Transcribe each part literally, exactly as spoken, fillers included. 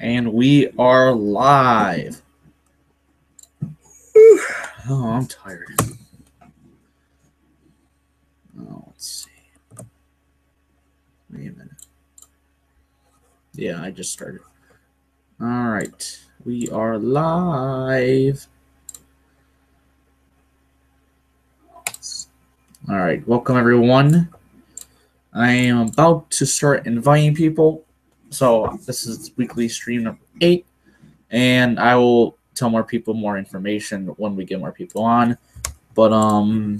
And we are live. Whew. Oh, I'm tired. Oh, let's see. Wait a minute. Yeah, I just started. All right. We are live. All right. Welcome, everyone. I am about to start inviting people. So this is weekly stream number eight, and I will tell more people more information when we get more people on. But um,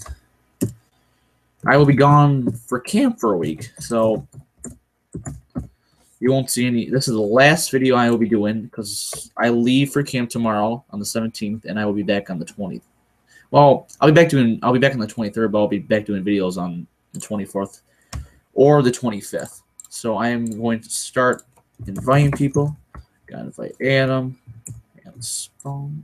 I will be gone for camp for a week, so you won't see any. This is the last video I will be doing because I leave for camp tomorrow on the seventeenth, and I will be back on the twentieth. Well, I'll be back doing. I'll be back on the twenty-third, but I'll be back doing videos on the twenty-fourth or the twenty-fifth. So I am going to start inviting people. Gotta invite Adam and Spong.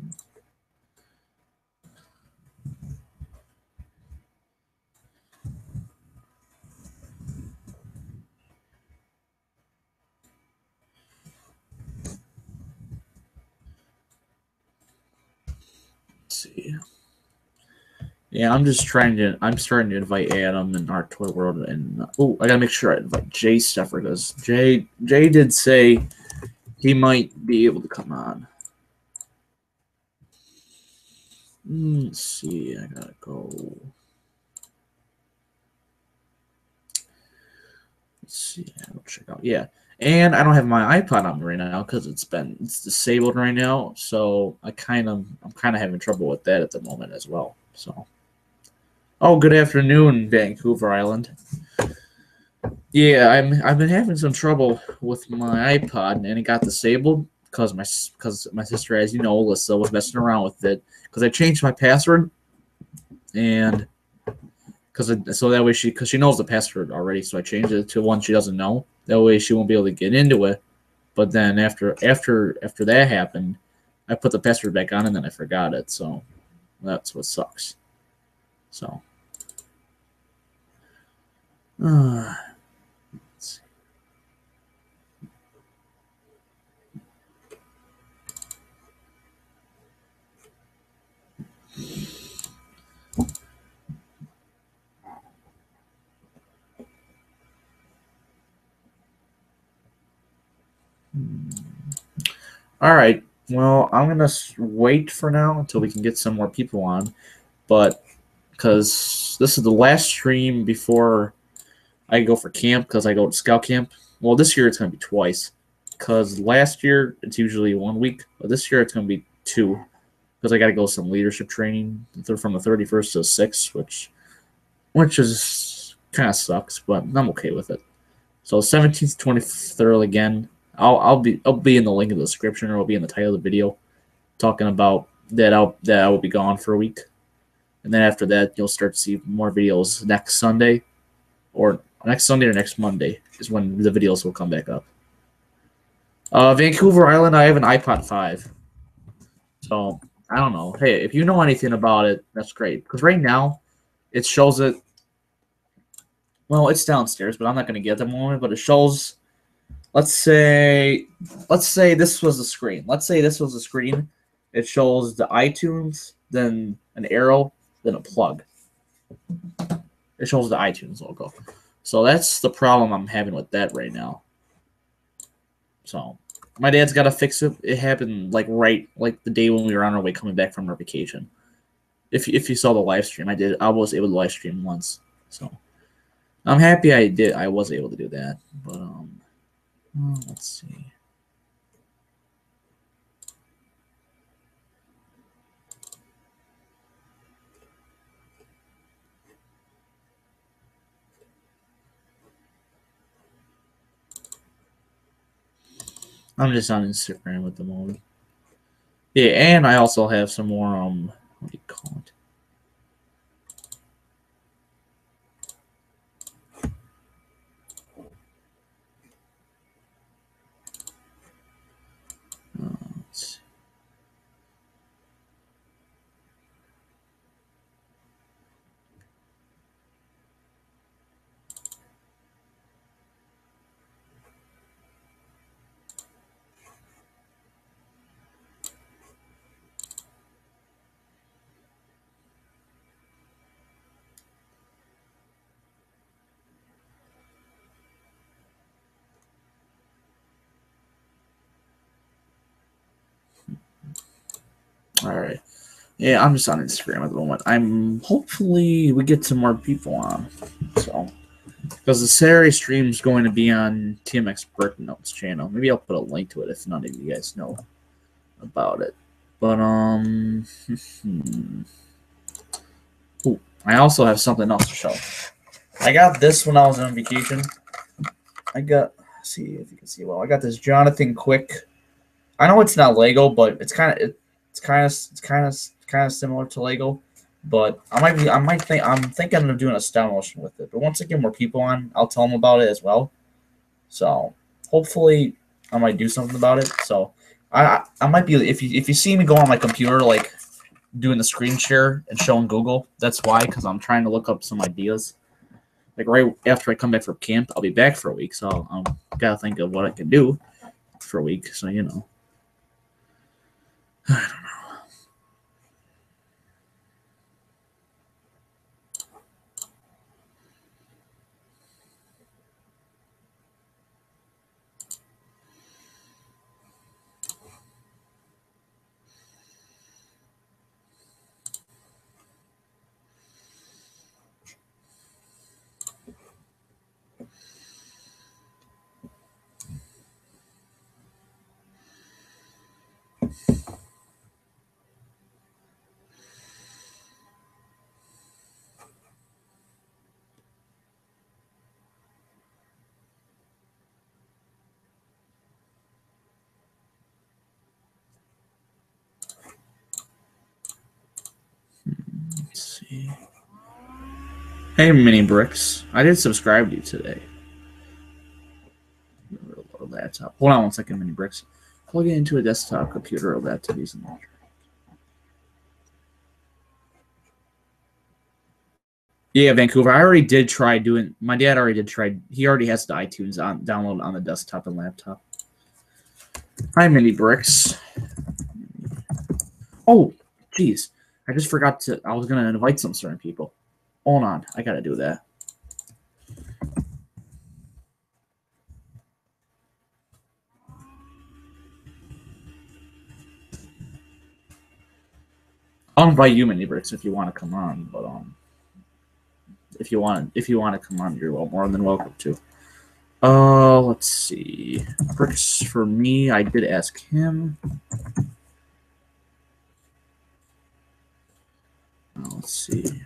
Let's see. Yeah, I'm just trying to. I'm starting to invite Adam and Our Toy World, and oh, I gotta make sure I invite Jay Stefford because Jay Jay did say he might be able to come on. Let's see. I gotta go. Let's see. I'll check out. Yeah, and I don't have my iPod on me right now because it's been it's disabled right now, so I kind of I'm kind of having trouble with that at the moment as well. So. Oh, good afternoon, Vancouver Island. Yeah, I'm. I've been having some trouble with my iPod, and it got disabled because my because my sister, as you know, Alyssa, was messing around with it because I changed my password, and because so that way she because she knows the password already, so I changed it to one she doesn't know. That way she won't be able to get into it. But then after after after that happened, I put the password back on, and then I forgot it. So that's what sucks. So, uh, let's see. All right. Well, I'm gonna wait for now until we can get some more people on, but. Because this is the last stream before I go for camp, because I go to scout camp. Well, this year it's going to be twice, because last year it's usually one week, but this year it's going to be two, because I got to go some leadership training from the thirty-first to the sixth, which, which is kind of sucks, but I'm okay with it. So seventeenth, twenty-third again. I'll I'll be I'll be in the link in the description, or I'll be in the title of the video, talking about that I'll that I will be gone for a week. And then after that, you'll start to see more videos next Sunday, or next Sunday or next Monday is when the videos will come back up. Uh, Vancouver Island, I have an iPod five. So, I don't know. Hey, if you know anything about it, that's great. Because right now, it shows it. Well, it's downstairs, but I'm not going to get it at the moment. But it shows, let's say, let's say this was the screen. Let's say this was the screen. It shows the iTunes, then an arrow, then a plug. It shows the iTunes logo. So that's the problem I'm having with that right now. So my dad's got to fix it. It happened like right, like the day when we were on our way coming back from our vacation. If, if you saw the live stream, I did. I was able to live stream once. So I'm happy I did. I was able to do that. But um, well, let's see. I'm just on Instagram at the moment. Yeah, and I also have some more, um, what do you call it? Uh, let's see. All right. Yeah, I'm just on Instagram at the moment. I'm hopefully we get some more people on. So, because the Saturday stream is going to be on T M X BrickNotes channel. Maybe I'll put a link to it if none of you guys know about it. But um, ooh, I also have something else to show. I got this when I was on vacation. I got. See if you can see well. I got this Jonathan Quick. I know it's not Lego, but it's kind of it, it's kind of it's kind of kind of similar to Lego. But I might be I might think I'm thinking of doing a stop motion with it. But once I get more people on, I'll tell them about it as well. So hopefully I might do something about it. So I I might be if you if you see me go on my computer like doing the screen share and showing Google, that's why, because I'm trying to look up some ideas. Like right after I come back from camp, I'll be back for a week, so I'll um, gotta think of what I can do for a week. So you know, I don't know. Hey, Mini Bricks. I did subscribe to you today. Laptop. Hold on one second, Mini Bricks. Plug it into a desktop computer or laptop using the launcher. Yeah, Vancouver. I already did try doing. My dad already did try. He already has the iTunes on download on the desktop and laptop. Hi, Mini Bricks. Oh, jeez. I just forgot to. I was gonna invite some certain people. Hold on, I gotta do that. I'll invite you, Mini Bricks, if you want to come on. But um, if you want, if you want to come on, you're well more than welcome to. Uh, let's see, Bricks for me. I did ask him. Uh, let's see.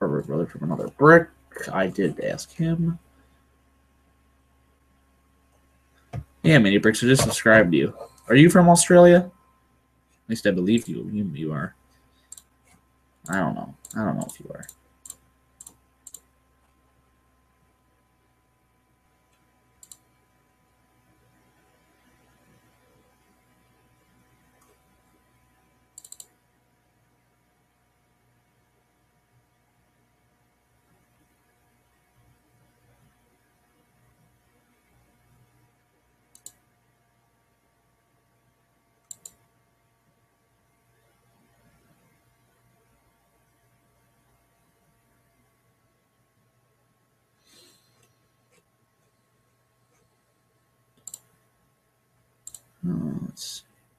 Or Brother from Another Brick. I did ask him. Yeah, Mini Bricks, I just subscribed to you. Are you from Australia? At least I believe you. You, you are. I don't know. I don't know if you are. Oh, let's see.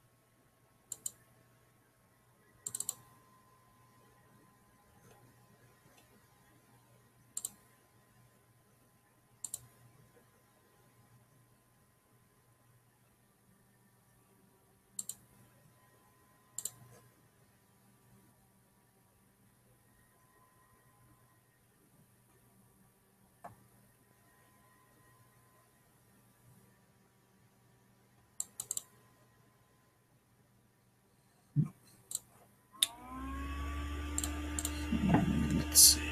Let's see.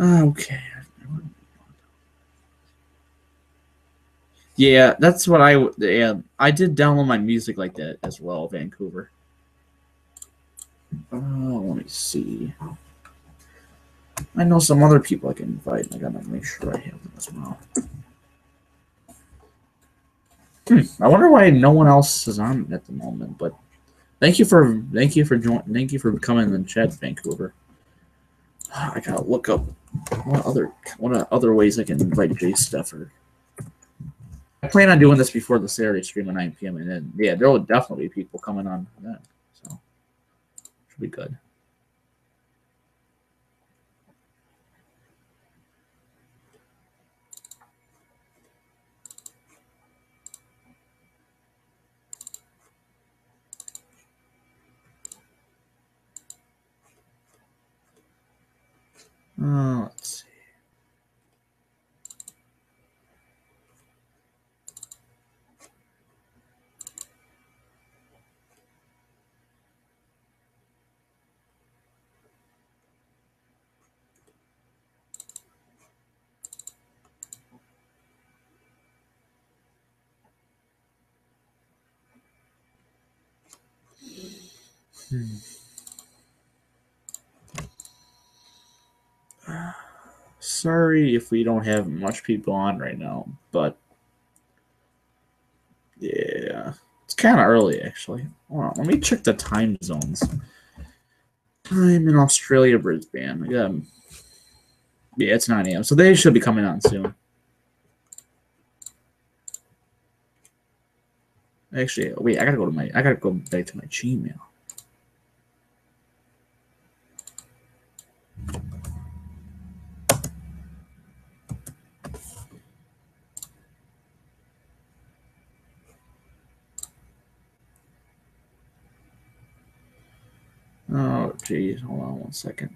Okay. Yeah, that's what I would. Yeah, I did download my music like that as well, Vancouver. Oh, let me see. I know some other people I can invite. I gotta make sure I have them as well. Hmm, I wonder why no one else is on at the moment, but. Thank you for thank you for join thank you for coming in chat, Vancouver. I gotta look up what other what other ways I can invite Jay Stefford. plan on doing this before the Saturday stream at nine p m And then, yeah, there will definitely be people coming on then. So, should be good. Uh, let's see. Hmm. Sorry if we don't have much people on right now, but yeah, it's kind of early actually. Hold on, let me check the time zones. I'm in Australia, Brisbane. Yeah, yeah, it's nine a m so they should be coming on soon. Actually, wait, I gotta go to my, I gotta go back to my Gmail. Oh, geez. Hold on one second.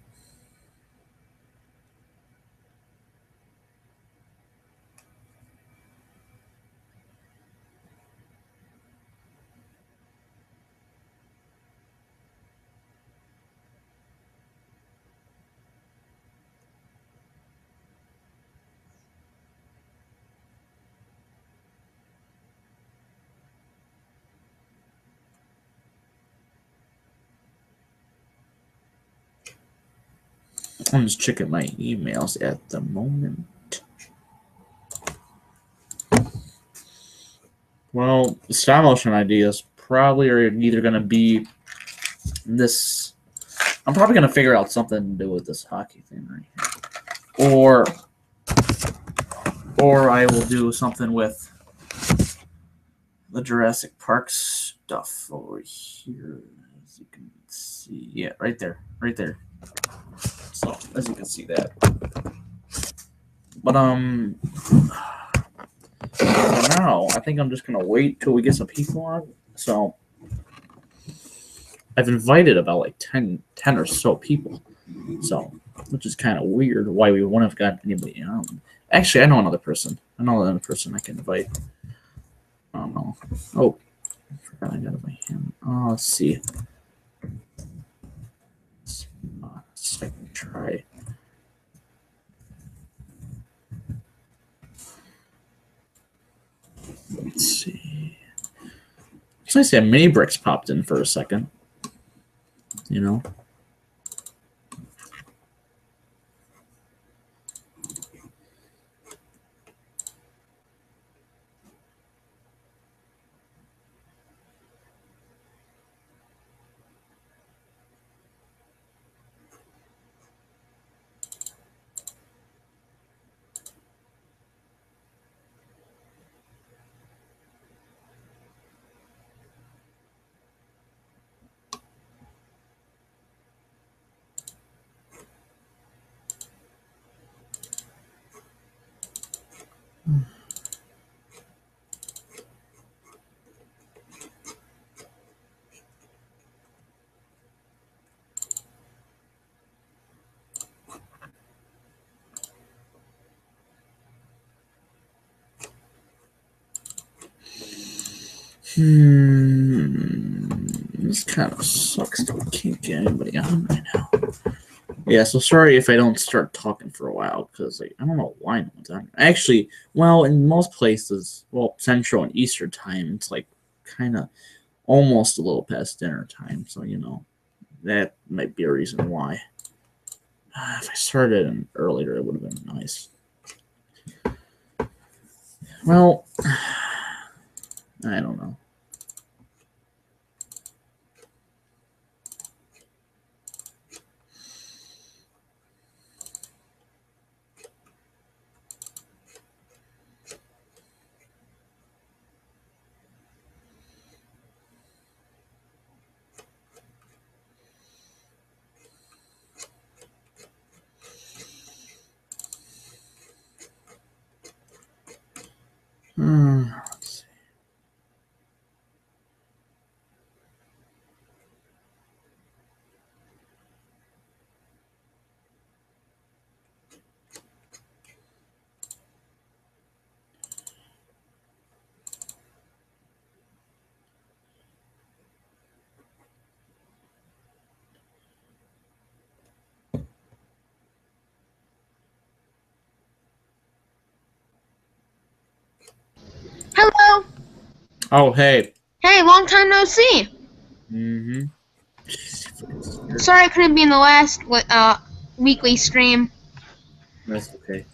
I'm just checking my emails at the moment. Well, the stop motion ideas probably are either going to be this. I'm probably going to figure out something to do with this hockey thing right here. Or, or I will do something with the Jurassic Park stuff over here. As you can see. Yeah, right there. Right there. So, as you can see that. But, um, for now, I think I'm just going to wait till we get some people on. So, I've invited about like ten, ten or so people. So, which is kind of weird why we wouldn't have got anybody on. Actually, I know another person. I know another person I can invite. I don't know. Oh, I forgot I got my hand. Oh, let's see. I can try. Let's see. It's nice that Mini Bricks popped in for a second. You know. Hmm, this kind of sucks that we can't get anybody on right now. Yeah, so sorry if I don't start talking for a while, because like, I don't know why no one's on. Actually, well, in most places, well, Central and Eastern time, it's like kind of almost a little past dinner time, so, you know, that might be a reason why. Uh, if I started earlier, it would have been nice. Well, I don't know. Oh, hey. Hey, long time no see. Mm-hmm. Sorry I couldn't be in the last uh, weekly stream. That's okay.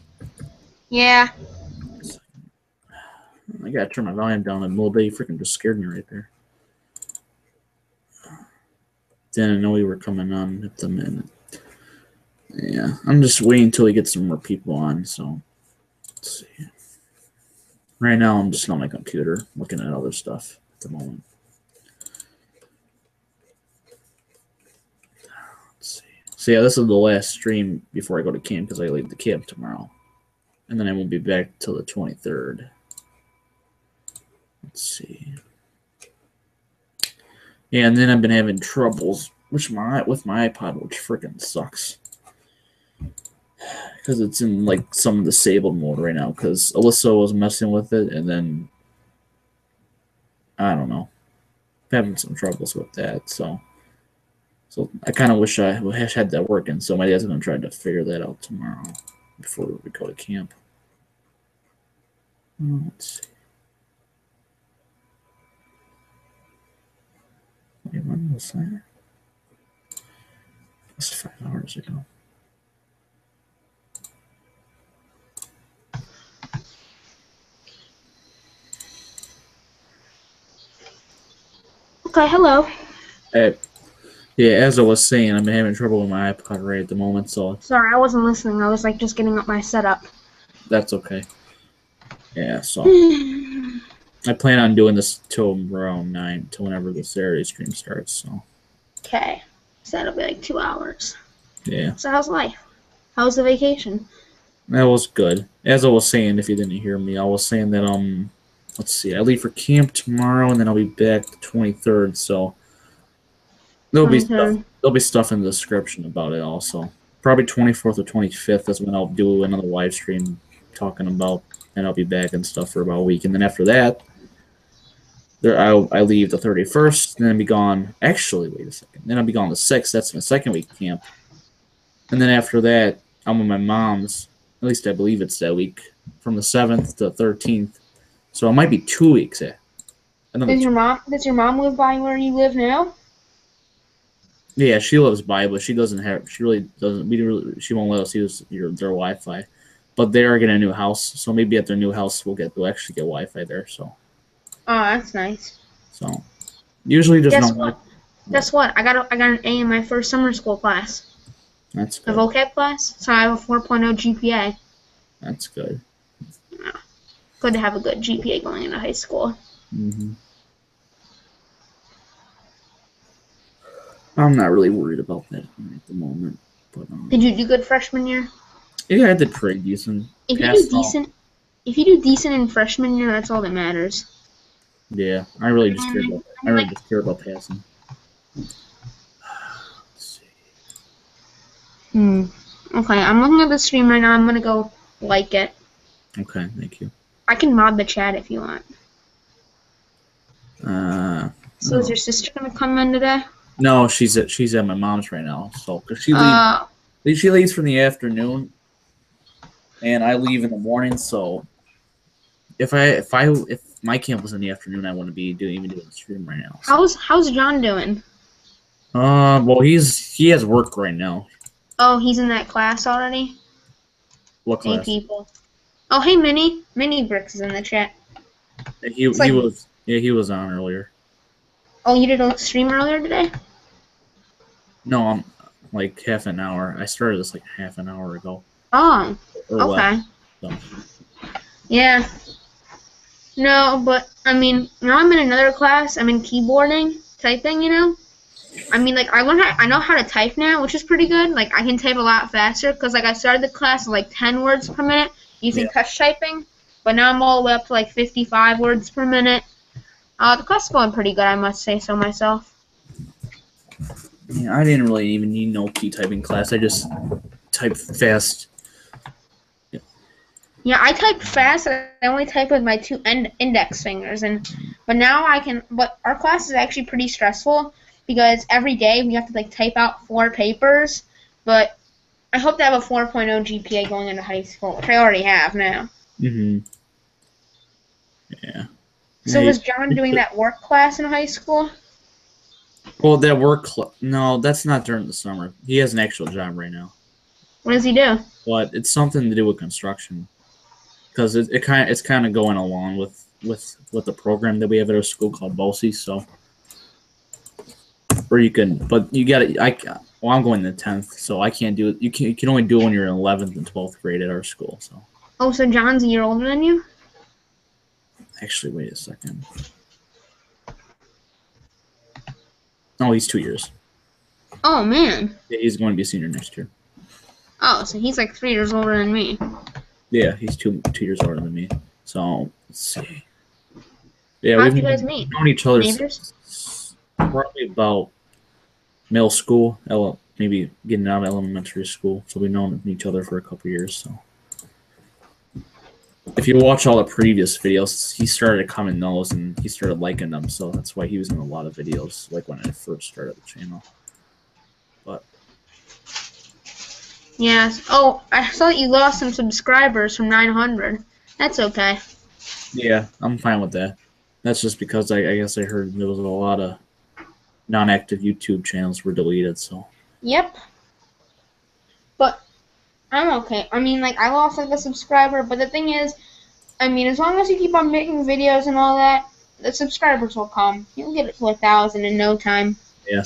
Yeah. I gotta turn my volume down a little bit. You freaking just scared me right there. Didn't I know we were coming on at the minute. Yeah, I'm just waiting until we get some more people on, so let's see. Right now I'm just on my computer looking at other stuff at the moment. Let's see. So yeah, this is the last stream before I go to camp because I leave the camp tomorrow. And then I won't be back till the twenty-third. Let's see. Yeah, and then I've been having troubles which my with my iPod, which freaking sucks. Because it's in like some disabled mode right now. Because Alyssa was messing with it, and then I don't know, I'm having some troubles with that. So, so I kind of wish I had that working. So my dad's gonna try to figure that out tomorrow before we go to camp. Let's see. Wait, when was that? That's five hours ago. Okay, hello. Hey, yeah, as I was saying, I'm having trouble with my iPod right at the moment, so... Sorry, I wasn't listening. I was, like, just getting up my setup. That's okay. Yeah, so... I plan on doing this till around nine, till whenever the Saturday stream starts, so... Okay. So that'll be, like, two hours. Yeah. So how's life? How's the vacation? That was good. As I was saying, if you didn't hear me, I was saying that, um... let's see, I leave for camp tomorrow, and then I'll be back the twenty-third, so... There'll be, stuff, there'll be stuff in the description about it also. Probably twenty-fourth or twenty-fifth is when I'll do another live stream talking about, and I'll be back and stuff for about a week. And then after that, there I, I leave the thirty-first, and then I'll be gone. Actually, wait a second. Then I'll be gone the sixth. That's my second week camp. And then after that, I'm with my mom's. At least I believe it's that week. From the seventh to the thirteenth. So it might be two weeks. Eh? Does your mom? Does your mom live by where you live now? Yeah, she lives by, but she doesn't have. She really doesn't. We really, she won't let us use your, their Wi-Fi. But they are getting a new house, so maybe at their new house we'll get we'll actually get Wi-Fi there. So. Oh, that's nice. So, usually there's Guess no. What? Guess what? I got a, I got an A in my first summer school class. That's good. The vocab class, so I have a four point oh G P A. That's good. Good to have a good G P A going into high school. Mm-hmm. I'm not really worried about that at the moment. But, um, did you do good freshman year? Yeah, I did pretty decent. If you do decent, all. if you do decent in freshman year, that's all that matters. Yeah, I really just care about. I really just care about passing. Let's see. Hmm. Okay, I'm looking at the stream right now. I'm gonna go like it. Okay, thank you. I can mod the chat if you want. Uh, so is your sister gonna come in today? No, she's at she's at my mom's right now. So cause she uh, leaves she leaves from the afternoon, and I leave in the morning. So if I if I if my camp was in the afternoon, I wouldn't be doing even doing the stream right now. So. How's how's John doing? Uh, well he's he has work right now. Oh, he's in that class already. What class? Eight people. Oh hey, Mini Mini Bricks is in the chat. He it's he like, was yeah he was on earlier. Oh, you did a stream earlier today? No, I'm like half an hour. I started this like half an hour ago. Oh, or okay. Less, so. Yeah. No, but I mean now I'm in another class. I'm in keyboarding, typing. You know, I mean like I learned how, I know how to type now, which is pretty good. Like I can type a lot faster because like I started the class with like ten words per minute. Using yeah. touch typing, but now I'm all the way up to like fifty-five words per minute. Uh, the class is going pretty good, I must say so myself. Yeah, I didn't really even need no key typing class. I just typed fast. Yeah, yeah I typed fast. I only type with my two end index fingers, and but now I can. But our class is actually pretty stressful because every day we have to like type out four papers, but. I hope to have a four point oh G P A going into high school, which I already have now. Mm-hmm. Yeah. So was John doing that work class in high school? Well, that work cl- no, that's not during the summer. He has an actual job right now. What does he do? But it's something to do with construction, because it, it kind it's kind of going along with with with the program that we have at our school called BOCES. So, or you can, but you got I well, I'm going to tenth, so I can't do it. You can you can only do it when you're in eleventh and twelfth grade at our school. So. Oh, so John's a year older than you? Actually, wait a second. No, he's two years. Oh, man. Yeah, he's going to be a senior next year. Oh, so he's like three years older than me. Yeah, he's two two years older than me. So, let's see. Yeah, How we've you guys meet? known each other Neighbors? since probably about middle school, maybe getting out of elementary school. So we've known each other for a couple years. So. If you watch all the previous videos, he started coming those and he started liking them, so that's why he was in a lot of videos, like when I first started the channel. But yes. Oh, I saw that you lost some subscribers from nine hundred. That's okay. Yeah, I'm fine with that. That's just because I, I guess I heard there was a lot of non-active YouTube channels were deleted, so. Yep. But I'm okay. I mean, like, I lost, like, a subscriber, but the thing is, I mean, as long as you keep on making videos and all that, the subscribers will come. You'll get it to a thousand in no time. Yeah.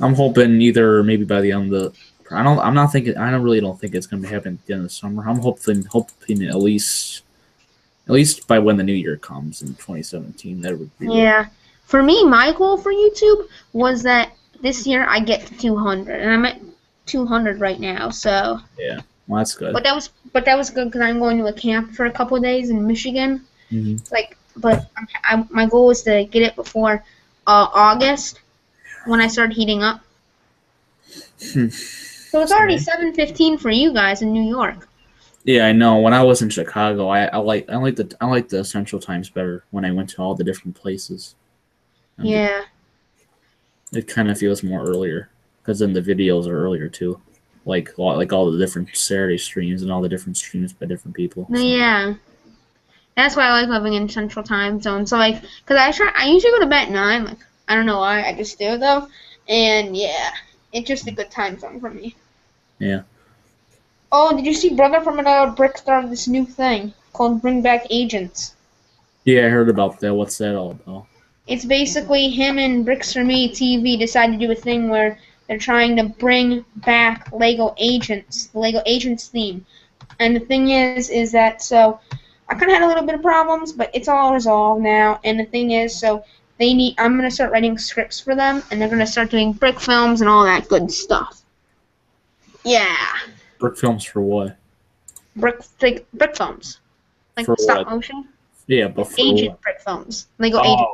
I'm hoping either maybe by the end of the... I don't, I'm not thinking... I don't really don't think it's going to happen at the end of the summer. I'm hoping, hoping at least... At least by when the new year comes in twenty seventeen. That would be... Yeah. Good. For me, my goal for YouTube was that this year I get to two hundred, and I'm at... two hundred right now, so yeah, well, that's good. But that was but that was good because I'm going to a camp for a couple of days in Michigan. Mm-hmm. Like, but I'm, I, my goal is to get it before uh, August when I start heating up. Hmm. So it's already seven fifteen for you guys in New York. Yeah, I know. When I was in Chicago, I, I like I like the I like the Central Times better when I went to all the different places. And yeah, it, it kind of feels more earlier. Because then the videos are earlier too, like like all the different Saturday streams and all the different streams by different people. So. Yeah, that's why I like living in Central Time Zone. So like, cause I try, I usually go to bed at nine. Like, I don't know why, I just do though. And yeah, it's just a good time zone for me. Yeah. Oh, did you see Brother from Another Brick started this new thing called Bring Back Agents? Yeah, I heard about that. What's that all about? It's basically him and Bricks for Me T V decided to do a thing where they're trying to bring back Lego agents, the Lego agents theme. And the thing is, is that, so, I kind of had a little bit of problems, but it's all resolved now. And the thing is, so, they need, I'm going to start writing scripts for them, and they're going to start doing brick films and all that good stuff. Yeah. Brick films for what? Brick, like, brick films. Like for stop what? motion? Yeah, but for Agent what? brick films. Lego oh. agents.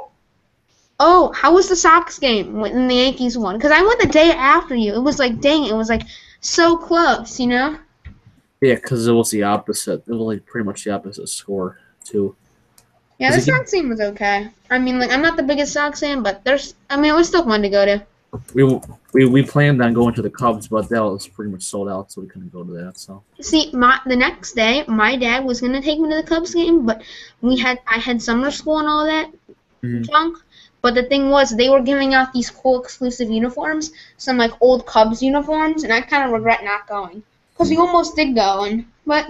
Oh, how was the Sox game when the Yankees won? Because I went the day after you. It was like, dang, it was like so close, you know? Yeah, because it was the opposite. It was like pretty much the opposite score, too. Yeah, the Sox game was okay. I mean, like, I'm not the biggest Sox fan, but there's, I mean, it was still fun to go to. We, we we planned on going to the Cubs, but that was pretty much sold out, so we couldn't go to that. So see, my the next day, my dad was gonna take me to the Cubs game, but we had I had summer school and all that mm-hmm. junk. But the thing was, they were giving out these cool exclusive uniforms, some like old Cubs uniforms, and I kind of regret not going because we almost did go, and but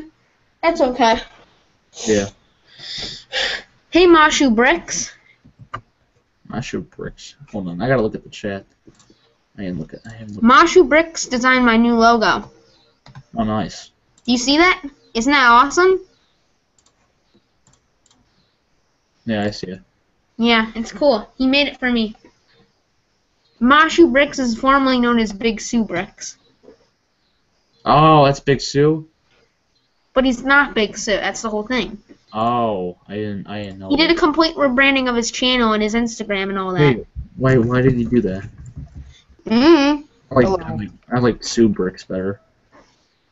that's okay. Yeah. Hey, Mashu Bricks. Mashu Bricks. Hold on, I gotta look at the chat. I didn't look at. I haven't looked Mashu Bricks designed my new logo. Oh, nice. Do you see that? Isn't that awesome? Yeah, I see it. Yeah, it's cool. He made it for me. Mashu Bricks is formerly known as Big Sue Bricks. Oh, that's Big Sue? But he's not Big Sue. That's the whole thing. Oh, I didn't, I didn't know. He did a complete rebranding of his channel and his Instagram and all that. Wait, why, why did he do that? Mm-hmm. I like, I like, I like Sue Bricks better.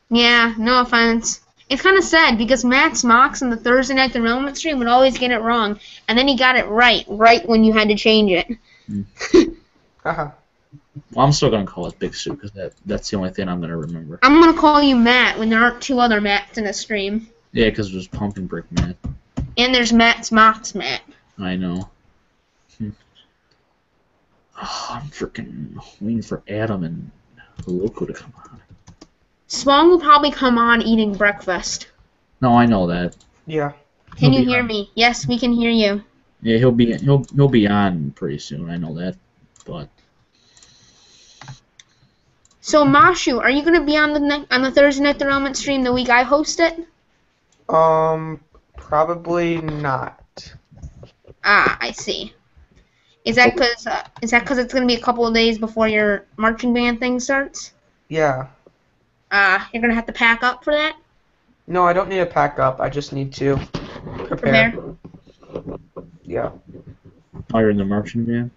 Yeah, no offense. It's kind of sad because Matt's Mocs on the Thursday night enrollment stream would always get it wrong, and then he got it right, right when you had to change it. Mm. uh-huh. Well, I'm still going to call it Big Sue because that, that's the only thing I'm going to remember. I'm going to call you Matt when there aren't two other Matts in a stream. Yeah, because there's Pumpkin Brick Matt. And there's Matt's Mocs Matt. I know. Oh, I'm freaking waiting for Adam and Loco to come on. Spong will probably come on eating breakfast. No, I know that. Yeah. Can he'll you hear on. me? Yes, we can hear you. Yeah, he'll be he'll he'll be on pretty soon. I know that, but. So Mashu, are you gonna be on the on the Thursday Night the Element stream the week I host it? Um, probably not. Ah, I see. Is that because uh, is that because it's gonna be a couple of days before your marching band thing starts? Yeah. Uh, you're gonna have to pack up for that. No, I don't need to pack up. I just need to prepare. prepare. Yeah. Oh, you're in the marching band.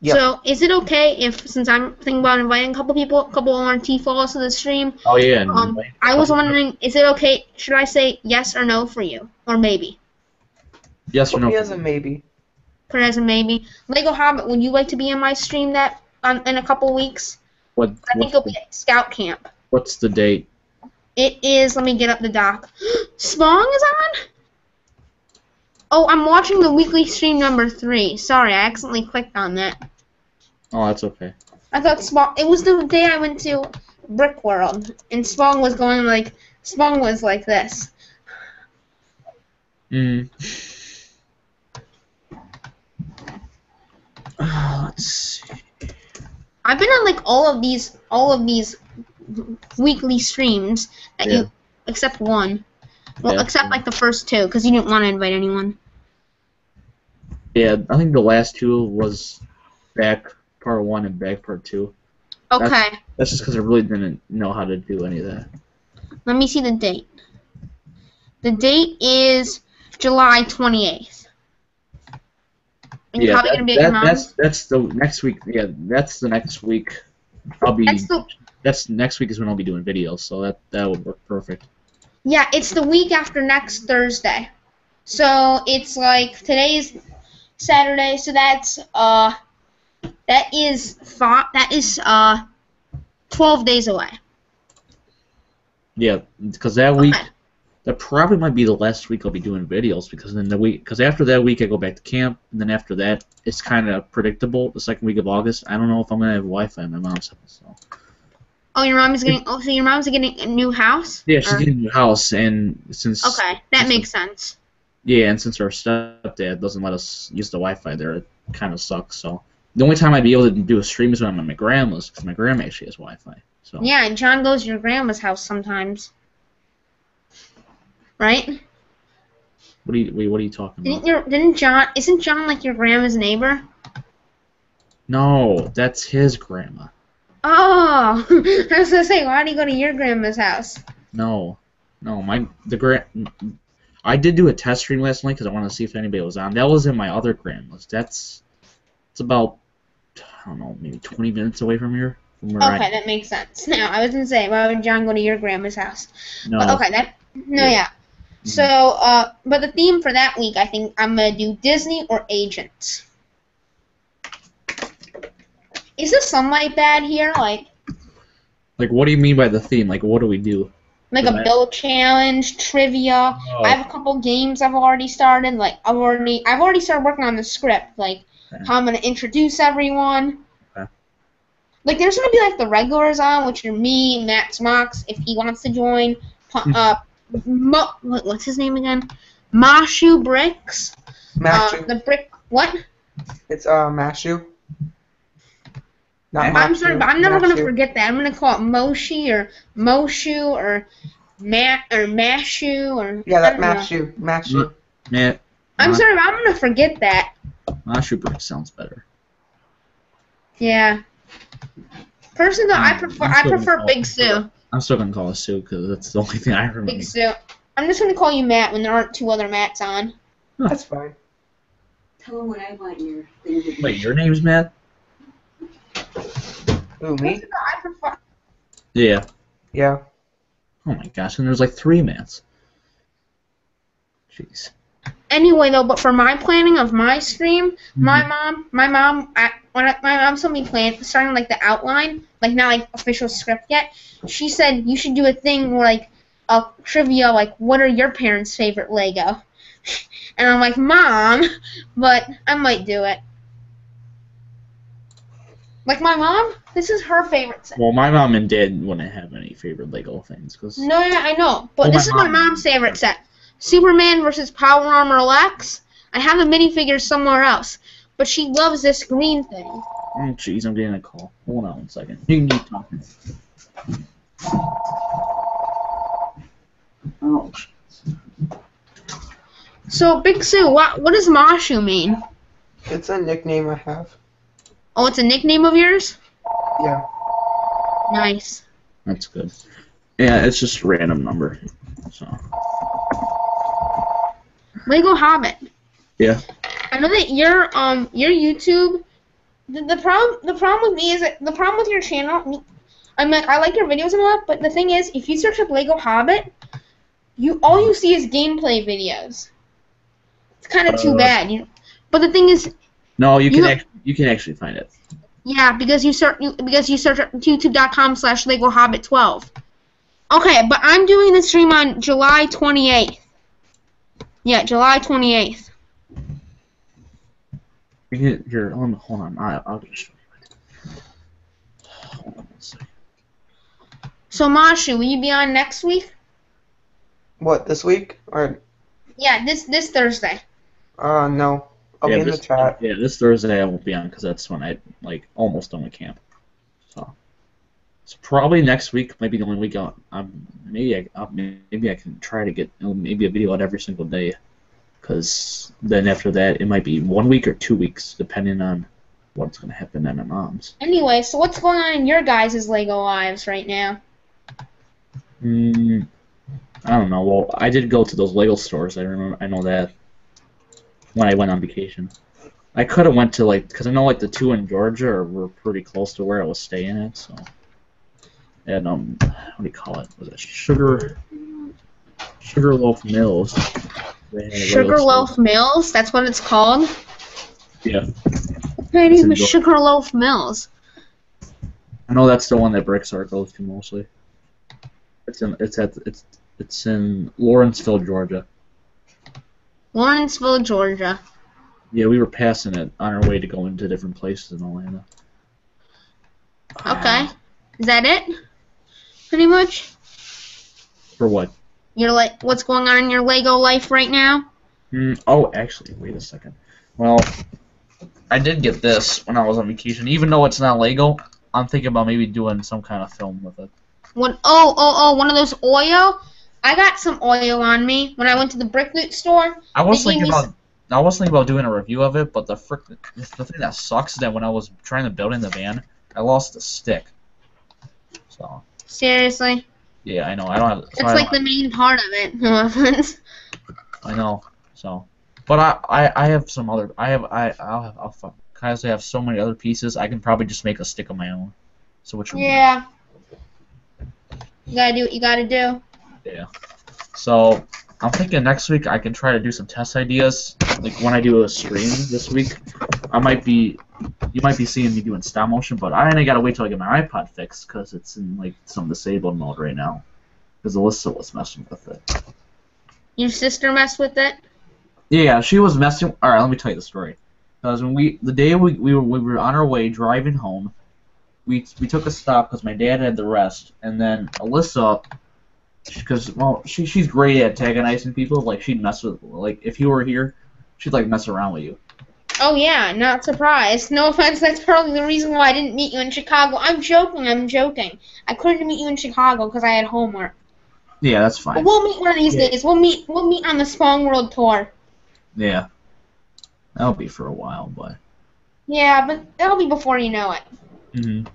Yep. So, is it okay if, since I'm thinking about inviting a couple people, a couple R T followers to the stream? Oh yeah. Um, I was wondering, is it okay? Should I say yes or no for you, or maybe? Yes or no. Put it as a maybe. Put it as a maybe. Lego Hobbit, would you like to be on my stream that um, in a couple weeks? What? I think it'll be at Scout Camp. What's the date? It is. Let me get up the doc. Spong is on. Oh, I'm watching the weekly stream number three. Sorry, I accidentally clicked on that. Oh, that's okay. I thought Spong... It was the day I went to Brickworld, and Spong was going like... Spong was like this. Mm. Oh, let's see. I've been on, like, all of these... All of these weekly streams, that yeah. you, except one. Well, yeah. except, like, the first two, because you didn't want to invite anyone. Yeah, I think the last two was back... Part one and back part two. Okay. That's, that's just because I really didn't know how to do any of that. Let me see the date. The date is July twenty-eighth. And yeah, you're probably that, gonna be at that, your mom. That's that's the next week. Yeah, that's the next week. I'll be. That's, the, that's next week is when I'll be doing videos, so that that would work perfect. Yeah, it's the week after next Thursday, so it's like today's Saturday, so that's uh. That is five, that is uh twelve days away. Yeah, because that week, okay. that probably might be the last week I'll be doing videos, because then the week, because after that week I go back to camp, and then after that it's kind of predictable. The second week of August, I don't know if I'm gonna have Wi-Fi in my mom's house. So. Oh, your mom is getting. Oh, so your mom's getting a new house. Yeah, she's or? getting a new house, and since okay, that since makes sense. Yeah, and since our stepdad doesn't let us use the Wi-Fi there, it kind of sucks. So. The only time I'd be able to do a stream is when I'm at my grandma's, because my grandma actually has Wi-Fi. So. Yeah, and John goes to your grandma's house sometimes, right? What are you? Wait, what are you talking didn't about? Your, didn't John? Isn't John like your grandma's neighbor? No, that's his grandma. Oh, I was gonna say, why do you go to your grandma's house? No, no, my the grand. I did do a test stream last night because I wanted to see if anybody was on. That was in my other grandma's. That's. It's about, I don't know, maybe twenty minutes away from here. From where okay, I that makes sense. Now, I was going to say, why would John go to your grandma's house? No. But, okay, that, no, yeah. yeah. Mm-hmm. So, uh, but the theme for that week, I think I'm going to do Disney or Agents. Is the sunlight bad here? Like, like, what do you mean by the theme? Like, what do we do? Like a build challenge, trivia. Oh. I have a couple games I've already started. Like, I've already, I've already started working on the script, like, how I'm going to introduce everyone. Okay. Like, there's going to be, like, the regulars on, which are me, Matt's Mocs, if he wants to join. Uh, Mo what, what's his name again? Mashu Bricks. Mashu. Uh, the Brick... What? It's, uh, Mashu. Not Mashu. I'm sorry, but I'm never going to forget that. I'm going to call it Moshi or Moshu or Ma or Mashu or... Yeah, that's Mashu. Mashu. Yeah. I'm sorry, but I'm going to forget that. Mashu Bricks sounds better. Yeah. Personally, I prefer I prefer Big Sue. I'm still gonna call her Sue because that's the only thing I remember. Big Sue. I'm just gonna call you Matt when there aren't two other Matts on. Huh. That's fine. Tell them what I want your thing to be. Wait, your name's Matt? Who, me? I prefer. Yeah. Yeah. Oh my gosh! And there's like three Matts. Jeez. Anyway, though, but for my planning of my stream, mm-hmm. my mom, my mom, I, when I, my mom told me plan starting like the outline, like not like official script yet. She said you should do a thing where like a trivia like, what are your parents' favorite Lego? And I'm like, Mom, but I might do it. Like, my mom, this is her favorite set. Well, my mom and dad wouldn't have any favorite Lego things. Cause... No, yeah, I know, but oh, this my is mom. my mom's favorite set. Superman versus Power Armor Lex. I have the minifigures somewhere else, but she loves this green thing. Oh, jeez, I'm getting a call. Hold on one second. You can keep talking. Oh. So, Big Sue, what, what does Mashu mean? It's a nickname I have. Oh, it's a nickname of yours? Yeah. Nice. That's good. Yeah, it's just a random number. So. Lego Hobbit. Yeah. I know that your um your YouTube the, the problem the problem with me is that the problem with your channel. I mean, I like your videos a lot, but the thing is, if you search up Lego Hobbit, you all you see is gameplay videos. It's kind of uh, too bad, you know? But the thing is. No, you can you, actually, you can actually find it. Yeah, because you search you, because you search YouTube dot com slash Lego Hobbit twelve. Okay, but I'm doing the stream on July twenty-eighth. Yeah, July twenty-eighth. Here, hold on. I'll, I'll just show you. Hold on one second. So, Mashu, will you be on next week? What, this week? Or? Yeah, this this Thursday. Uh, no. I'll yeah, be in this, the chat. Yeah, this Thursday I won't be on because that's when I like almost done with camp. So, so probably next week might be the only week I'll, um, maybe I I'll, maybe I can try to get you know, maybe a video out every single day, because then after that it might be one week or two weeks depending on what's going to happen at my mom's. Anyway, so what's going on in your guys' Lego lives right now? Mm, I don't know. Well, I did go to those Lego stores. I remember. I know that. When I went on vacation, I could have went to like because I know like the two in Georgia were pretty close to where I was staying at. So, and um, what do you call it? Was it Sugar Sugarloaf Mills? Sugarloaf Mills. That's what it's called. Yeah. My name is Sugarloaf Mills. I know that's the one that BrickTsar goes to mostly. It's in it's at it's it's in Lawrenceville, Georgia. Lawrenceville, Georgia. Yeah, we were passing it on our way to go into different places in Atlanta. Okay. Uh, Is that it? Pretty much? For what? Your like, what's going on in your Lego life right now? Mm, oh, actually, wait a second. Well, I did get this when I was on vacation. Even though it's not Lego, I'm thinking about maybe doing some kind of film with it. What? Oh, oh, oh, one of those Oyo? I got some oil on me when I went to the BrickLoot store. I was thinking about I was thinking about doing a review of it, but the frick the thing that sucks is that when I was trying to build in the van, I lost a stick. So. Seriously. Yeah, I know. I don't. Have, so it's I like don't, the main part of it. No offense. I know. So, but I, I I have some other I have I I'll have I'll because I have so many other pieces. I can probably just make a stick of my own. So which one? Yeah. You gotta do what you gotta do. Yeah. So I'm thinking next week I can try to do some test ideas. Like when I do a stream this week, I might be you might be seeing me doing stop motion, but I ain't gotta wait till I get my iPod fixed because it's in like some disabled mode right now. Because Alyssa was messing with it. Your sister messed with it? Yeah, she was messing. All right, let me tell you the story. Because when we the day we we were we were on our way driving home, we we took a stop because my dad had the rest, and then Alyssa. Because, well, she she's great at antagonizing people. Like, she'd mess with, like, if you were here, she'd, like, mess around with you. Oh, yeah, not surprised. No offense, that's probably the reason why I didn't meet you in Chicago. I'm joking, I'm joking. I couldn't meet you in Chicago because I had homework. Yeah, that's fine. But we'll meet one of these yeah. days. We'll meet We'll meet on the Spong World Tour. Yeah. That'll be for a while, but... Yeah, but that'll be before you know it. Mm-hmm.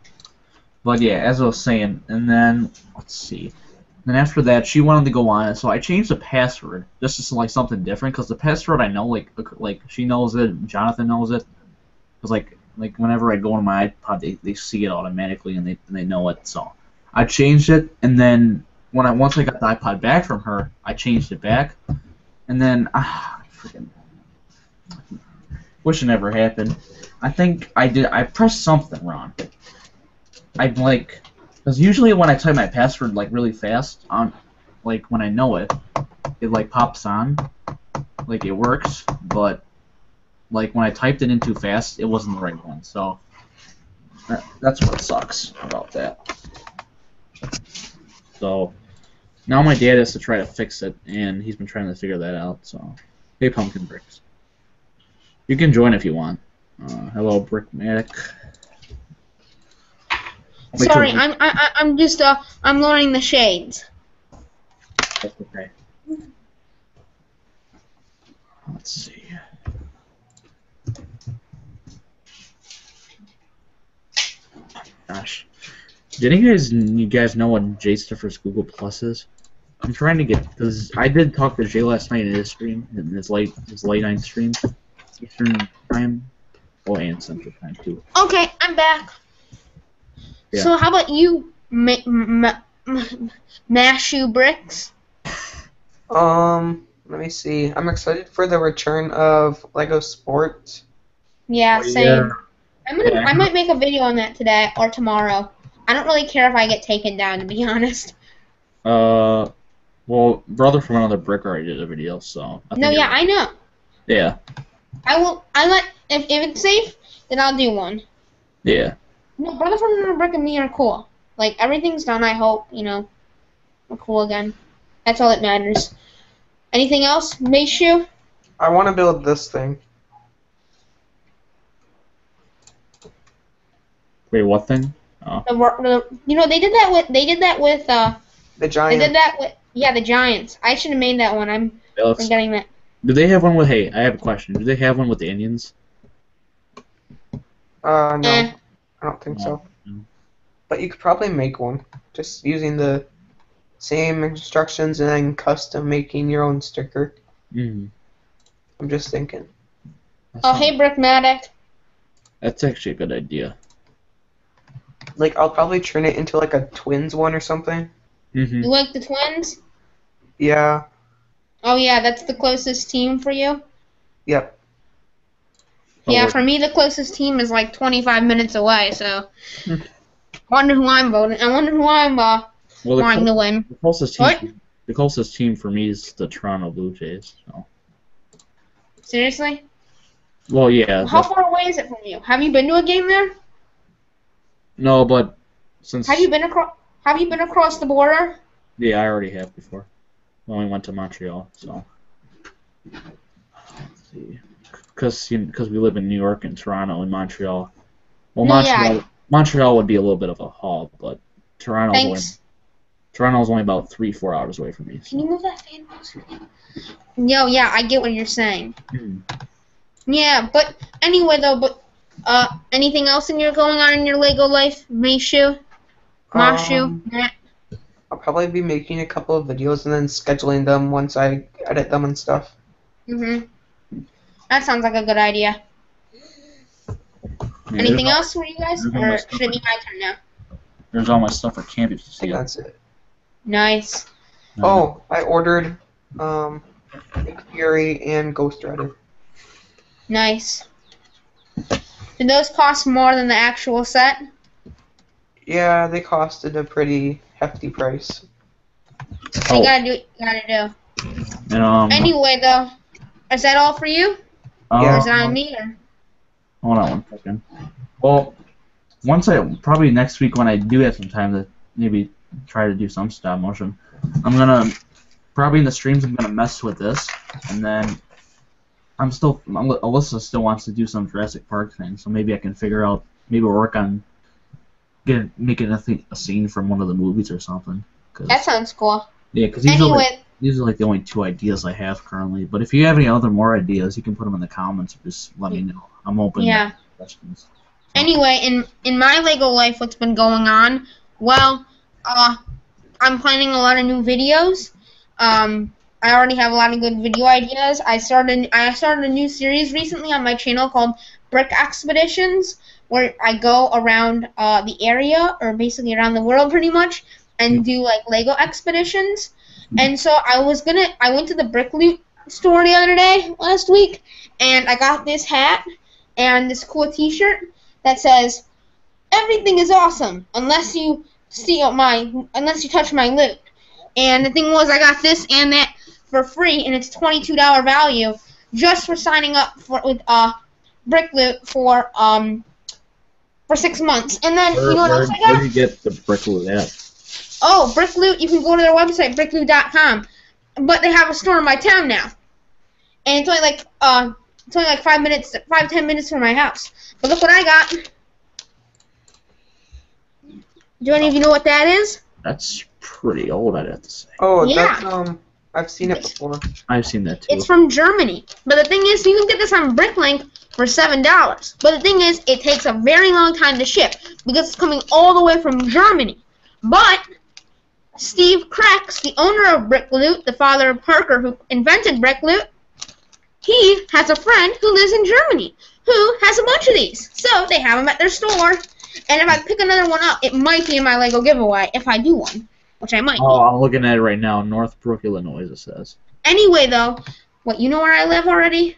But, yeah, as I was saying, and then, let's see... And after that, she wanted to go on, so I changed the password. This is like something different, cause the password I know, like, like she knows it, Jonathan knows it, cause like, like whenever I go on my iPod, they, they see it automatically and they and they know it. So I changed it, and then when I once I got the iPod back from her, I changed it back, and then ah, freaking, wish it never happened. I think I did. I pressed something wrong. I'd like. Because usually when I type my password like really fast on like when I know it, it like pops on, like it works, but like when I typed it in too fast, it wasn't the right one. So that, that's what sucks about that. So now my dad has to try to fix it, and he's been trying to figure that out. So hey, Pumpkin Bricks, you can join if you want. Uh, hello, Brickmatic. Make Sorry, sure I'm I, I'm just uh I'm lowering the shades. That's okay. Let's see. Gosh, did you guys you guys know what Jay Stefford's Google Plus is? I'm trying to get because I did talk to Jay last night in his stream, in his late his late night stream, Eastern time, oh, and Central time too. Okay, I'm back. Yeah. So how about you, ma ma ma Mashu Bricks? Um, let me see. I'm excited for the return of Lego Sports. Yeah, same. Yeah. I'm gonna. Yeah. I might make a video on that today or tomorrow. I don't really care if I get taken down, to be honest. Uh, well, Brother from Another Brick already did a video, so. I no, yeah, I know. Yeah. I will. I let if if it's safe, then I'll do one. Yeah. No, Brother from Another Brick and me are cool. Like, everything's done, I hope, you know. We're cool again. That's all that matters. Anything else, Mashu? I want to build this thing. Wait, what thing? Oh. The, the, you know, they did that with, they did that with, uh... the Giants. They did that with, yeah, the Giants. I should have made that one. I'm yeah, forgetting that. Do they have one with, hey, I have a question. Do they have one with the Indians? Uh, no. Eh. I don't think so. No. But you could probably make one just using the same instructions and then custom making your own sticker. Mm. I'm just thinking. That's oh, hey, Brickmatic. That's actually a good idea. Like, I'll probably turn it into like a Twins one or something. Mm-hmm. You like the Twins? Yeah. Oh, yeah, that's the closest team for you? Yep. Yeah, for me, the closest team is like twenty-five minutes away, so I wonder who I'm voting. I wonder who I'm uh, well, wanting to win. The closest, team for, the closest team for me is the Toronto Blue Jays. So. Seriously? Well, yeah. Well, how far away is it from you? Have you been to a game there? No, but since... Have you been, acro have you been across the border? Yeah, I already have before. I only went to Montreal, so... Let's see... Because you know, because we live in New York and Toronto and Montreal. Well, no, Montreal yeah. Montreal would be a little bit of a haul, but Toronto's only, Toronto's only about three four hours away from me. So. Can you move that fan closer? Yo, yeah, I get what you're saying. Mm. Yeah, but anyway though, but uh, anything else in your going on in your Lego life, Mashu, Mashu, um, Matt? I'll probably be making a couple of videos and then scheduling them once I edit them and stuff. Mhm. That sounds like a good idea. Yeah, anything else for you guys? Or should it be my turn now? There's all my stuff for camp if you see it. That's it. Nice. Oh, I ordered um, Nick Fury and Ghost Rider. Nice. Did those cost more than the actual set? Yeah, they costed a pretty hefty price. Oh. You gotta do what you gotta do. And, um, anyway, though, is that all for you? Um, or is that on me? Or? Hold on one second. Well, once I probably next week when I do have some time to maybe try to do some stop motion, I'm gonna probably in the streams I'm gonna mess with this, and then I'm still Alyssa still wants to do some Jurassic Park thing, so maybe I can figure out maybe work on getting making a, thing, a scene from one of the movies or something. Cause, that sounds cool. Yeah, because anyway. These are like the only two ideas I have currently. But if you have any other more ideas, you can put them in the comments or just let me know. I'm open yeah. to questions. Anyway, in in my Lego life, what's been going on? Well, uh, I'm planning a lot of new videos. Um, I already have a lot of good video ideas. I started I started a new series recently on my channel called Brick Expeditions, where I go around uh, the area or basically around the world pretty much and do like Lego expeditions. And so I was gonna. I went to the BrickLoot store the other day, last week, and I got this hat and this cool T-shirt that says, "Everything is awesome unless you steal my, unless you touch my loot." And the thing was, I got this and that for free, and it's twenty-two dollar value just for signing up for with uh BrickLoot for um for six months. And then where, you know what where, else I got? Where do you get the BrickLoot at? Oh, BrickLoot. You can go to their website, brick loot dot com. But they have a store in my town now, and it's only like uh it's only like five minutes, five ten minutes from my house. But look what I got. Do any of you know what that is? That's pretty old, I'd have to say. Oh, yeah. That's, um, I've seen it before. I've seen that too. It's from Germany. But the thing is, you can get this on BrickLink for seven dollars. But the thing is, it takes a very long time to ship because it's coming all the way from Germany. But Steve Krex, the owner of BrickLoot, the father of Parker who invented BrickLoot, he has a friend who lives in Germany who has a bunch of these. So they have them at their store. And if I pick another one up, it might be in my Lego giveaway if I do one, which I might. Oh, I'm looking at it right now. Northbrook, Illinois, it says. Anyway, though, what, you know where I live already?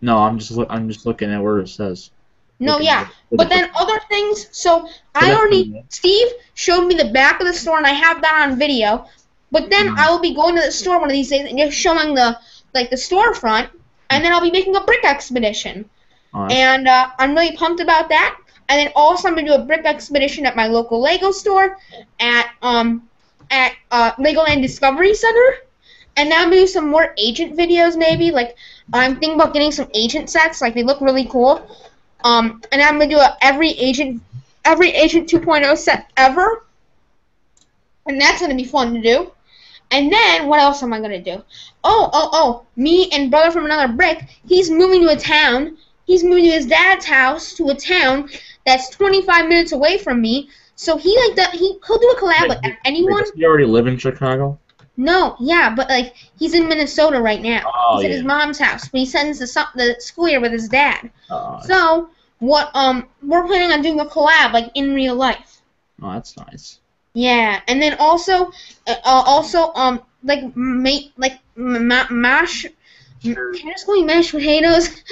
No, I'm just I'm just looking at where it says. No, looking yeah, at, but then other things. So I already Steve showed me the back of the store, and I have that on video. But then mm-hmm. I will be going to the store one of these days and just showing the like the storefront, and then I'll be making a brick expedition, right. and uh, I'm really pumped about that. And then also I'm going to do a brick expedition at my local Lego store at um at uh, Legoland Discovery Center. And now I'm going to do some more agent videos maybe. Like I'm thinking about getting some agent sets. Like they look really cool. Um, and I'm going to do a every agent every agent two point oh set ever. And that's going to be fun to do. And then what else am I going to do? Oh, oh, oh. Me and Brother from Another Brick, he's moving to a town. He's moving to his dad's house to a town that's twenty-five minutes away from me, so he like the, he he'll do a collab with anyone. Does he already live in Chicago? No, yeah, but like he's in Minnesota right now. Oh, he's yeah. at his mom's house, but he sends the the school year with his dad. Oh, so what? Um, we're planning on doing a collab like in real life. Oh, that's nice. Yeah, and then also, uh, also um, like mate, like ma mash. Can I just call you mashed potatoes?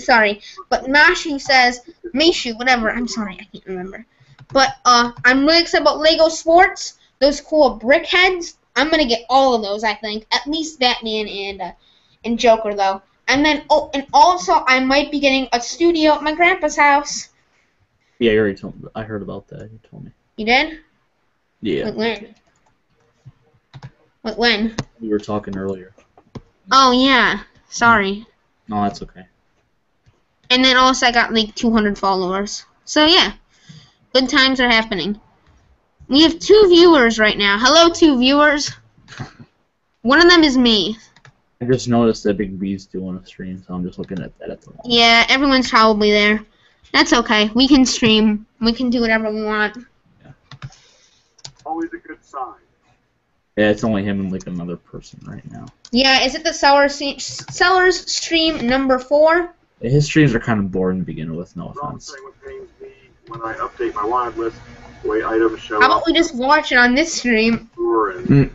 Sorry. But Mashu says, Mashu, whatever. I'm sorry, I can't remember. But uh, I'm really excited about Lego Sports, those cool brick heads. I'm going to get all of those, I think. At least Batman and uh, and Joker, though. And then, oh, and also I might be getting a studio at my grandpa's house. Yeah, you already told me. I heard about that. You told me. You did? Yeah. Like when? Like when? We were talking earlier. Oh, yeah. Sorry. No, that's okay. And then also I got like two hundred followers. So, yeah. Good times are happening. We have two viewers right now. Hello, two viewers. One of them is me. I just noticed that Big B's doing a stream, so I'm just looking at that at the moment. Yeah, everyone's probably there. That's okay. We can stream. We can do whatever we want. Yeah. Always a good sign. Yeah, it's only him and like another person right now. Yeah, is it the Sellers stream number four? His streams are kind of boring to begin with, no offense. When I update my wanted list, the way items show up. How about we just watch it on this stream? Mm.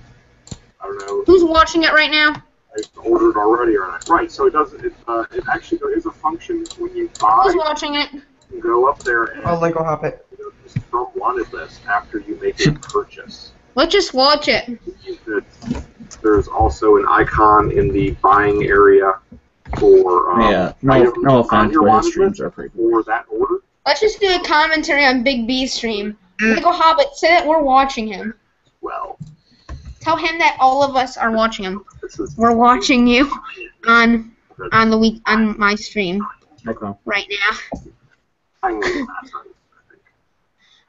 I don't know. Who's watching it right now? I ordered already on it. Right, so it doesn't. It, uh, it actually there is a function when you buy. Who's watching it? You go up there and. Oh, Lego Hobbit. You know, just from wanted list after you make a purchase. Let's just watch it. There's also an icon in the buying area for um, yeah, no, no offense, your streams are pretty cool. For that order. Let's just do a commentary on Big B's stream. Lego Hobbit, say that we're watching him. Well, tell him that all of us are watching him. We're watching you on on the week on my stream okay. right now.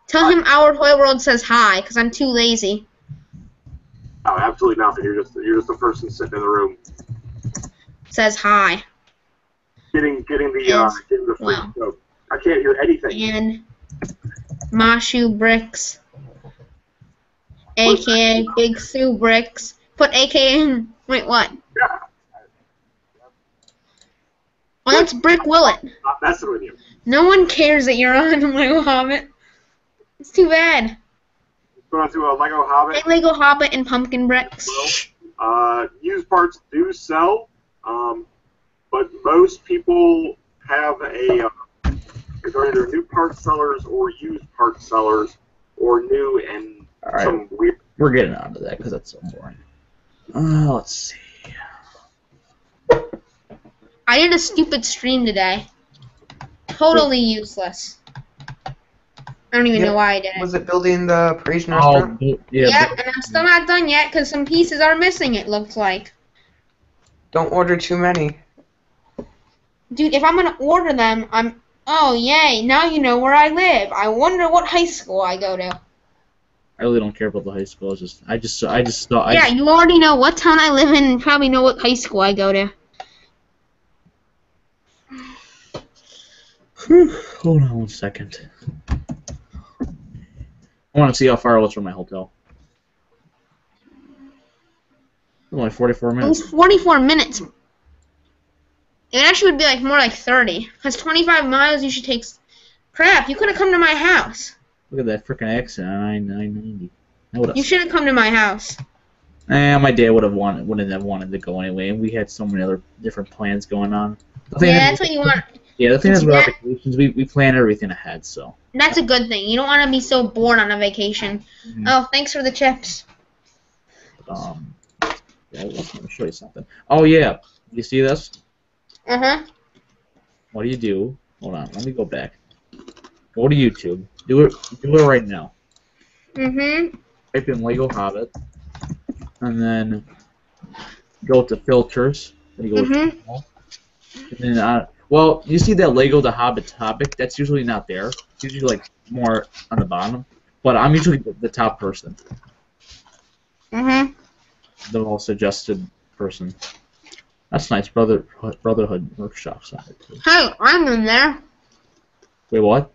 Tell him Our Toy World says hi, because I'm too lazy. Oh, absolutely nothing. You're just you're just the person sitting in the room. Says hi. Getting getting the and, uh getting the free wow. soap. I can't hear anything. And Mashu Bricks, A K A Big Sue Bricks. Put A K A in. Wait, what? Yeah. Well, that's Brick Willet. Not messing with you. No one cares that you're on Lego Hobbit. It's too bad. Going to a Lego Hobbit. Hey, Lego Hobbit and Pumpkin Bricks. Uh, used parts do sell, um, but most people have a uh, they're either new part sellers or used part sellers or new and right. some weird We're getting out of that because that's so boring. Uh, let's see. I did a stupid stream today. Totally useless. I don't even yep. know why I did it. Was it building the Parisian restaurant? Oh, yeah, yep, and I'm still not done yet because some pieces are missing, it looks like. Don't order too many. Dude, if I'm going to order them, I'm... Oh, yay, now you know where I live. I wonder what high school I go to. I really don't care about the high school. I just, I just, I just thought... Yeah, I just, you already know what town I live in and probably know what high school I go to. Hold on one second. I want to see how far I was from my hotel. Only forty-four minutes. It was forty-four minutes. It actually would be like more like thirty. Because twenty-five miles you should take... Crap, you could have come to my house. Look at that frickin' exit on I nine ninety. You should have come to my house. Eh, my dad would have wanted, wouldn't have wanted to go anyway. And we had so many other different plans going on. The yeah, that's what you want. Yeah, the thing is, with our vacations, we, we plan everything ahead, so. That's a good thing. You don't want to be so bored on a vacation. Mm-hmm. Oh, thanks for the chips. Um, yeah, I was going to show you something. Oh, yeah. You see this? Uh-huh. What do you do? Hold on. Let me go back. Go to YouTube. Do it Do it right now. Mm-hmm. Type in Lego Hobbit. And then go to Filters. Then you go mm-hmm. to channel, and then... Uh, Well, you see that Lego the Hobbit topic? That's usually not there. It's usually like more on the bottom. But I'm usually the top person. Mm-hmm. The most suggested person. That's nice. Brother Brotherhood Workshop side. Hey, I'm in there. Wait, what?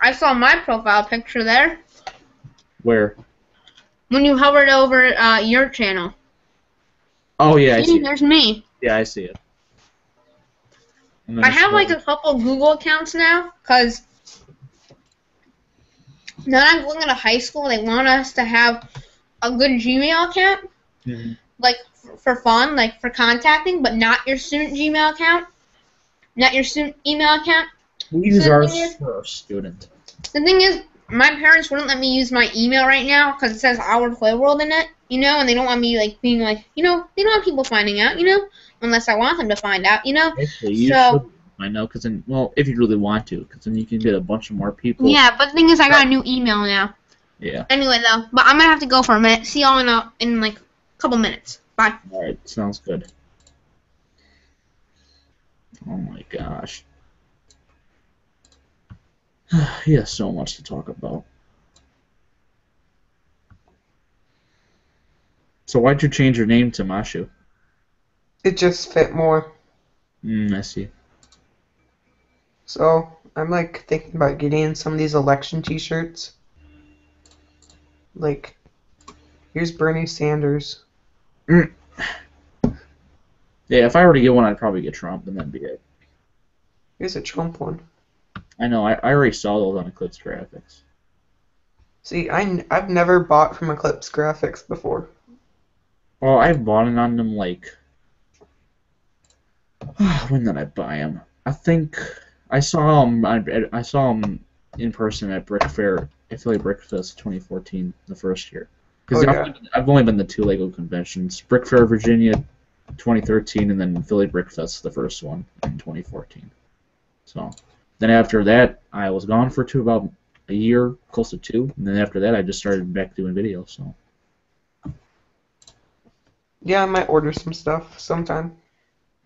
I saw my profile picture there. Where? When you hovered over uh, your channel. Oh yeah, see, I see. There's it. me. Yeah, I see it. I have like a couple Google accounts now, because now that I'm going to high school, they want us to have a good Gmail account, mm-hmm. like for fun, like for contacting, but not your student Gmail account, not your student email account. We use so ours is, for a student. The thing is, my parents wouldn't let me use my email right now because it says Our Toy World in it, you know, and they don't want me like being like, you know, they don't want people finding out, you know. Unless I want them to find out, you know. Actually, you so I know, cause then, well, if you really want to, because then you can get a bunch of more people. Yeah, but the thing is, I got a new email now. Yeah. Anyway, though, but I'm gonna have to go for a minute. See y'all in a, in like a couple minutes. Bye. All right, sounds good. Oh my gosh. He has so much to talk about. So why'd you change your name to Mashu? It just fit more. Mm, I see. So, I'm like thinking about getting some of these election t-shirts. Like, here's Bernie Sanders. Mm. Yeah, if I were to get one, I'd probably get Trump, and that'd be it. Here's a Trump one. I know, I, I already saw those on Eclipse Graphics. See, I, I've never bought from Eclipse Graphics before. Well, I've bought it on them, like... When did I buy them? I think I saw them. I, I saw them in person at Brick Fair. I feel like Brickfest twenty fourteen, the first year. Because oh, yeah. I've only been to two Lego conventions: Brick Fair, Virginia, twenty thirteen, and then Philly Brickfest, the first one in twenty fourteen. So then after that, I was gone for two about a year, close to two, and then after that, I just started back doing videos. So yeah, I might order some stuff sometime.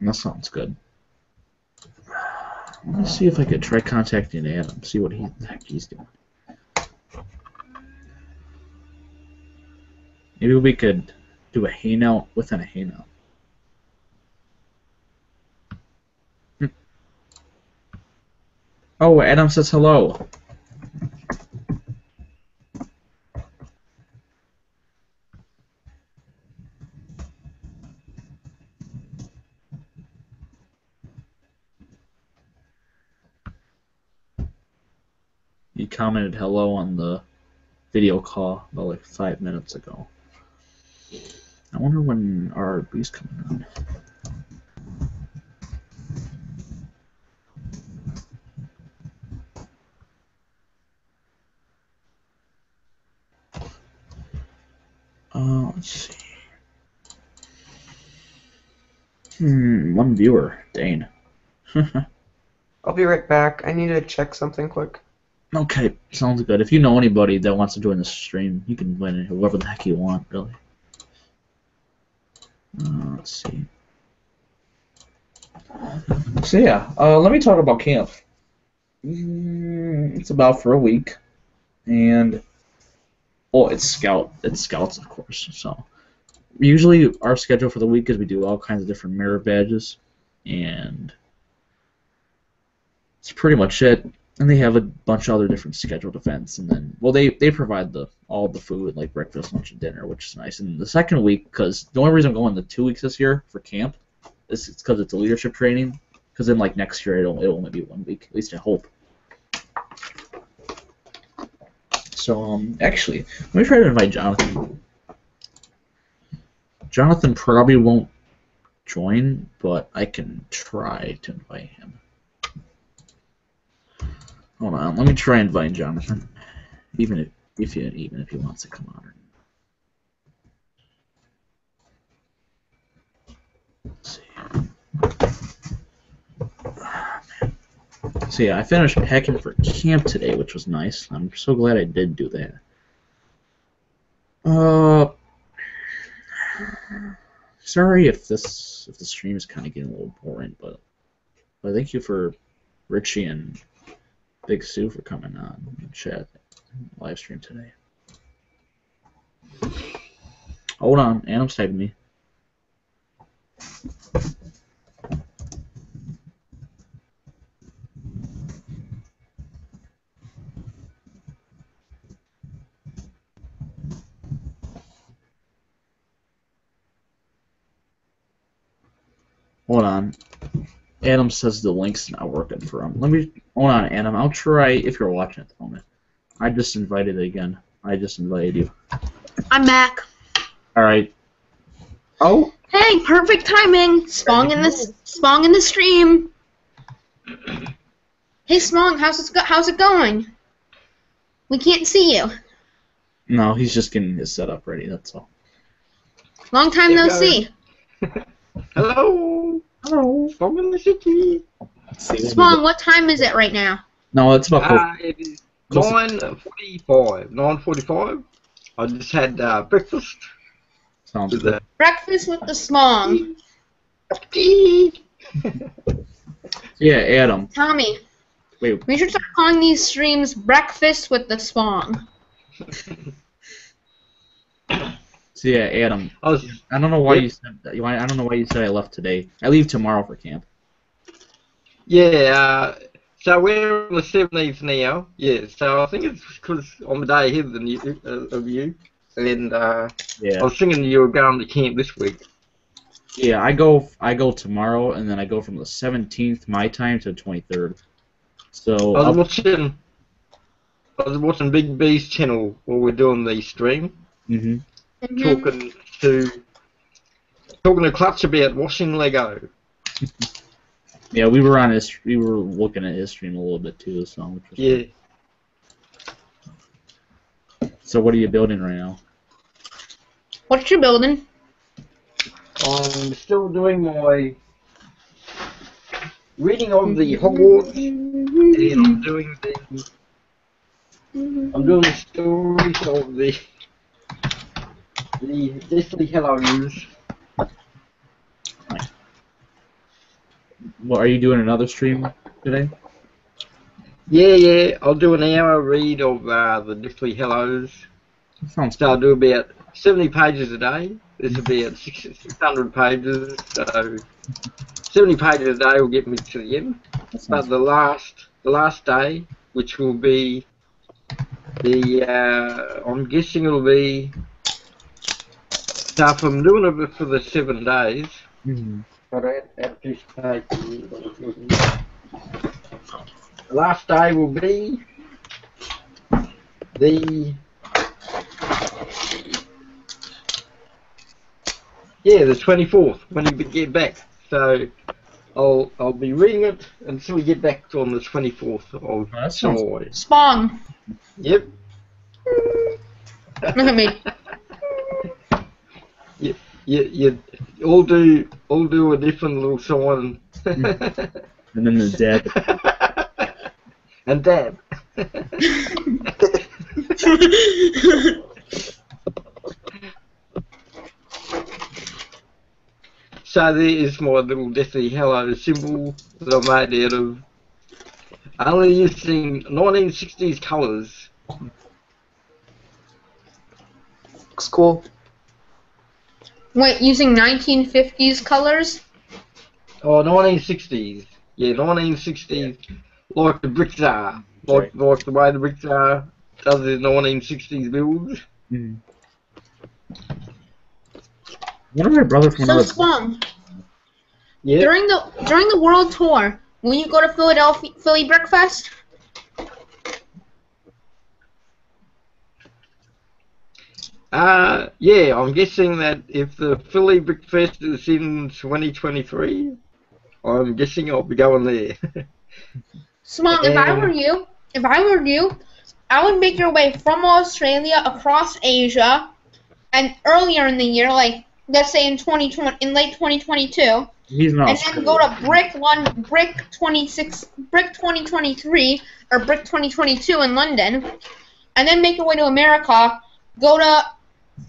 That sounds good. Let's see if I could try contacting Adam, see what he, the heck he's doing. Maybe we could do a hangout within a hangout. Hm. Oh, Adam says hello. He commented hello on the video call about like five minutes ago. I wonder when R R B's coming on. Hmm, one viewer. Dane. I'll be right back. I need to check something quick. Okay, sounds good. If you know anybody that wants to join the stream, you can win whoever the heck you want, really. Uh, let's see. So yeah, uh, let me talk about camp. Mm, it's about for a week, and oh, it's scout. It's scouts, of course. So usually our schedule for the week is we do all kinds of different merit badges, and it's pretty much it. And they have a bunch of other different scheduled events, and then well, they they provide the all the food, like breakfast, lunch, and dinner, which is nice. And the second week, because the only reason I'm going the two weeks this year for camp is it's because it's a leadership training. Because then, like next year, it'll it'll only be one week, at least I hope. So um, actually, let me try to invite Jonathan. Jonathan probably won't join, but I can try to invite him. Hold on, let me try and invite Jonathan, even if if he even if he wants to come on. Let's see. Oh, man. So yeah, I finished packing for camp today, which was nice. I'm so glad I did do that. Uh, sorry if this if the stream is kind of getting a little boring, but but thank you for Richie and Big Sue for coming on and chat live stream today. Hold on, Adam's typing me. Hold on. Adam says the link's not working for him. Let me hold on, Adam. I'll try if you're watching at the moment. I just invited it again. I just invited you. I'm back. All right. Oh. Hey, perfect timing. Spong in the Spong in the stream. Hey, Spong, how's it how's it going? We can't see you. No, he's just getting his setup ready. That's all. Long time hey, no guys. See. Hello. Hello. Spong in the city. Spong, what time is it right now? No, it's about uh, it is nine forty-five. nine forty-five. I just had uh, breakfast. Sounds with good. Breakfast with the Spong. Yeah, Adam. Tommy. Wait. We should start calling these streams Breakfast with the Spong. So yeah, Adam. I, was, I don't know why yeah. you said that. I don't know why you said I left today. I leave tomorrow for camp. Yeah. Uh, so we're on the seventeenth now. Yeah. So I think it's because I'm a day ahead than you, uh, of you. And uh, yeah. I was thinking you were going to camp this week. Yeah, I go. I go tomorrow, and then I go from the seventeenth my time to the twenty-third. So I was I'll, watching. I was watching Big B's channel while we're doing the stream. Mm-hmm. Talking to talking to Clutch about washing Lego. Yeah, we were on his. We were looking at his stream a little bit too. So yeah. So what are you building right now? What you building? I'm still doing my reading of the Hogwarts, and I'm doing the I'm doing the stories of the. The Deathly Hallows. Nice. Well, are you doing another stream today? Yeah, yeah. I'll do an hour read of uh, the Deathly Hallows. Sounds so I'll do about seventy pages a day. There's about six hundred pages, so seventy pages a day will get me to the end. But the last, the last day, which will be the, uh, I'm guessing it'll be. So if I'm doing it for the seven days, mm-hmm. but at, at this day, the last day will be the yeah the twenty-fourth when we get back. So I'll I'll be reading it until we get back to on the twenty-fourth of July. Spong. Yep. Look at me. You, you, you all do we'll do a different little sign. And then there's Deb. And Deb. So there is my little Deathly Hallows symbol that I made out of only using nineteen sixties colours. Looks cool. Wait, using nineteen fifties colours? Oh, nineteen sixties. Yeah, nineteen sixties. Yeah. Like the BrickTsar. Like, right. Like the way the BrickTsar does his nineteen sixties builds. Mm. What are my brother from So, Spong, yeah. during the during the world tour, will you go to Philadelphia Philly Brickfest? Uh, yeah, I'm guessing that if the Philly Brickfest is in twenty twenty-three, I'm guessing I'll be going there. Spong, if I were you, if I were you, I would make your way from Australia across Asia, and earlier in the year, like let's say in twenty twenty, in late twenty twenty-two, He's not and then go to Brick One, Brick twenty-six, Brick twenty twenty-three, or Brick twenty twenty-two in London, and then make your way to America. Go to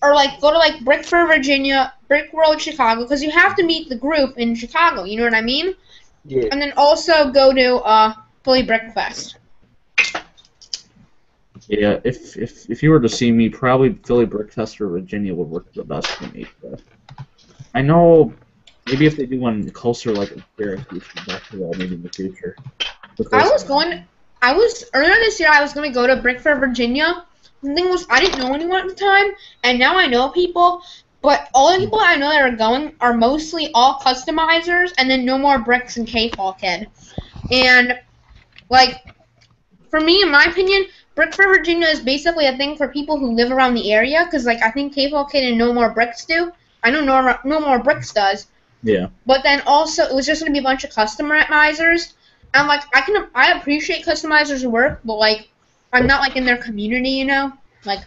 or like go to like Brick Fair, Virginia, Brickworld, Chicago, because you have to meet the group in Chicago. You know what I mean? Yeah. And then also go to uh, Philly Brickfest. Yeah, if if if you were to see me, probably Philly Brickfest or Virginia would work the best for me. But I know maybe if they do one closer, like a fair, we should back to that maybe in the future. I was going. I was earlier this year. I was going to go to Brick Fair, Virginia. The thing was, I didn't know anyone at the time, and now I know people. But all the people I know that are going are mostly all customizers, and then No More Bricks and K-Fall Kid. And like, for me, in my opinion, Brick Fair Virginia is basically a thing for people who live around the area, because like I think K-Fall Kid and No More Bricks do. I know No, no More Bricks does. Yeah. But then also, it was just gonna be a bunch of customizers, and like I can I appreciate customizers' work, but like I'm not like in their community, you know, like.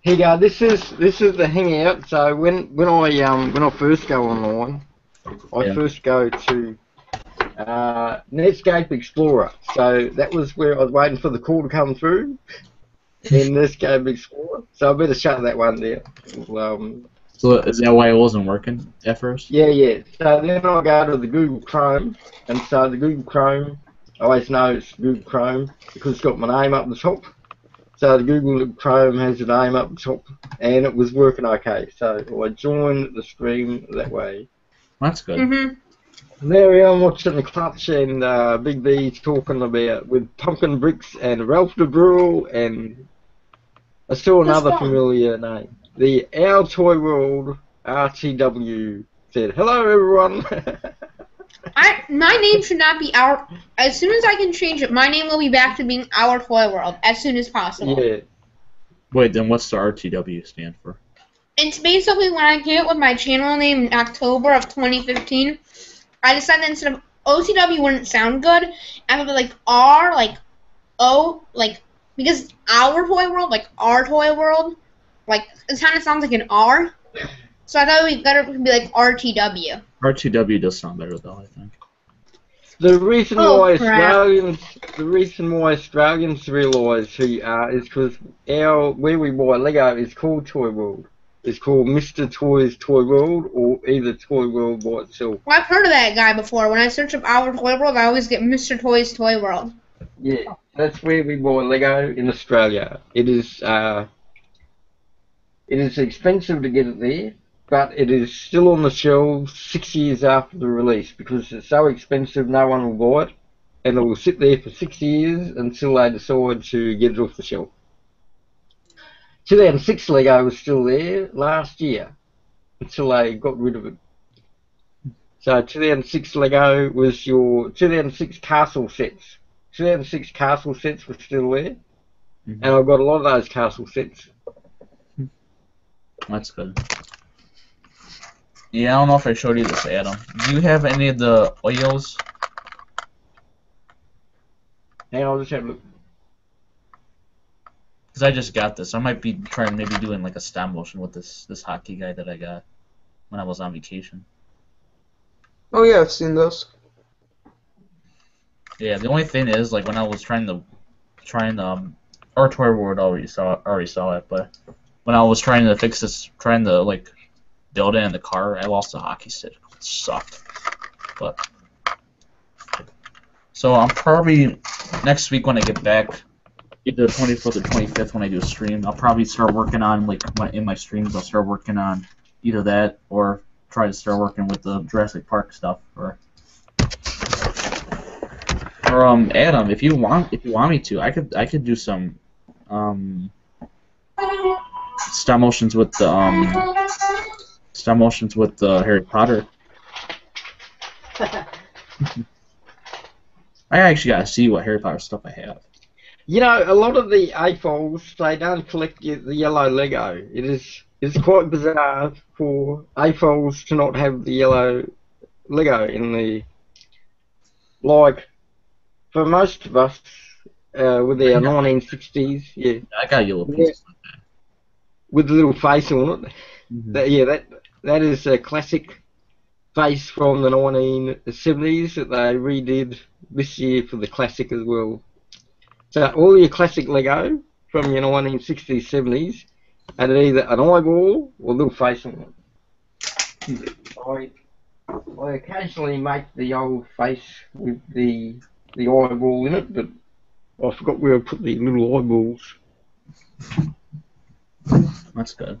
Hey guys, this is this is the hangout. So when when I um when I first go online, I yeah. first go to uh, Netscape Explorer. So that was where I was waiting for the call to come through in Netscape Explorer. So I better shut that one down. Um, so is that why it wasn't working at first? Yeah, yeah. So then I go to the Google Chrome, and so the Google Chrome, I always know it's Google Chrome because it's got my name up the top. So the Google Chrome has a name up top, and it was working okay. So I joined the stream that way. That's good. Mm-hmm. There we are watching Clutch and uh, Big B talking about with Pumpkin Bricks and Ralph DeBruhl, and I saw another familiar name. The Our Toy World R T W said, "Hello, everyone." I, my name should not be Our. As soon as I can change it, my name will be back to being Our Toy World as soon as possible. Yeah. Wait, then what's the R T W stand for? It's basically when I came up with my channel name in October of twenty fifteen, I decided instead of O T W wouldn't sound good, I would be like R, like O, like because Our Toy World, like Our Toy World, like it kind of sounds like an R. So I thought it would be better if it would be like R T W. R T W does sound better though, I think. The reason oh, why crap. Australians, the reason why Australians realise who you are is because our where we buy Lego is called Toy World. It's called Mister Toy's Toy World or either Toy World by itself. Well, I've heard of that guy before. When I search up Our Toy World, I always get Mister Toy's Toy World. Yeah, that's where we buy Lego in Australia. It is uh, it is expensive to get it there. But it is still on the shelves six years after the release because it's so expensive no one will buy it, and it will sit there for six years until they decide to get it off the shelf. two thousand six Lego was still there last year until they got rid of it. So two thousand six Lego was your two thousand six castle sets. two thousand six castle sets were still there, mm-hmm. and I've got a lot of those castle sets. That's good. Yeah, I don't know if I showed you this, Adam. Do you have any of the oils? Hang on, I'll just have a look. Because I just got this. I might be trying maybe doing like a stop motion with this this hockey guy that I got. when I was on vacation. Oh yeah, I've seen those. Yeah, the only thing is, like, when I was trying to, trying to, um, our toy world already saw, already saw it, but when I was trying to fix this, trying to, like, build it in the car, I lost the hockey stick. It sucked. But, so I'm probably, next week when I get back, either the twenty-fourth or twenty-fifth when I do a stream, I'll probably start working on, like, my, in my streams, I'll start working on either that or try to start working with the Jurassic Park stuff, or... Or um, Adam, if you want, if you want me to, I could, I could do some, um, stop motions with the, um, stop motions with the Harry Potter. I actually gotta see what Harry Potter stuff I have. You know, a lot of the A fours, they don't collect the yellow Lego. It is, it's quite bizarre for A fours to not have the yellow Lego in the, like. For most of us, uh, with their nineteen sixties, yeah. I got a yellow piece. Yeah. With the little face on it. Mm-hmm. that, yeah, that that is a classic face from the nineteen seventies that they redid this year for the classic as well. So all your classic Lego from your nineteen sixties, seventies had either an eyeball or a little face on it. I, I occasionally make the old face with the... the eyeball in it, but I forgot where I put the little eyeballs. That's good.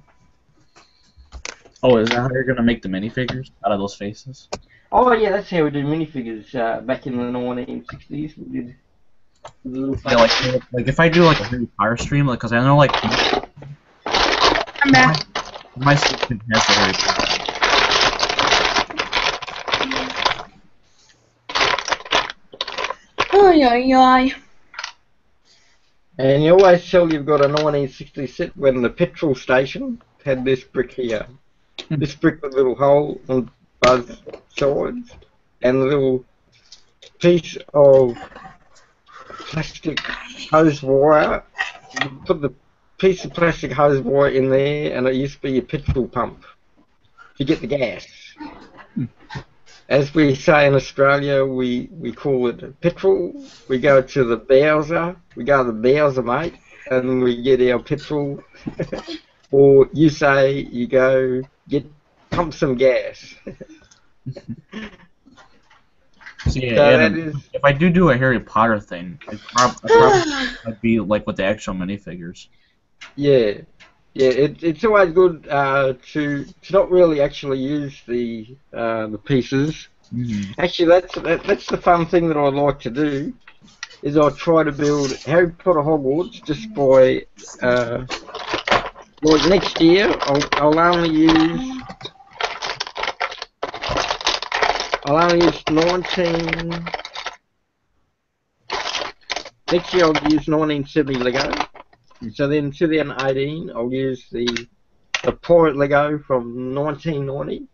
Oh, is that how you're going to make the minifigures out of those faces? Oh, yeah, that's how we did minifigures uh, back in the nineteen sixties. We did little yeah, like, like, like if I do like a Harry Potter stream, like, because I know, like, I'm back. My system has the Harry Potter. And you always tell you've got a nineteen sixty set when the petrol station had this brick here. This brick with a little hole on both sides and a little piece of plastic hose wire. You put the piece of plastic hose wire in there and it used to be your petrol pump to get the gas. As we say in Australia, we, we call it petrol. We go to the Bowser, we go to the Bowser, mate, and we get our petrol. Or you say you go get pump some gas. See, so Adam, that is, if I do do a Harry Potter thing, it prob probably would be like with the actual minifigures. Yeah, yeah. It, it's always good uh, to to not really actually use the Uh, the pieces. Mm-hmm. Actually, that's that, that's the fun thing that I like to do is I try to build Harry Potter Hogwarts just by uh, like next year I'll, I'll only use I'll only use nineteen next year I'll use nineteen seventy Lego. So then two thousand eighteen I'll use the the Pirate Lego from nineteen ninety.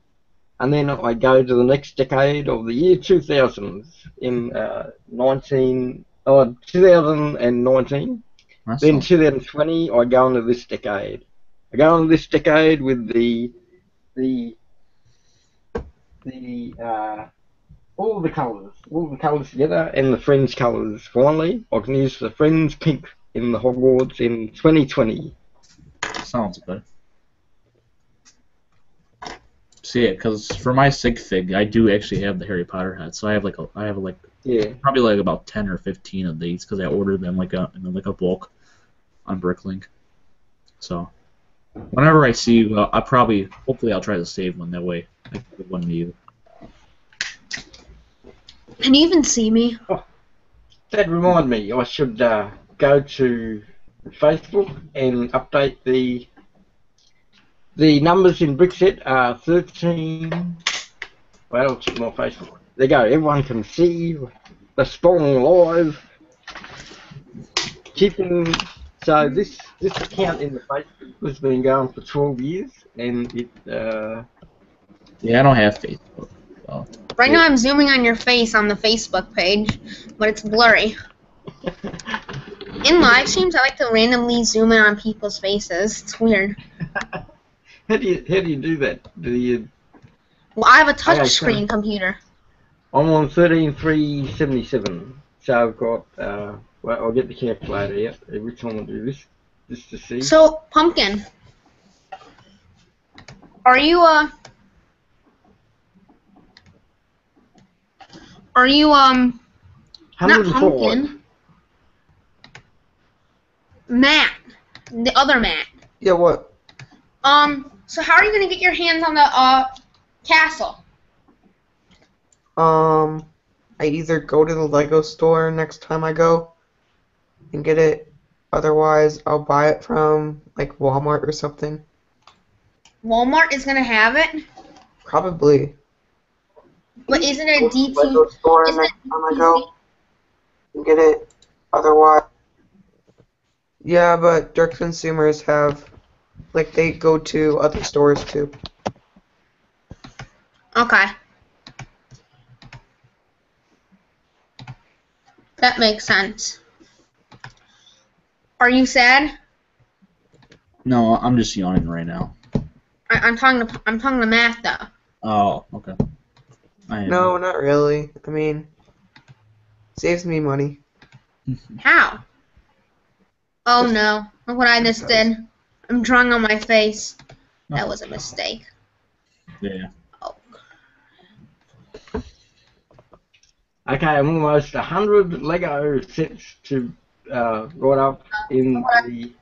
And then I go to the next decade of the year two thousand in uh, nineteen, oh, twenty nineteen. That's then awesome. two thousand twenty, I go into this decade. I go into this decade with the the the uh, all the colours, all the colours together, and the Friends colours. Finally, I can use the Friends pink in the Hogwarts in twenty twenty. Sounds good. See it, because for my sig fig, I do actually have the Harry Potter hat, so I have like a, I have like, yeah, probably like about ten or fifteen of these, because I ordered them like a, like a bulk on Bricklink. So whenever I see, uh, I probably, hopefully, I'll try to save one that way. I can give one to you. Can you even see me? Oh, that remind me, I should uh, go to Facebook and update the. The numbers in Brickset are thirteen. Well, check my Facebook. There you go. Everyone can see the Spong live. Keeping so this this account in the Facebook has been going for twelve years, and it. Uh, yeah, I don't have Facebook. So. Right now, I'm zooming on your face on the Facebook page, but it's blurry. In live streams, I like to randomly zoom in on people's faces. It's weird. How do you how do you do that? Do you Well, I have a touchscreen okay, computer. I'm on thirteen three seventy-seven, so I've got, uh, well, I'll get the calculator out every time I do this, just to see. So, Pumpkin, are you, uh, are you, um, not Pumpkin, Matt, the other Matt. Yeah, what? Um, so how are you going to get your hands on the, uh, castle? Um, I either go to the Lego store next time I go and get it. Otherwise, I'll buy it from, like, Walmart or something. Walmart is going to have it? Probably. But isn't it a D two? Go to the Lego store next time I go and get it. Otherwise, yeah, but direct consumers have, like, they go to other stores, too. Okay. That makes sense. Are you sad? No, I'm just yawning right now. I, I'm talking to I'm talking to Matt though. Oh, okay. I am. No, not really. I mean, saves me money. How? Oh just, no! Look what I just did. I'm drawing on my face. That oh, was a mistake. Yeah. Oh. Okay, I'm almost a hundred Lego sets to. Uh, brought up in the...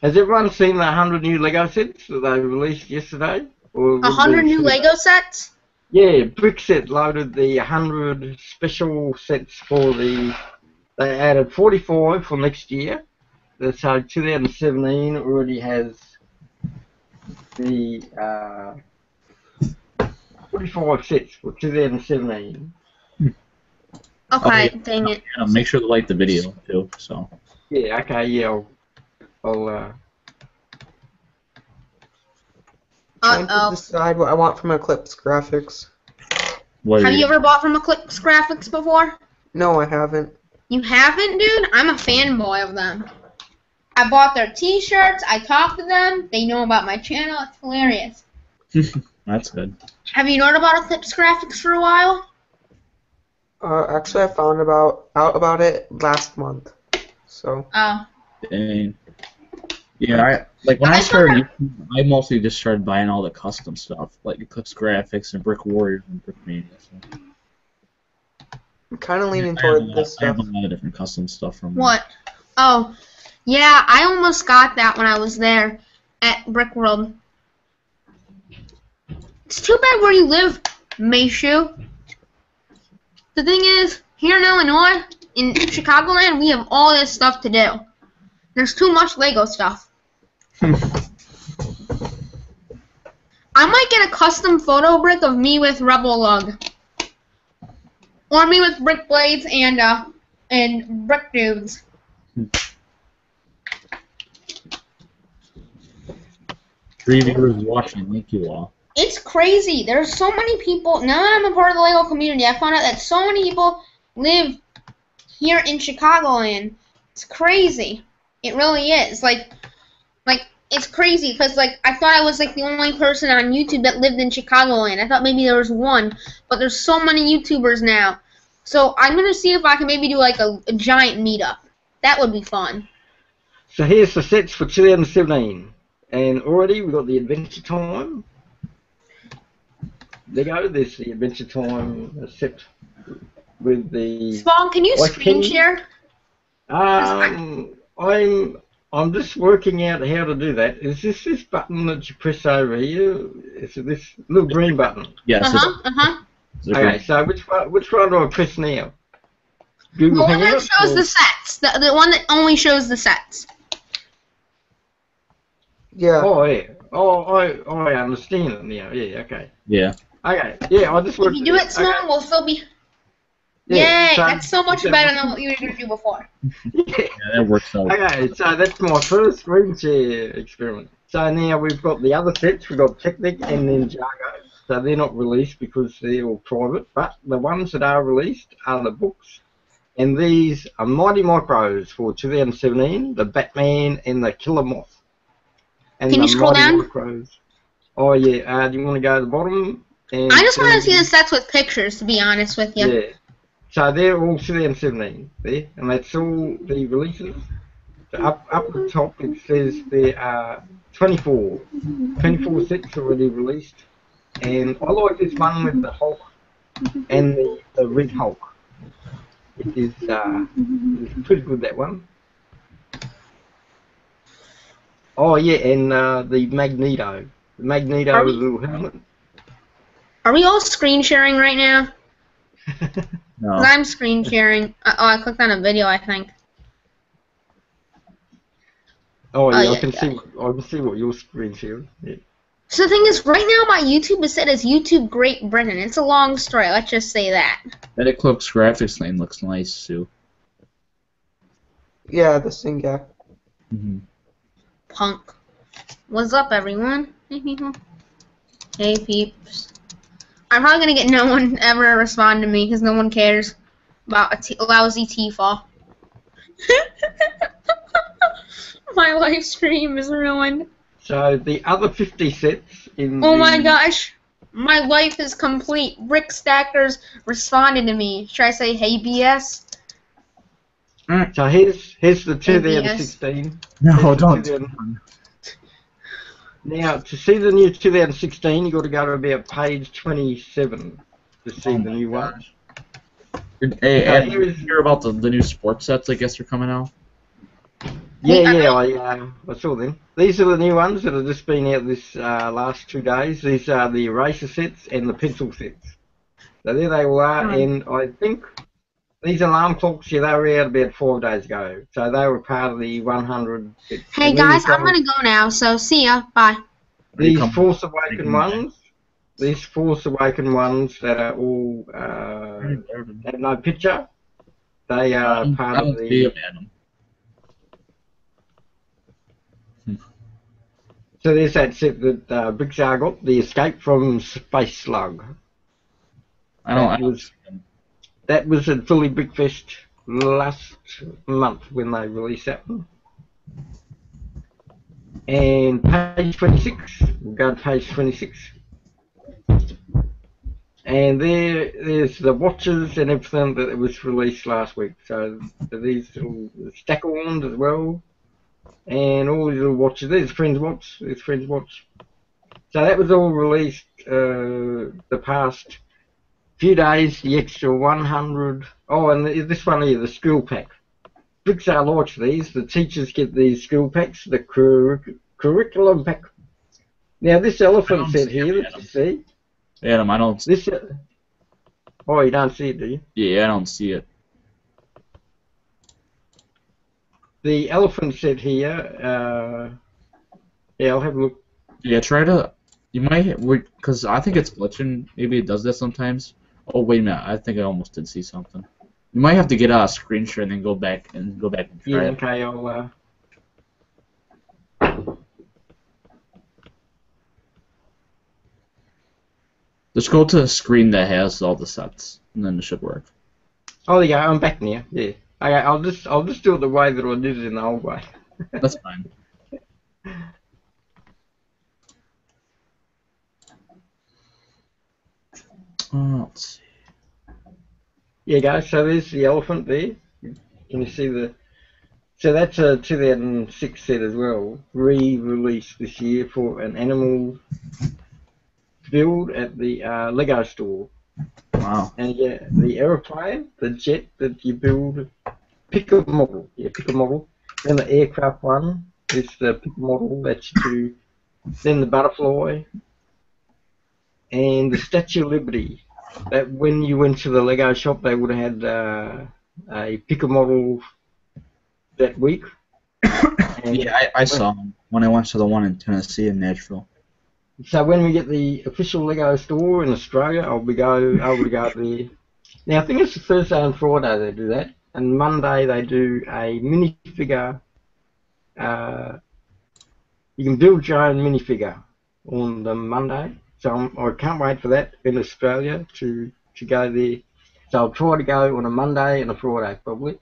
Has everyone seen the one hundred new Lego sets that they released yesterday? Or one hundred new Lego sets? Yeah, Brickset loaded the one hundred special sets for the... They added forty-five for next year. So two thousand seventeen already has the uh, forty-five sets for two thousand seventeen. Okay, oh, yeah. Dang it. Yeah, make sure to like the video too. So. Yeah. Okay. Yeah. I'll. I'll uh. Uh oh. Decide what I want from Eclipse Graphics. What Have you, you ever bought from Eclipse Graphics before? No, I haven't. You haven't, dude? I'm a fanboy of them. I bought their T-shirts. I talked to them. They know about my channel. It's hilarious. That's good. Have you known about Eclipse Graphics for a while? Uh, actually, I found about out about it last month, so. Oh. Dang. Yeah, I, like when I, I started, I mostly just started buying all the custom stuff, like Eclipse Graphics and Brick Warrior and Brickmatic. So. I'm kind of leaning yeah, toward this stuff. I have a lot of different custom stuff from. What? There. Oh, yeah, I almost got that when I was there at Brickworld. It's too bad where you live, Mashu. The thing is, here in Illinois, in Chicagoland, we have all this stuff to do. There's too much Lego stuff. I might get a custom photo brick of me with Rebel Lug. Or me with Brick Blades and, uh, and Brick Dudes. Three viewers watching, thank you all. It's crazy. There's so many people. Now that I'm a part of the Lego community, I found out that so many people live here in Chicagoland. It's crazy. It really is. Like, like it's crazy because like I thought I was like the only person on YouTube that lived in Chicagoland. I thought maybe there was one, but there's so many YouTubers now. So I'm gonna see if I can maybe do like a, a giant meetup. That would be fun. So here's the sets for two thousand seventeen, and already we got the Adventure Time. There go, there's the Adventure Time set with the... Spong, can you screen share? Um, I'm, I'm just working out how to do that. Is this this button that you press over here? Is it this little green button? Yes. Uh-huh, uh-huh. Okay, so which one, which one do I press now? Google the one that shows or? the sets. The, the one that only shows the sets. Yeah. Oh, yeah. Oh, I, I understand it now. Yeah, okay. Yeah. Okay, yeah, I just want to... If you do it, Spong, okay. We'll still be... Yeah, Yay, so, that's so much better than what you were going to do before. Yeah. Yeah, that works out. Okay, so that's my first screen share experiment. So now we've got the other sets. We've got Technic and then Jargo. So they're not released because they're all private, but the ones that are released are the books. And these are Mighty Micros for two thousand seventeen, the Batman and the Killer Moth. And Can you scroll down? Micros. Oh, yeah. Uh, do you want to go to the bottom? And I just want to see the sets with pictures, to be honest with you. Yeah. So they're all three and seventeen there, and that's all the releases. So up, up the top it says there are twenty-four, twenty-four sets already released. And I like this one with the Hulk and the, the Red Hulk. It is uh, it's pretty good, that one. Oh yeah, and uh, the Magneto. The Magneto with a little helmet. Are we all screen sharing right now? No. I'm screen sharing. Uh, oh, I clicked on a video, I think. Oh yeah, oh, yeah I can yeah. see. I can see what your screen sharing. Yeah. So the thing is, right now my YouTube is set as YouTube Great Britain. It's a long story. Let's just say that. That Eclipse Graphics name looks nice, Sue. Yeah, the same guy. Mm-hmm. Punk. What's up, everyone? Hey people. Hey peeps. I'm probably gonna get no one ever respond to me because no one cares about a t lousy T-fall. My live stream is ruined. So the other fifty sets in. Oh my gosh, my life is complete. Brick stackers responded to me. Should I say hey B S? Mm. So here's here's the two there of sixteen. No, don't. Now to see the new two thousand sixteen, you got to go to about page twenty-seven to see oh the new gosh. one. Hey, Adam, did you hear about the, the new sports sets? I guess are coming out. Yeah, yeah, I, uh, I saw them. These are the new ones that have just been out this uh, last two days. These are the eraser sets and the pencil sets. So there they are, and I think these alarm clocks, yeah, they were out about four days ago. So they were part of the one hundred sets. Hey guys, I'm going to go now, so see ya, bye. These Force Awakened ones, these Force Awakened ones that are all, uh, have no picture, they are part of the... So there's that set that uh, BrickTsar got, the Escape from Space Slug. I don't. That was, that was at Philly Brickfest last month when they released that one. And page twenty-six, we'll go to page twenty-six. And there, there's the watches and everything that was released last week. So these little stack-ons as well. And all these little watches. There's Friends Watch. There's Friends Watch. So that was all released uh, the past few days. The extra one hundred. Oh, and the, this one here, the school pack. BrickTsar launched these. The teachers get these school packs, the cur curriculum pack. Now this elephant set here, that you see. Adam, I don't. This. Uh, oh, you don't see it, do you? Yeah, I don't see it. The elephant set here, uh, yeah, I'll have a look. Yeah, try to, you might, because I think it's glitching, maybe it does that sometimes. Oh, wait a minute, I think I almost did see something. You might have to get a screen share and then go back and go back and try yeah, it. Okay, I'll, uh... Just go to a screen that has all the sets, and then it should work. Oh, there you go, I'm back now, yeah. Okay, I'll just I'll just do it the way that I did it in the old way. That's fine. Oh, let's see. Yeah, guys. So there's the elephant there. Can you see the? So that's a two thousand six set as well, re-released this year for an animal build at the uh, Lego store. Wow. And yeah, the aeroplane, the jet that you build, pick a model. Yeah, pick a model. Then the aircraft one is the pick model that you do. Then the butterfly. And the Statue of Liberty. That when you went to the Lego shop, they would have had uh, a pick a model that week. And yeah, I, I saw them when I went to the one in Tennessee in Nashville. So when we get the official Lego store in Australia, I'll be go. I'll be go there. Now I think it's Thursday and Friday they do that, and Monday they do a minifigure. Uh, you can build your own minifigure on the Monday, so I'm, I can't wait for that in Australia to to go there. So I'll try to go on a Monday and a Friday probably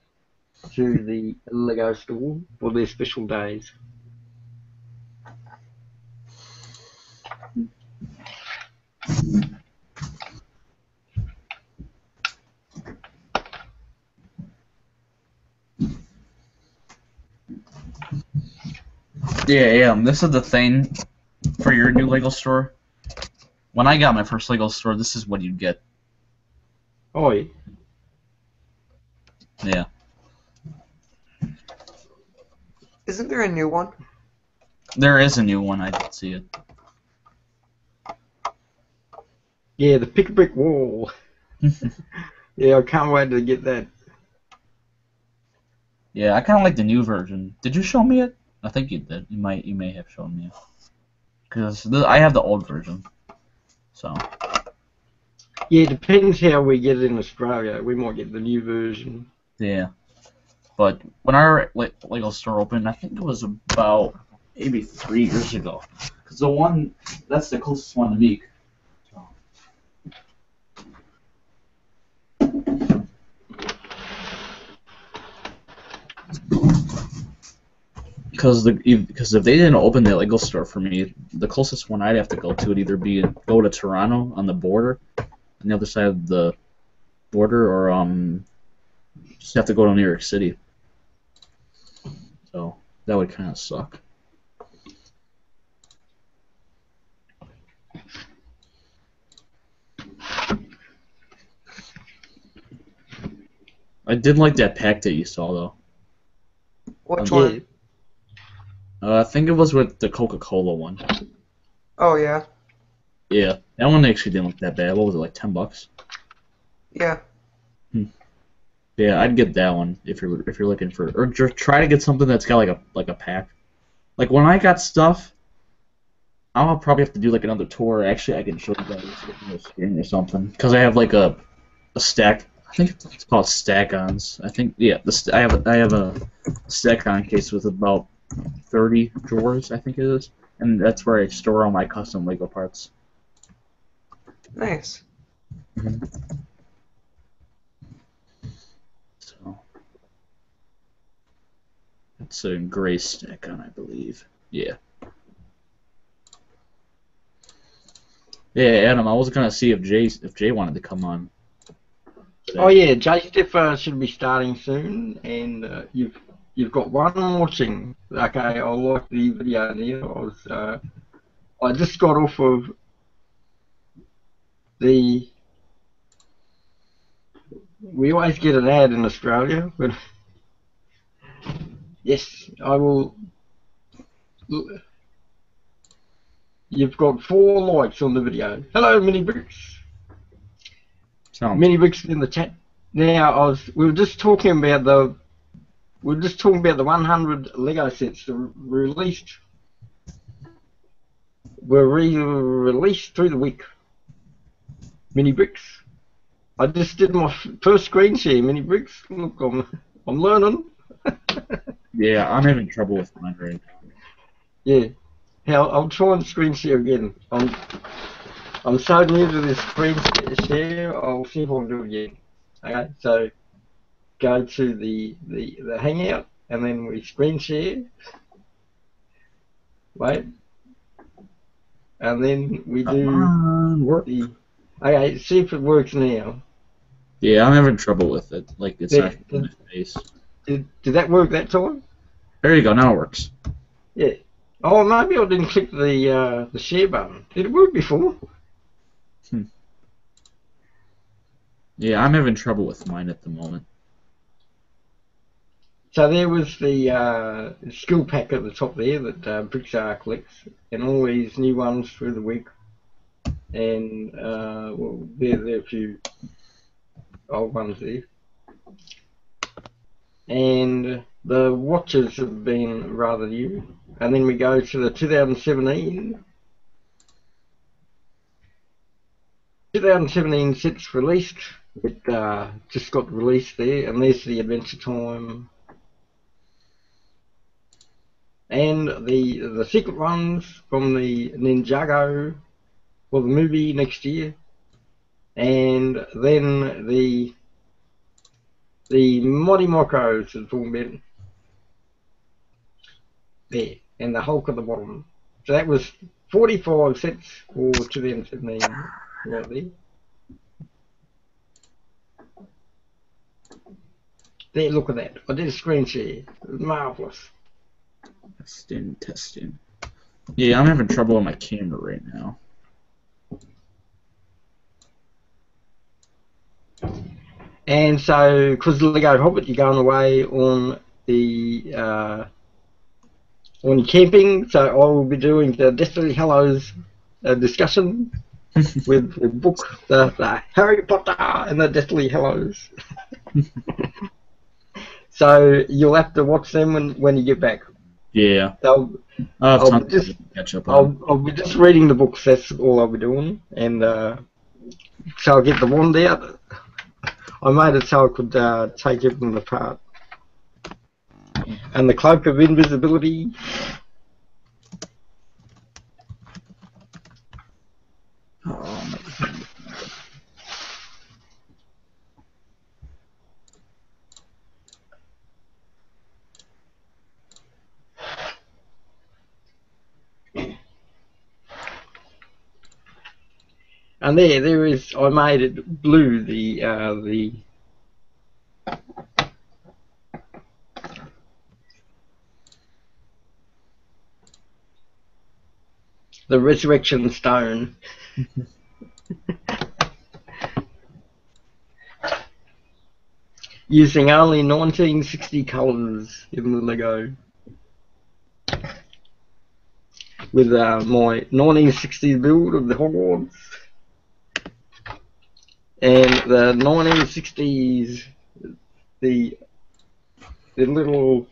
to the Lego store for their special days. Yeah, yeah. Um, this is the thing for your new Lego store. When I got my first Lego store, this is what you'd get. Oi. Yeah. Isn't there a new one? There is a new one. I did see it. Yeah, the pick a brick wall. Yeah, I can't wait to get that. Yeah, I kind of like the new version. Did you show me it? I think you did. You might, you may have shown me it. Because I have the old version. So. Yeah, it depends how we get it in Australia. We might get the new version. Yeah. But when our Lego store opened, I think it was about maybe three years ago. Because the one, that's the closest one to me. Because the because if they didn't open the Lego store for me, the closest one I'd have to go to would either be go to Toronto on the border, on the other side of the border, or um, just have to go to New York City. So that would kind of suck. I did like that pack that you saw though. Which um, one? Uh, I think it was with the Coca-Cola one. Oh yeah. Yeah, that one actually didn't look that bad. What was it, like ten bucks? Yeah. Hmm. Yeah, I'd get that one if you're if you're looking for, or try to get something that's got like a like a pack. Like when I got stuff, I'll probably have to do like another tour. Actually, I can show you guys or something because I have like a a stack. I think it's called stack-ons. I think yeah, this I have a, I have a stack-on case with about thirty drawers, I think it is, and that's where I store all my custom Lego parts. Nice. Mm-hmm. So it's a gray stack on, I believe. Yeah. Yeah, Adam. I was gonna see if Jay if Jay wanted to come on. Today. Oh yeah, Jay Stefford should be starting soon, and uh, you've. You've got one watching. Okay, I like the video there. I was, uh, I just got off of the. We always get an ad in Australia, but yes, I will. You've got four likes on the video. Hello, Mini Bricks. Sounds Mini Bricks in the chat. Now, I was. We were just talking about the. We're just talking about the one hundred Lego sets that were released, were re-released through the week. Mini Bricks. I just did my first screen share, Mini Bricks. Look, I'm, I'm learning. Yeah, I'm having trouble with mine right now. Yeah. Now, I'll try and screen share again. I'm, I'm so new to this screen share, I'll see if I can do it again. Okay, so... Go to the, the, the Hangout, and then we screen share. Wait. And then we do on, work. The... Okay, see if it works now. Yeah, I'm having trouble with it. Like, it's there, not in my face. Did, did that work that time? There you go, now it works. Yeah. Oh, maybe I didn't click the, uh, the share button. Did it work before? Hmm. Yeah, I'm having trouble with mine at the moment. So there was the uh, skill pack at the top there that uh, BrickTsar collects, and all these new ones through the week. And uh, well, there, there are a few old ones there. And the watches have been rather new. And then we go to the two thousand seventeen. two thousand seventeen sets released. It uh, just got released there, and there's the Adventure Time. And the the secret ones from the Ninjago for the movie next year, and then the the Mighty Micros is all about there, and the Hulk at the bottom. So that was forty-five sets for two thousand seventeen right there. There, look at that! I did a screen share. It was marvelous. Testing, testing. Yeah, I'm having trouble on my camera right now. And so, because Lego Hobbit, you're going away on the uh, on camping, so I will be doing the Deathly Hallows uh, discussion with the book, the, the Harry Potter and the Deathly Hallows. So you'll have to watch them when when you get back. Yeah. They'll, I'll, I'll, be just, catch up I'll, I'll be just reading the books. That's all I'll be doing, and uh, so I'll get the wand out. I made it so I could uh, take everything apart. And the cloak of invisibility. Oh, my God. And there, there is. I made it blue. The uh, the the resurrection stone. Using only nineteen sixty colours in the Lego. With uh, my nineteen sixty build of the Hogwarts. And the nineteen sixties, the the little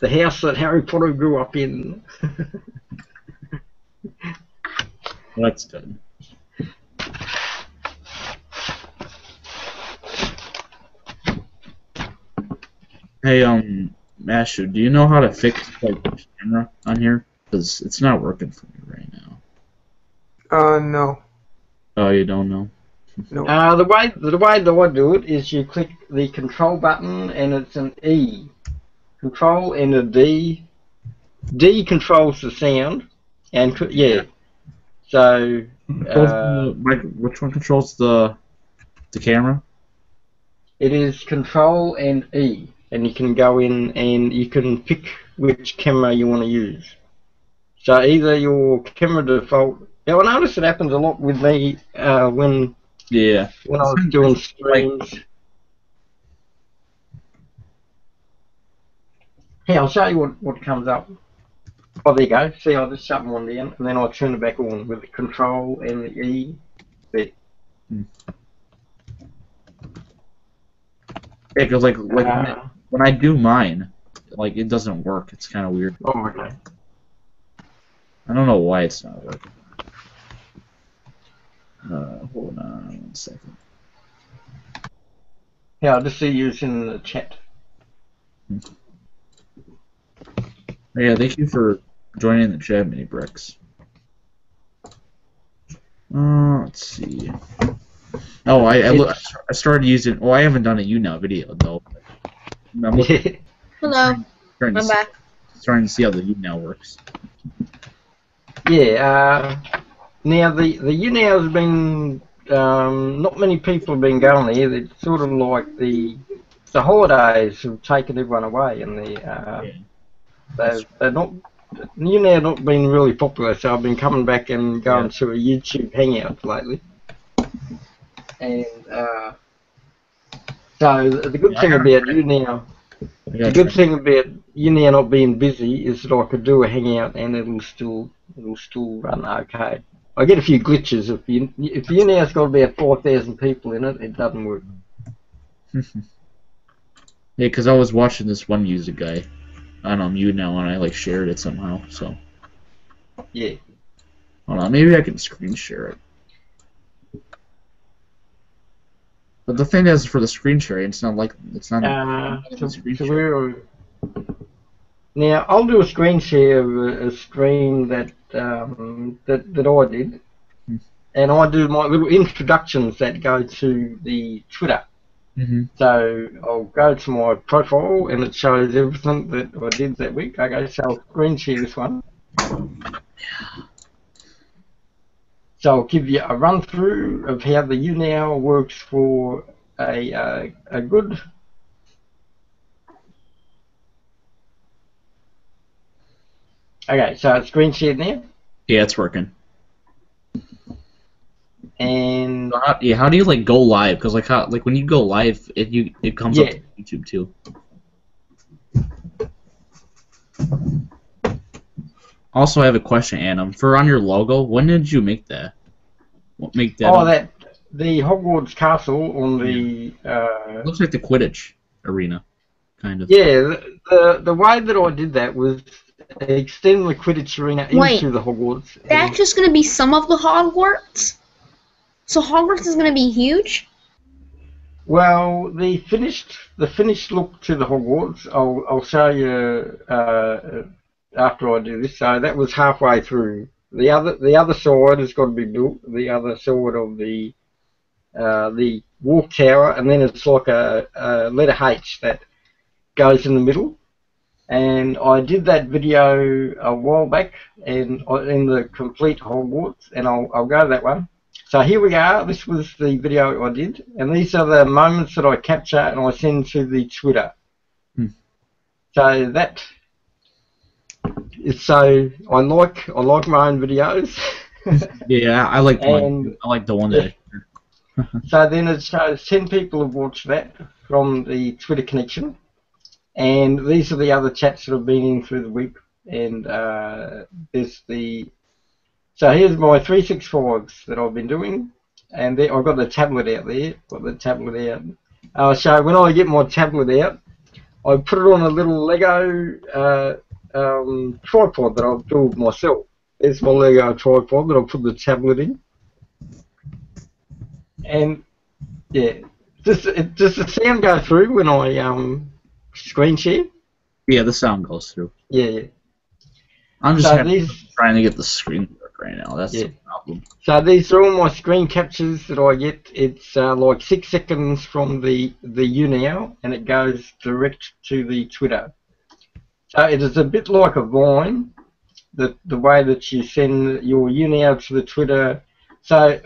the house that Harry Potter grew up in. That's good. Hey, um, Mashu, do you know how to fix like the camera on here? Because it's not working for me right now. Uh, no. Oh, you don't know. No. Uh, the way the way that I do it is you click the control button and it's an E, control and a D. D controls the sound, and yeah. So uh, which one controls the the camera? It is control and E, and you can go in and you can pick which camera you want to use. So either your camera default. Now I notice it happens a lot with me uh, when. Yeah. When I was doing streams. Hey, I'll show you what, what comes up. Oh, there you go. See, I'll just shut one down and then I'll turn it back on with the control and the E. There. Yeah, because, like, like uh, when I do mine, like, it doesn't work. It's kind of weird. Oh, okay. I don't know why it's not working. Uh, hold on one second. Yeah, I'll just see you in the chat. Hmm. Yeah, thank you for joining the chat, Mini Bricks. Uh, let's see. Oh, I I, I started using. Oh, I haven't done a you now video though. I'm looking, hello. I'm back. Starting to see how the you now works. Yeah. Uh... Now the the U N O W has been um, not many people have been going there. It's sort of like the the holidays have taken everyone away, and the uh, yeah. they they're not U N O W not been really popular. So I've been coming back and going yeah. to a YouTube hangout lately, and uh, so the, the good yeah, thing about U N O W the good thing about U N O W not being busy is that I could do a hangout and it'll still it'll still run okay. I get a few glitches. If you if you now it's got about four thousand people in it, it doesn't work. Yeah, because I was watching this one music guy, I don't know, you know, and I like shared it somehow. So yeah, hold on, maybe I can screen share it. But the thing is, for the screen sharing, it's not like it's not. Uh, it's not screen share. Now I'll do a screen share of a screen that um, that that I did, and I do my little introductions that go to the Twitter. Mm-hmm. So I'll go to my profile and it shows everything that I did that week. Okay, so I'll screen share this one. So I'll give you a run through of how the U N O W works for a a, a good. Okay, so it's screen shared now? Yeah, it's working. And so how, yeah, how do you like go live? Because like how like when you go live, it you it comes yeah. up to YouTube too. Also, I have a question, Adam. For on your logo, when did you make that? What make that? Oh, up? that the Hogwarts Castle on the. Uh, looks like the Quidditch arena, kind of. Yeah, the the, the way that I did that was. Extend the Quidditch arena Wait, into the Hogwarts. That's just going to be some of the Hogwarts? So Hogwarts is going to be huge? Well, the finished the finished look to the Hogwarts, I'll, I'll show you uh, after I do this. So that was halfway through. The other the other side has got to be built, the other side of the uh, the walk tower, and then it's like a, a letter H that goes in the middle. And I did that video a while back, and in, in the complete Hogwarts, and I'll, I'll go to that one. So here we are. This was the video I did, and these are the moments that I capture and I send to the Twitter. Hmm. So that is so I like I like my own videos. Yeah, I like one. I like the one that. So then it shows ten people have watched that from the Twitter connection. And these are the other chats that have been in through the week. And uh, there's the. So here's my three sixty-fives that I've been doing. And there, I've got the tablet out there. Got the tablet out. Uh, so when I get my tablet out, I put it on a little Lego uh, um, tripod that I've built myself. There's my Lego tripod that I'll put the tablet in. And yeah, does, it, does the sound go through when I. Um, Screen share? Yeah, the sound goes through. Yeah, yeah. I'm just so these, trying to get the screen to work right now. That's yeah. the problem. So these are all my screen captures that I get. It's uh, like six seconds from the, the U N I L, and it goes direct to the Twitter. So it is a bit like a Vine, the, the way that you send your U N I L to the Twitter. So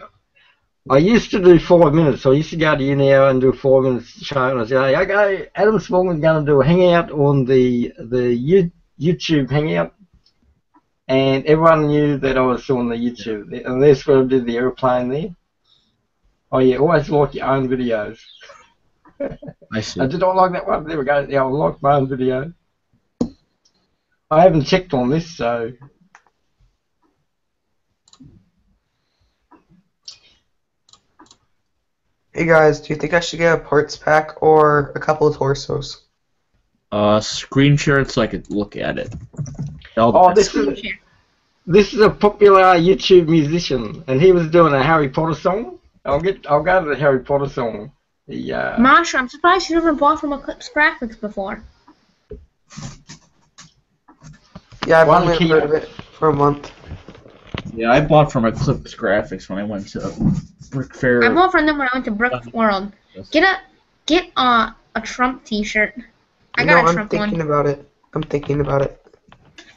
I used to do five minutes. I used to go to U N I L and do a five minutes show, and I say, "Okay, Adam Spong is going to do a hangout on the the U YouTube hangout," and everyone knew that I was on the YouTube. And that's where I did the airplane there. Oh yeah, always like your own videos. I see. I did not like that one. There we go. Yeah, I like my own video. I haven't checked on this, so. Hey guys, do you think I should get a parts pack or a couple of torsos? Uh, screen share so I could look at it. I'll oh, this is, this is a popular YouTube musician, and he was doing a Harry Potter song. I'll get, I'll go to the Harry Potter song. Yeah. Mashu, I'm surprised you never bought from Eclipse Graphics before. Yeah, I've One only heard of it for a month. Yeah, I bought from Eclipse Graphics when I went to Brick Fair. I bought from them when I went to Brickworld. Get a get a, a Trump T-shirt. I got no, a Trump one. I'm thinking one. about it. I'm thinking about it.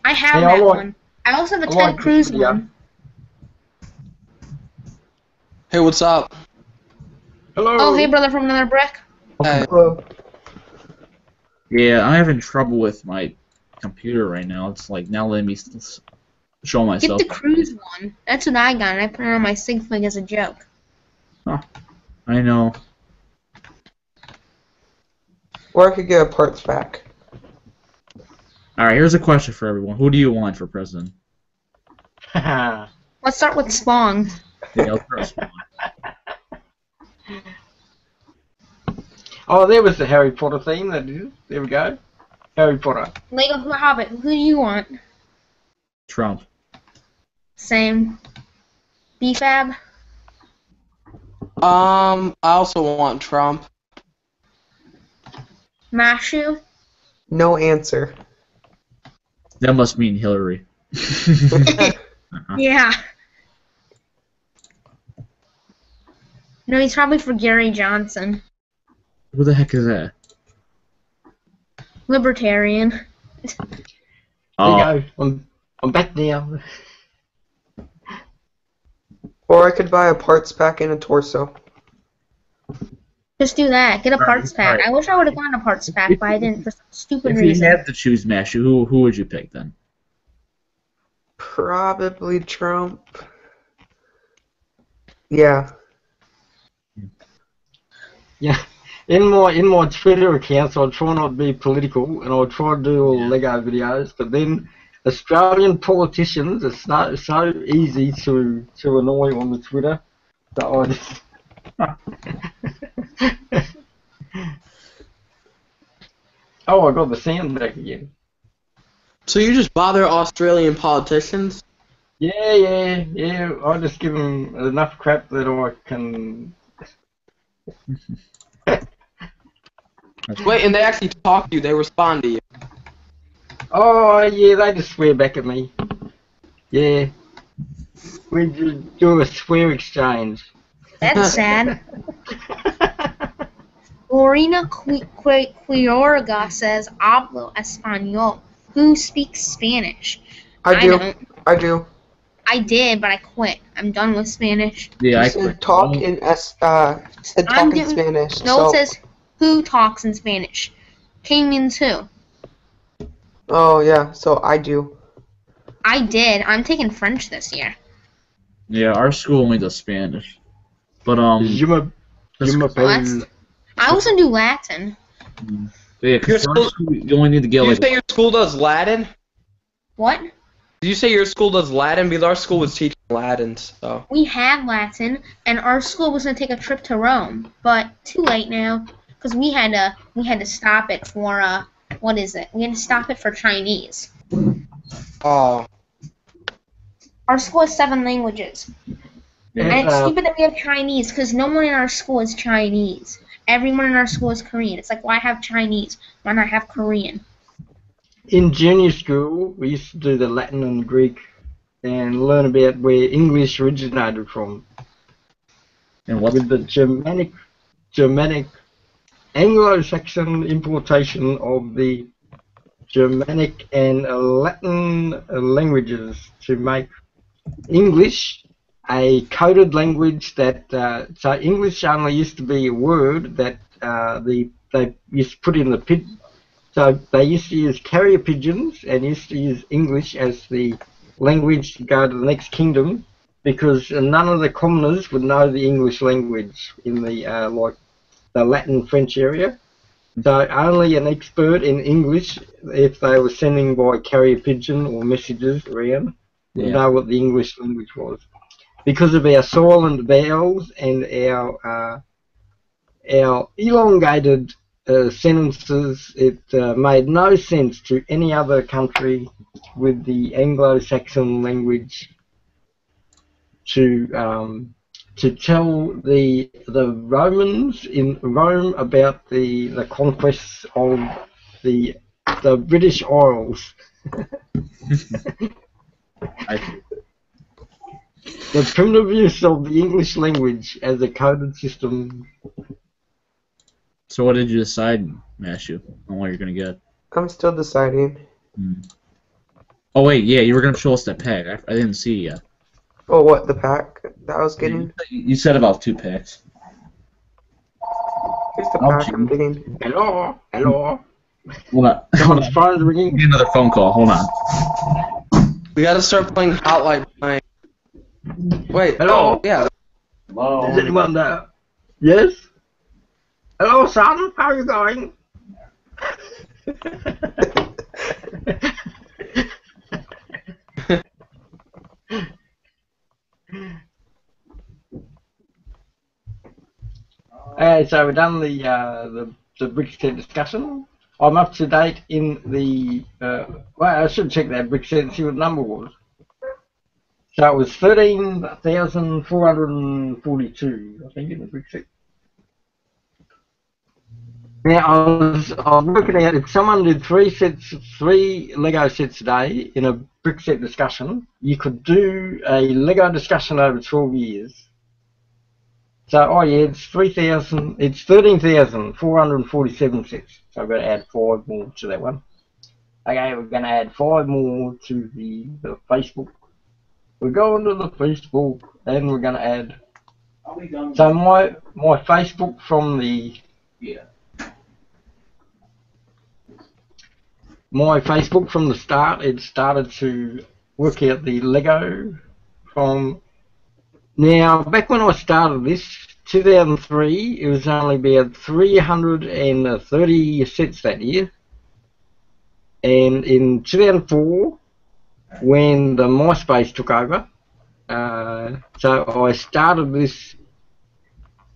I have hey, that I like, one. I also have a I Ted like Cruz one. Hey, what's up? Hello. Oh, hey, brother from another brick. Hey. Hello. Yeah, I'm having trouble with my computer right now. It's like now letting me. Show myself. Get the cruise one. That's what I got, and I put it on my sig flag as a joke. Huh. I know. Or I could get a parts pack. Alright, here's a question for everyone. Who do you want for president? Let's start with Spong. Yeah, I'll throw Spong. Oh, there was the Harry Potter theme. That is. There we go. Harry Potter. Lego Hobbit. Who do you want? Trump. Same. B Fab? Um, I also want Trump. Mashu? No answer. That must mean Hillary. Yeah. No, he's probably for Gary Johnson. Who the heck is that? Libertarian. Oh. There you go. I'm I'm back now. Or I could buy a parts pack and a torso. Just do that. Get a parts pack. Right. I wish I would have gotten a parts pack, but I didn't for some stupid if reason. If you had to choose Mashu, who, who would you pick then? probably Trump. Yeah. Yeah. In my in my Twitter accounts, I try not to be political, and I try to do all yeah. Lego videos. But then Australian politicians, it's no, it's so easy to to annoy on the Twitter that I just. Oh, I got the sand back again. So you just bother Australian politicians? Yeah, yeah, yeah. I just give them enough crap that I can. Wait, and they actually talk to you? They respond to you? Oh, yeah, they just swear back at me. Yeah. We do a swear exchange. That's sad. Lorena Quiroga says, hablo español. Who speaks Spanish? I, I do. Don't. I do. I did, but I quit. I'm done with Spanish. Yeah, I quit. Talk in es, uh, said talk in Spanish. No, so. It says who talks in Spanish. King means who. Oh yeah, so I do. I did. I'm taking French this year. Yeah, our school only does Spanish, but um. You ma, you ma I also do Latin. Mm. Yeah, your school, you only need to get. Did like, you say your school does Latin? What? Did you say your school does Latin? Because our school was teaching Latin, so. We had Latin, and our school was gonna take a trip to Rome, but too late now, because we had to we had to stop it for uh what is it? We had to stop it for Chinese. Oh. Our school has seven languages, yeah. And it's stupid that we have Chinese because no one in our school is Chinese. Everyone in our school is Korean. It's like, why have Chinese? Why not have Korean? In junior school, we used to do the Latin and Greek and learn about where English originated from. And what? With the Germanic, Germanic, Anglo-Saxon importation of the Germanic and Latin languages to make English a coded language that uh, so English only used to be a word that uh, the they used to put in the pit. So they used to use carrier pigeons and used to use English as the language to go to the next kingdom because none of the commoners would know the English language in the uh, like the Latin French area. So only an expert in English, if they were sending by carrier pigeon or messages around, would yeah. know what the English language was. Because of our silent vowels and our uh, our elongated uh, sentences, it uh, made no sense to any other country with the Anglo-Saxon language to um, to tell the the Romans in Rome about the the conquests of the the British Isles. I The primitive use of the English language as a coded system. So what did you decide, Mashu, on what you're going to get? I'm still deciding. Hmm. Oh, wait, yeah, you were going to show us that pack. I, I didn't see it yet. Oh, what, the pack that I was getting? You, you said about two packs. Here's the pack I'm getting. Hello? Hello? Hold on. Someone's phone is ringing. Get another phone call. Hold on. We got to start playing Hotline Bling. Wait, hello? Oh, yeah. Hello. Is anyone there? Yes? Hello, son. How are you going? Hey, so we've done the, uh, the, the Brickset discussion. I'm up to date in the... Uh, well, I should check that Brickset and see what the number was. So it was thirteen thousand four hundred forty-two, I think, in the Brickset. Now, I was, I was working out if someone did three sets, three Lego sets a day in a Brickset discussion, you could do a Lego discussion over twelve years. So, oh yeah, it's three thousand, it's thirteen thousand four hundred forty-seven sets. So I've got to add five more to that one. Okay, we're going to add five more to the, the Facebook. We're going to the Facebook and we're going to add. Are we done? So my my Facebook from the yeah. My Facebook from the start, it started to work out the Lego from... Now, back when I started this, two thousand three, it was only about three hundred thirty sets that year. And in two thousand four, when the MySpace took over, uh, so I started this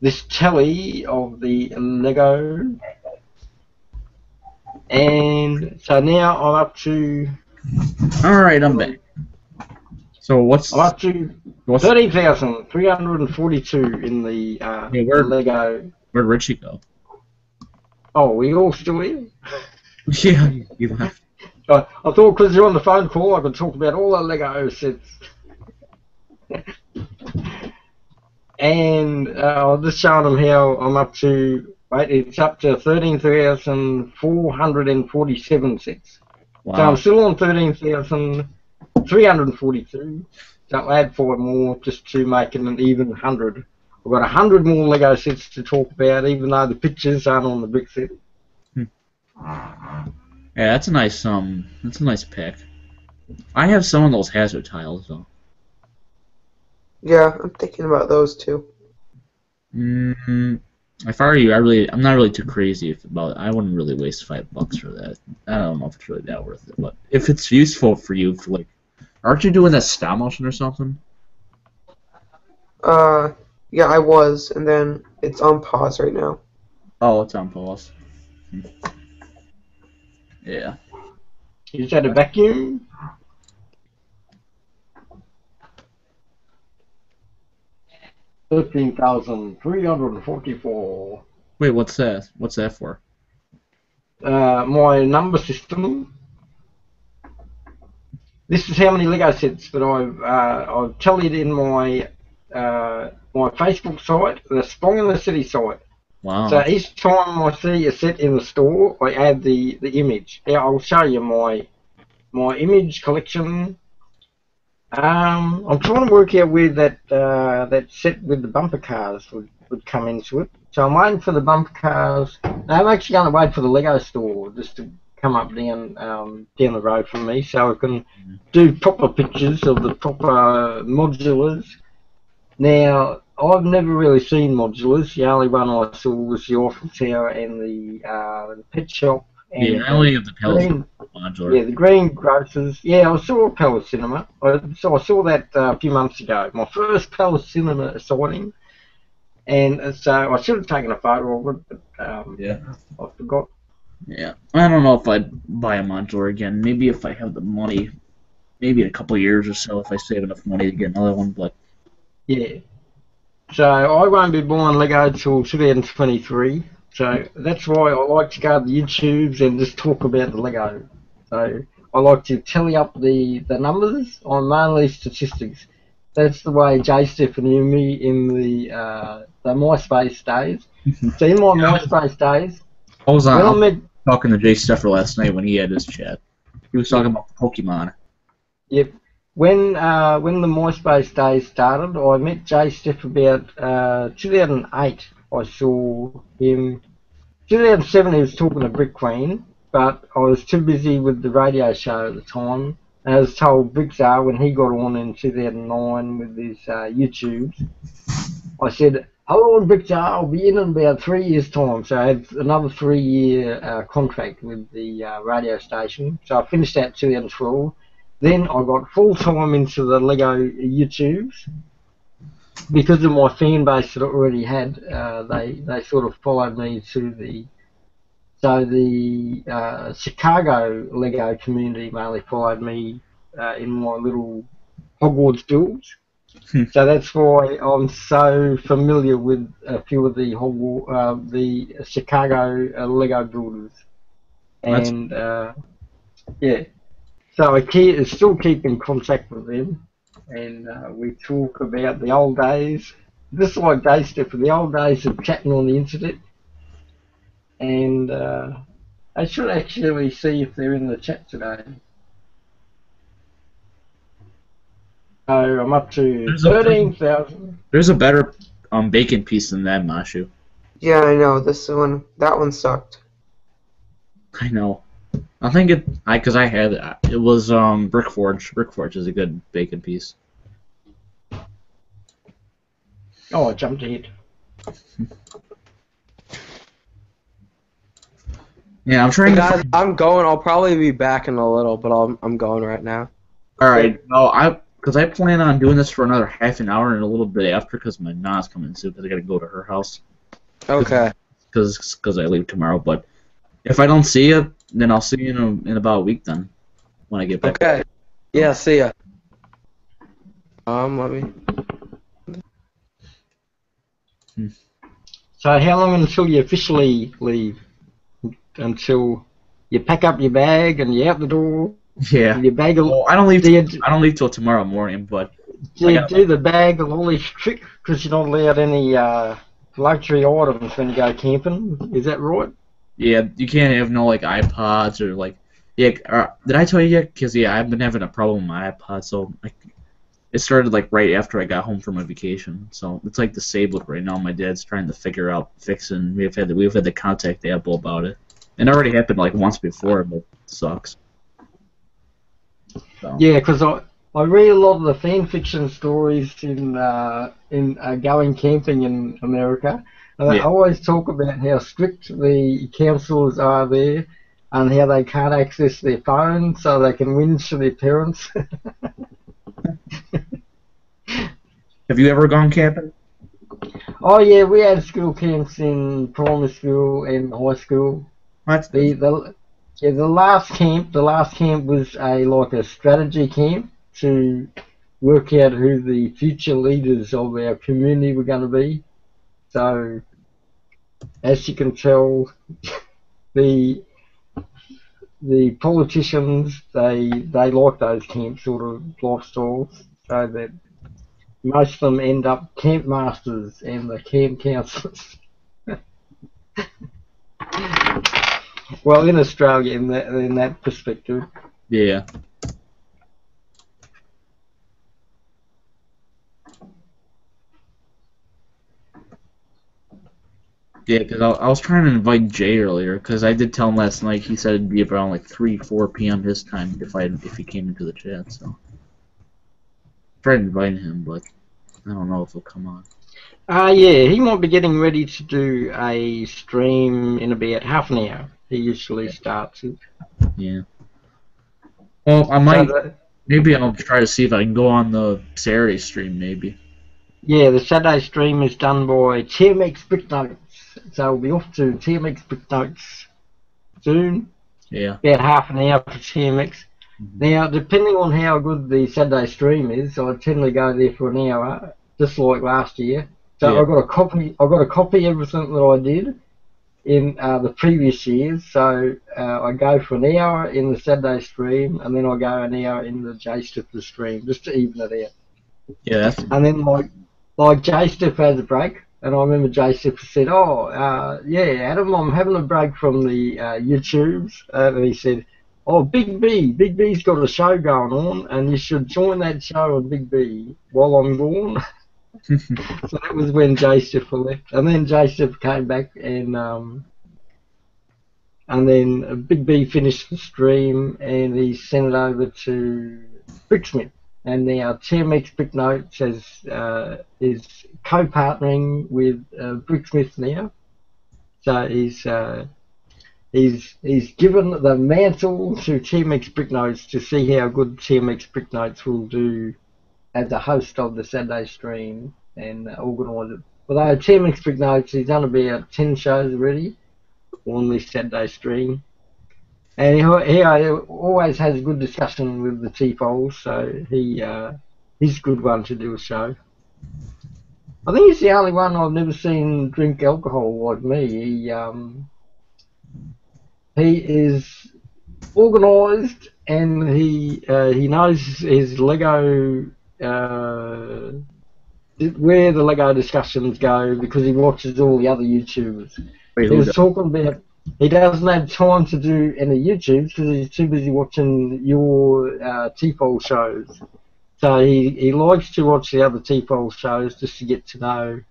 this tally of the Lego, and so now I'm up to. All right, I'm back. So what's I'm up to thirty thousand three hundred forty-two in the uh, yeah, where, Lego. Where'd Richie go? Oh, we all still here. Yeah, you left. I thought because you're on the phone call, I could talk about all the Lego sets. And uh, I'm just showing them how I'm up to. Wait, it's up to thirteen thousand four hundred forty-seven sets. Wow. So I'm still on thirteen thousand three hundred forty-two. So I'll add four more just to make it an even hundred. I've got one hundred more Lego sets to talk about, even though the pictures aren't on the brick set. Hmm. Yeah, that's a nice um, that's a nice pick. I have some of those hazard tiles though. Yeah, I'm thinking about those too. Mm-hmm. If I were you, I really, I'm not really too crazy about it. I wouldn't really waste five bucks for that. I don't know if it's really that worth it, but if it's useful for you, for like, aren't you doing that stop motion or something? Uh, yeah, I was, and then it's on pause right now. Oh, it's on pause. Hmm. Yeah. Is that a vacuum? Thirteen thousand three hundred forty-four. Wait, what's that? What's that for? Uh, my number system. This is how many Lego sets that I've uh, I've tallied in my uh, my Facebook site, the Spong in the City site. Wow. So each time I see a set in the store, I add the, the image. Now I'll show you my my image collection. Um, I'm trying to work out where that uh, that set with the bumper cars would, would come into it. So I'm waiting for the bumper cars. No, I'm actually going to wait for the Lego store just to come up down um, down the road from me, so I can do proper pictures of the proper modulars. Now, I've never really seen modulars. The only one I saw was the Eiffel Tower and the, uh, the pet shop. And yeah, the only of the Palace modular. Yeah, the Green Grocers. Yeah, I saw Palace Cinema. I, so I saw that uh, a few months ago. My first Palace Cinema sighting. And so I should have taken a photo of it, but um, yeah. I forgot. Yeah, I don't know if I'd buy a modular again. Maybe if I have the money. Maybe in a couple of years or so if I save enough money to get another one. But yeah. So I won't be buying Lego till two thousand twenty-three. So that's why I like to go to the YouTubes and just talk about the Lego. So I like to tally up the, the numbers on mainly statistics. That's the way Jay Stefford knew me in the uh, the MySpace days. So in my yeah. MySpace days, I was on, when I met, talking to Jay Stefford last night when he had his chat. He was talking about Pokemon. Yep. When uh, when the MySpace days started, I met Jay Stefford about uh, two thousand eight. I saw him. two thousand seven he was talking to Brick Queen, but I was too busy with the radio show at the time. And I was told BrickTsar when he got on in two thousand nine with his uh, YouTube. I said, hello BrickTsar, I'll be in in about three years time. So I had another three year uh, contract with the uh, radio station. So I finished that two thousand twelve. Then I got full-time into the Lego YouTubes because of my fan base that I already had. Uh, they they sort of followed me to the so the uh, Chicago Lego community mainly followed me uh, in my little Hogwarts builds. Hmm. So that's why I'm so familiar with a few of the Hogwarts, uh, the Chicago uh, Lego builders, and uh, yeah. So I keep, still keep in contact with them, and uh, we talk about the old days, just like Jay Stefford, the old days of chatting on the internet. And uh, I should actually see if they're in the chat today. So I'm up to thirteen thousand. There's a better um, bacon piece than that, Mashu. Yeah, I know. This one, that one sucked. I know. I think it, I because I had it, it was um Brickforge. Brickforge is a good bacon piece. Oh, I jumped to eat. Yeah, I'm trying. Guys, to I'm going. I'll probably be back in a little, but I'll, I'm going right now. All right. No, I because I plan on doing this for another half an hour and a little bit after because my Na's coming soon because I gotta go to her house. Okay. Because because I leave tomorrow, but if I don't see you, then I'll see you in, a, in about a week then when I get back. Okay. Yeah. See ya. Um. Let me. Hmm. So how long until you officially leave? Until you pack up your bag and you're out the door. Yeah. Your bag. Of, well, I don't leave. Till, I don't leave till tomorrow morning, but. Do you do the bag of all these tricks because you don't let any uh, luxury items when you go camping? Is that right? Yeah, you can't have no like iPods or like. Yeah. Or, did I tell you yet? Because yeah, I've been having a problem with my iPod, so like, it started like right after I got home from my vacation. So it's like disabled right now. My dad's trying to figure out fixing. We've had to, we've had to contact Apple about it. It already happened like once before, but it sucks. So. Yeah, because I, I read a lot of the fan fiction stories in uh, in uh, going camping in America, and yeah. They always talk about how strict the councils are there, and how they can't access their phones so they can whinge to their parents. Have you ever gone camping? Oh yeah, we had school camps in primary school and high school. The the yeah, the last camp the last camp was a like a strategy camp to work out who the future leaders of our community were going to be. So as you can tell, the the politicians they they like those camp sort of lifestyles, so that most of them end up camp masters and the camp counselors. Well, in Australia, in that in that perspective. Yeah. Yeah, because I, I was trying to invite Jay earlier, because I did tell him last night. He said it'd be around like three, four p m his time if I if he came into the chat. So I tried inviting him, but I don't know if he'll come on. Uh, yeah, he might be getting ready to do a stream in about half an hour. He usually starts it. Yeah. Well, I might. Maybe I'll try to see if I can go on the Saturday stream, maybe. Yeah, the Saturday stream is done by T M X BrickNotes. So we'll be off to T M X BrickNotes soon. Yeah. About half an hour for T M X. Mm-hmm. Now, depending on how good the Saturday stream is, I tend to go there for an hour, just like last year. So yeah. I got a copy. I got a copy everything that I did in uh, the previous years. So uh, I go for an hour in the Saturday stream, and then I go an hour in the Jay Stefford stream, just to even it out. Yeah. That's and then like like Jay Stefford has a break, and I remember Jay Stefford said, "Oh, uh, yeah, Adam, I'm having a break from the uh, YouTubes," uh, and he said, "Oh, Big B, Big B's got a show going on, and you should join that show on Big B while I'm gone." So that was when Jay Stefford left, and then Jay Stefford came back, and um, and then Big B finished the stream, and he sent it over to Bricksmith, and now T M X BrickNotes is uh, is co-partnering with uh, Bricksmith now, so he's uh, he's he's given the mantle to T M X BrickNotes to see how good T M X BrickNotes will do as a host of the Saturday stream and uh, organise it. Although T M X BrickNotes, he's done about ten shows already on this Saturday stream, and he, he always has good discussion with the T-Poles, so he uh, he's a good one to do a show. I think he's the only one I've never seen drink alcohol like me. He um, he is organised, and he uh, he knows his Lego. Uh, where the Lego discussions go, because he watches all the other YouTubers. Wait, he was talking about he doesn't have time to do any YouTubes because he's too busy watching your uh, T-Pole shows. So he, he likes to watch the other T-Pole shows just to get to know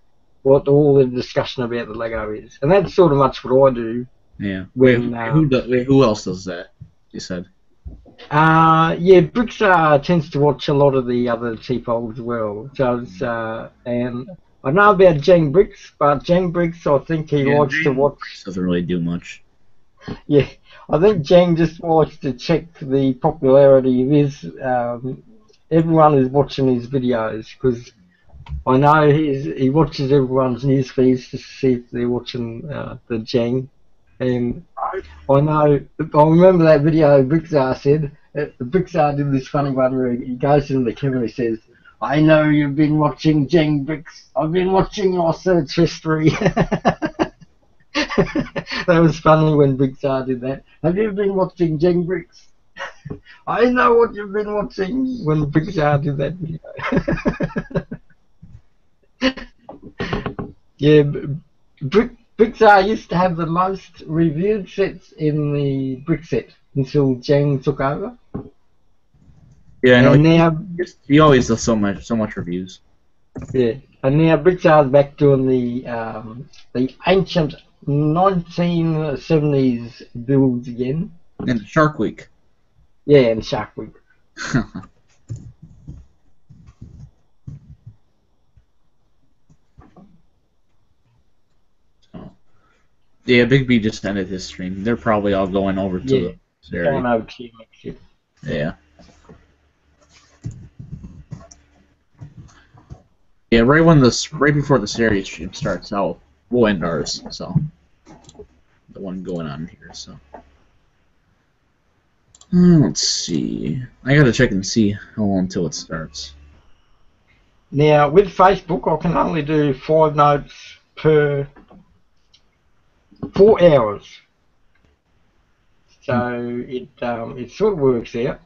what all the discussion about the Lego is. And that's sort of much what I do Yeah. Wait, and, uh, who, wait, who else does that, you said? Uh, yeah, BrickTsar tends to watch a lot of the other sheepold as well. So it's, uh, and I know about Jang Bricks, but Jang Bricks, I think he yeah, likes Jang to watch. Doesn't really do much. Yeah, I think Jang just likes to check the popularity of his. Um, everyone is watching his videos because I know he's, he watches everyone's news feeds to see if they're watching uh, the Jang. And I know, I remember that video BrickTsar said, BrickTsar did this funny one where he goes to the camera and he says, I know you've been watching Jang Bricks, I've been watching your search history. That was funny when BrickTsar did that. Have you been watching Jang Bricks? I know what you've been watching when BrickTsar did that video. Yeah, Brick. BrickTsar used to have the most reviewed sets in the Brickset until Jang took over. Yeah, I know. And now, he always does so much, so much reviews. Yeah, and now BrickTsar's back doing the um, the ancient nineteen seventies builds again. And Shark Week. Yeah, and Shark Week. Yeah, Big B just ended his stream. They're probably all going over to yeah, the area. Going over to you. Yeah. Yeah, right when this, right before the series stream starts, I'll we'll end ours. So the one going on here. So let's see. I gotta check and see how long until it starts. Now with Facebook, I can only do five notes per. Four hours, so it um, it sort of works out,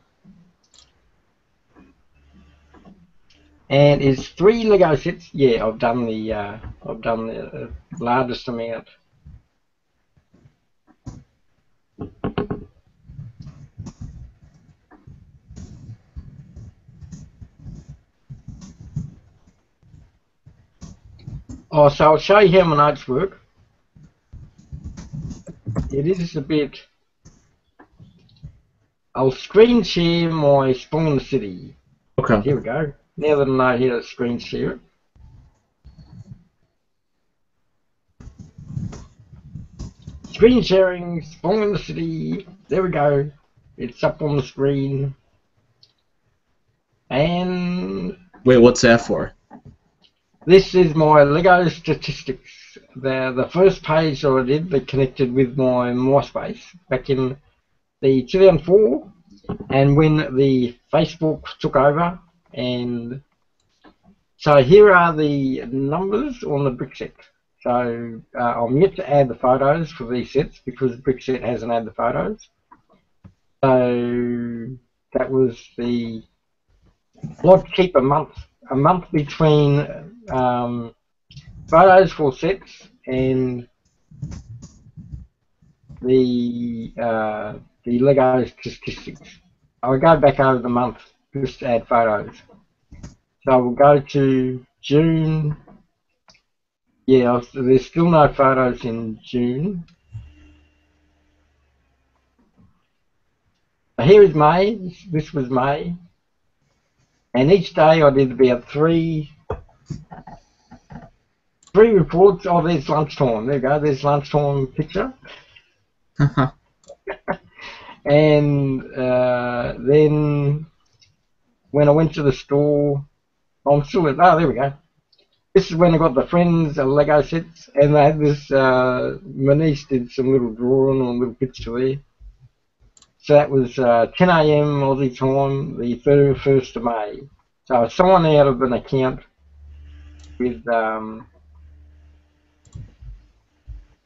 and it's three Lego sets. Yeah, I've done the uh, I've done the largest amount. Oh, so I'll show you how my notes work. It is a bit. I'll screen share my Spong in the City. Okay. Here we go. Now that I know how to screen share it. Screen sharing, Spong in the City. There we go. It's up on the screen. And. Wait, what's that for? This is my Lego statistics. The, the first page that I did that connected with my MySpace back in the two thousand four, and when the Facebook took over. And so here are the numbers on the Brickset. So uh, I'm yet to add the photos for these sets because Brickset hasn't added the photos. So that was the lot cheaper month. A month between um, photos for sets and the uh, the Lego statistics. I'll go back over the month just to add photos. So we'll go to June. Yeah, there's still no photos in June. Here is May. This was May. And each day I did about three, three reports. Oh, there's lunchtime. There you go. There's lunchtime picture. And uh, then when I went to the store, I'm still at, oh, there we go. This is when I got the friends, the Lego sets, and they had this, uh, my niece did some little drawing on a little picture there. So that was uh, ten A M Aussie time, the thirty-first of May. So someone out of an account with um,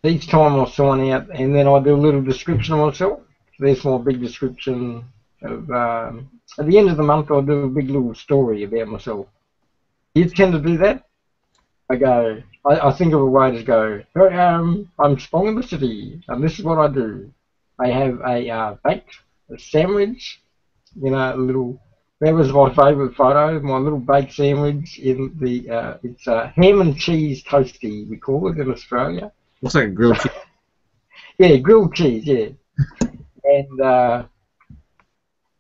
each time I'll sign out, and then I do a little description of myself. So there's my big description of. Um, at the end of the month, I do a big little story about myself. You tend to do that. I go. I, I think of a way to go. Here I am, I'm Spong in the City, and this is what I do. I have a uh, baked a sandwich, you know, a little. That was my favourite photo. My little baked sandwich in the. Uh, it's a ham and cheese toastie we call it in Australia. Looks like a grilled cheese. Yeah, grilled cheese, yeah. And uh,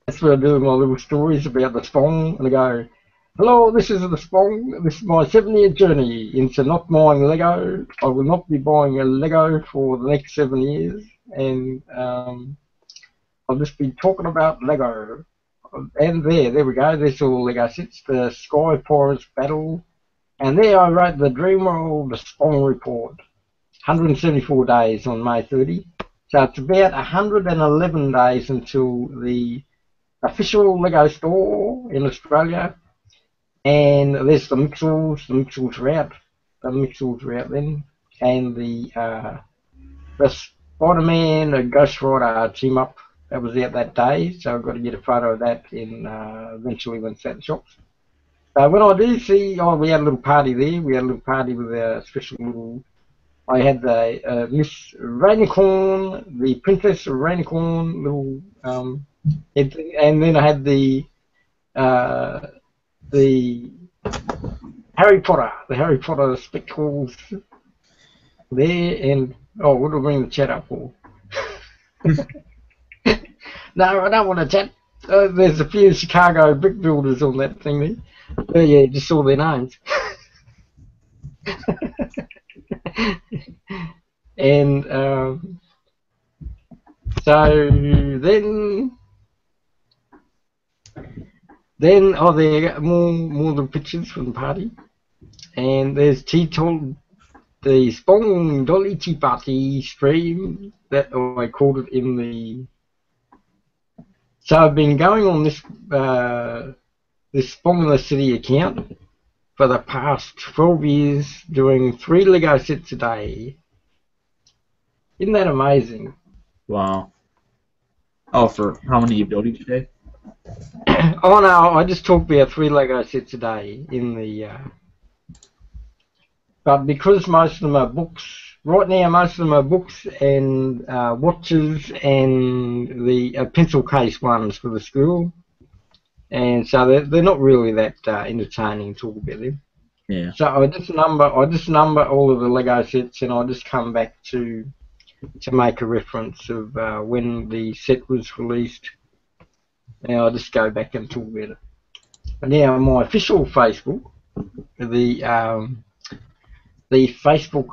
that's where I do my little stories about the Spong, and I go, hello, this is the Spong, this is my seven-year journey into not buying Lego. I will not be buying a Lego for the next seven years, and um, I'll just be talking about Lego. And there, there we go, there's all Lego sets, the Sky Forest Battle, and there I wrote the Dreamworld, the Spong Report, one hundred seventy-four days on May thirtieth. So it's about one hundred eleven days until the official Lego store in Australia. And there's the Mixels, the Mixels are out, the Mixels are out then. And the, uh, the Spider-Man and Ghost Rider team up, that was out that day. So I've got to get a photo of that in, uh, eventually when it's at the shops. So when I do see, oh, we had a little party there. We had a little party with a special little, I had the uh, Miss Rainicorn, the Princess Rainicorn little, um, it, and then I had the uh, the Harry Potter, the Harry Potter spectacles there, and oh, what do I bring the chat up for? No, I don't want to chat. Uh, there's a few Chicago brick builders on that thing there. Oh yeah, just saw their names. And um, so then, then oh, there you go, more more little pictures from the party, and there's T-Tol, the Spong Dolly Tea Party stream that I called it in the. So I've been going on this uh, this Spong in the City account for the past twelve years, doing three Lego sets a day. Isn't that amazing? Wow. Oh, for how many you build each day? Oh no, I just talked about three Lego sets a day in the. Uh, but because most of them are books, right now most of them are books and uh, watches and the uh, pencil case ones for the school. And so they're, they're not really that uh, entertaining to talk about them. Yeah. So I just number I just number all of the Lego sets, and I just come back to to make a reference of uh, when the set was released, and I just go back and talk about it. And now my official Facebook, the um, the Facebook,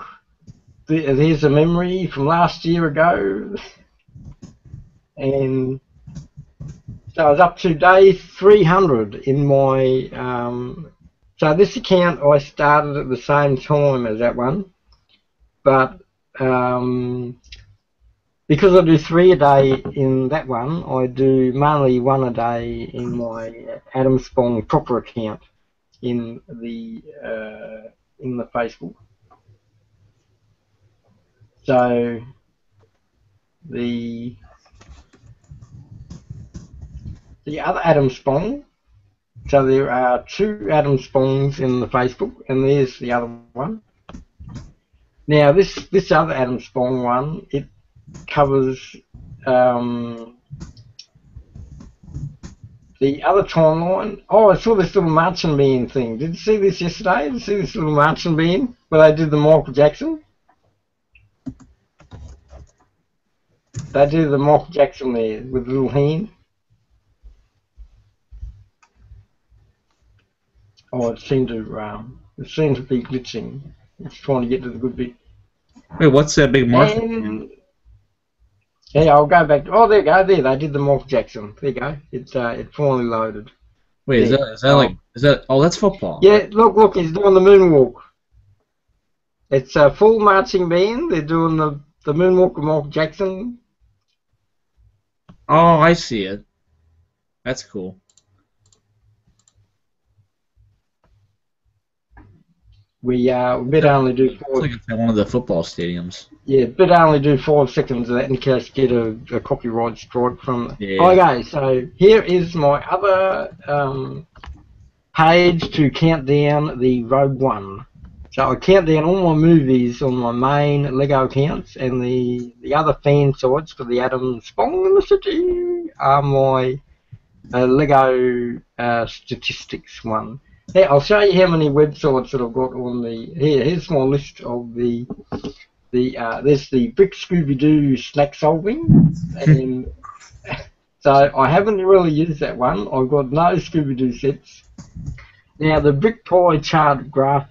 the, there's a memory from last year ago, and. So I was up to day three hundred in my, um, so this account I started at the same time as that one, but um, because I do three a day in that one, I do mainly one a day in my Adam Spong proper account in the, uh, in the Facebook. So the... The other Adam Spong, so there are two Adam Spongs in the Facebook, and there's the other one. Now this this other Adam Spong one, it covers um, the other timeline. Oh, I saw this little marching band thing. Did you see this yesterday? Did you see this little marching band where they did the Michael Jackson? They did the Michael Jackson there with the little hand. Oh, it seemed to um, it seemed to be glitching. It's trying to get to the good bit. Wait, what's that big Mark? Yeah, I'll go back. To, oh, there you go. There, they did the Mark Jackson. There you go. It's uh, it finally loaded. Wait, there. is that is that like is that? Oh, that's football. Yeah, look, look, he's doing the moonwalk. It's a full marching band. They're doing the the moonwalk of Mark Jackson. Oh, I see it. That's cool. We uh, bid only do four. It's like it's at one of the football stadiums. Yeah, bid only do five seconds of that in case you get a, a copyright strike from. Yeah. Okay, so here is my other um, page to count down the Rogue One. So I count down all my movies on my main Lego accounts, and the the other fan sites for the Adam Spong in the City are my uh, Lego uh, statistics one. Here, I'll show you how many websites that I've got on the. Here, here's my list of the the uh, there's the Brick Scooby-Doo snack solving, and so I haven't really used that one. I've got no Scooby-Doo sets. Now the brick pie chart graph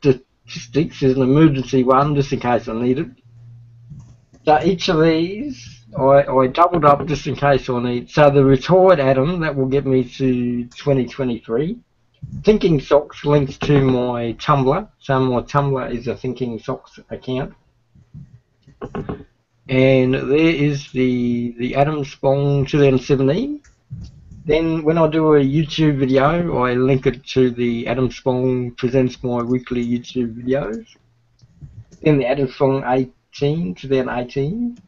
statistics is an emergency one, just in case I need it. So each of these, I, I doubled up just in case I need. So the retired Adam, that will get me to twenty twenty-three. Thinking Socks links to my Tumblr, so my Tumblr is a Thinking Socks account. And there is the the Adam Spong two thousand seventeen. Then when I do a YouTube video, I link it to the Adam Spong presents my weekly YouTube videos. Then the Adam Spong eighteen, two thousand eighteen.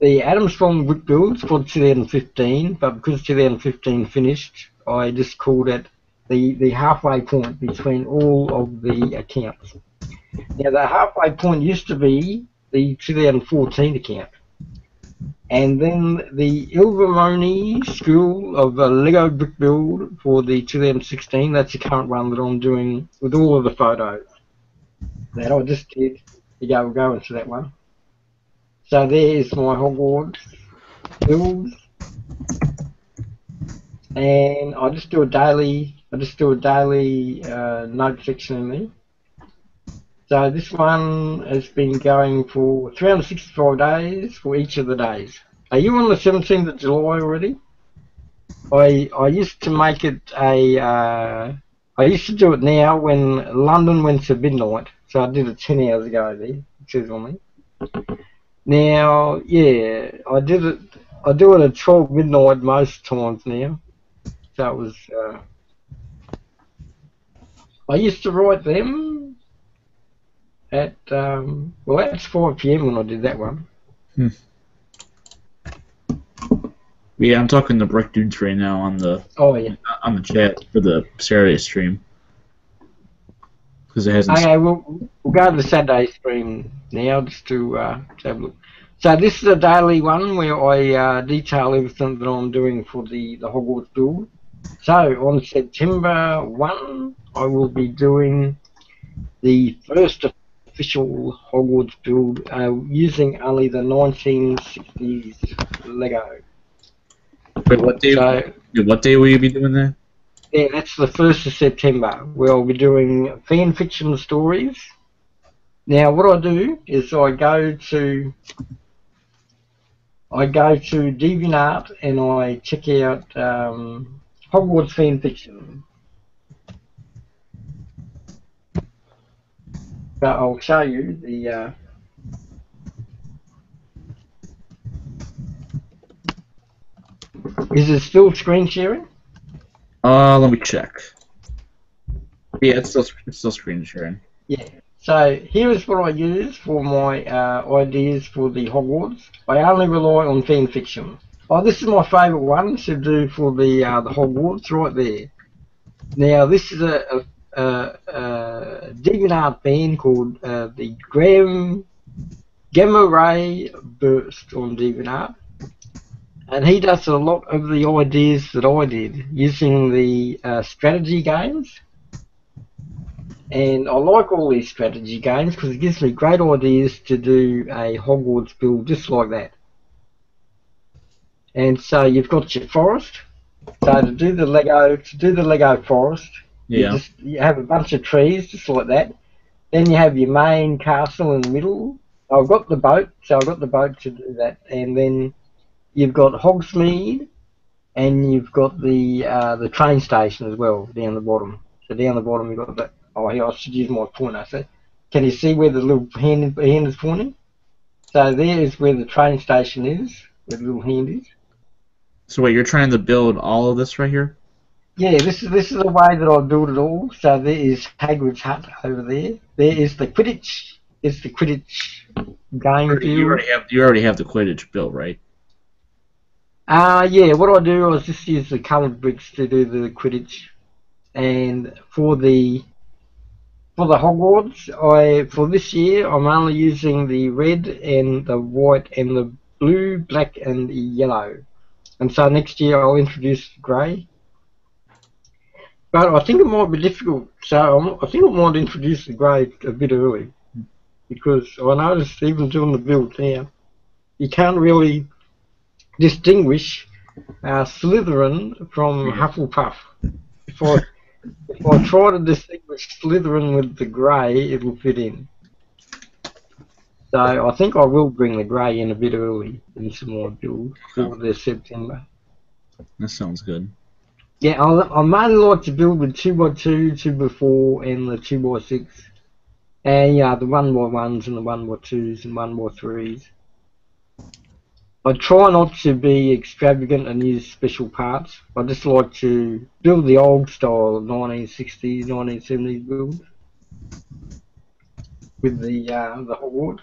The Adam Spong Brick Builds for two thousand fifteen, but because two thousand fifteen finished, I just called it the, the halfway point between all of the accounts. Now the halfway point used to be the two thousand fourteen account. And then the Ilvermorny School of uh, Lego Brick Build for the two thousand sixteen, that's the current one that I'm doing with all of the photos that I just did. You go, we'll go into that one. So there's my Hogwarts builds. And I just do a daily, I just do a daily uh, note section in there. So this one has been going for three hundred sixty-five days for each of the days. Are you on the seventeenth of July already? I I used to make it a, uh, I used to do it now when London went to midnight. So I did it ten hours ago there, excuse me. Now, yeah, I did it. I do it at twelve midnight most times now. So it was, uh, I used to write them at, um, well, that's five P M when I did that one. Hmm. Yeah, I'm talking to Brick Dudes right now on the, oh, yeah. on the chat for the Saturday stream. Because it hasn't... Okay, we'll, we'll go to the Saturday stream now just to, uh, to have a look. So this is a daily one where I uh, detail everything that I'm doing for the, the Hogwarts build. So on September first, I will be doing the first official Hogwarts build uh, using only the nineteen sixties Lego. Wait, what day, so, what day will you be doing that? Yeah, that's the first of September, where I'll be doing fan fiction stories. Now what I do is I go to... I go to DeviantArt and I check out um, Hogwarts fan fiction. So I'll show you the. Uh, is it still screen sharing? Uh, let me check. Yeah, it's still it's still screen sharing. Yeah. So here is what I use for my uh, ideas for the Hogwarts. I only rely on fan fiction. Oh, this is my favourite one to do for the uh, the Hogwarts right there. Now this is a, a, a, a DeviantArt band called uh, the Graham Gamma Ray Burst on DeviantArt, and he does a lot of the ideas that I did using the uh, strategy games. And I like all these strategy games because it gives me great ideas to do a Hogwarts build just like that. And so you've got your forest. So to do the Lego, to do the Lego forest, yeah. you, just, you have a bunch of trees just like that. Then you have your main castle in the middle. I've got the boat, so I've got the boat to do that. And then you've got Hogsmeade, and you've got the uh, the train station as well down the bottom. So down the bottom you've got that. Oh, here, I should use my pointer. So, can you see where the little hand, hand is pointing? So there is where the train station is, where the little hand is. So wait, you're trying to build all of this right here? Yeah, this is this is the way that I build it all. So there is Hagrid's hut over there. There is the Quidditch. It's the Quidditch game field. You already have you already have the Quidditch built, right? Uh yeah. What I do is just use the coloured bricks to do the Quidditch, and for the For the Hogwarts, I for this year I'm only using the red and the white and the blue, black and the yellow, and so next year I'll introduce grey. But I think it might be difficult, so I'm, I think I might introduce the grey a bit early. because I noticed even doing the build now, you can't really distinguish uh, Slytherin from Hufflepuff. If I, if I try to distinguish Slytherin with the grey, it will fit in. So I think I will bring the grey in a bit early in some more build for this September. That sounds good. Yeah, I, I mainly like to build with two by two, two by four and the two by six. And yeah, the one by ones and the one by twos and one by threes. I try not to be extravagant and use special parts. I just like to build the old style of nineteen sixties, nineteen seventies builds with the uh, the Hogwarts.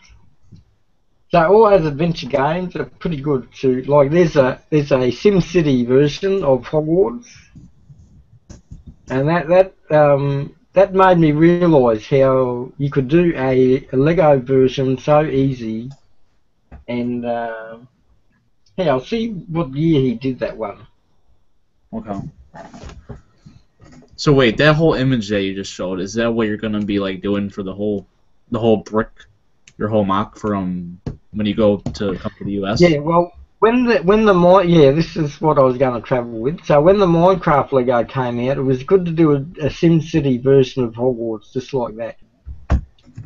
So all those adventure games are pretty good too. Like there's a there's a SimCity version of Hogwarts, and that that um, that made me realise how you could do a, a Lego version so easy, and uh, hey, I'll see what year he did that one. Okay. So wait, that whole image that you just showed, is that what you're gonna be like doing for the whole the whole brick, your whole mock from? When you go to come to the U S? Yeah, well, when the when the Mi yeah, this is what I was going to travel with. So when the Minecraft Lego came out, it was good to do a, a SimCity version of Hogwarts, just like that,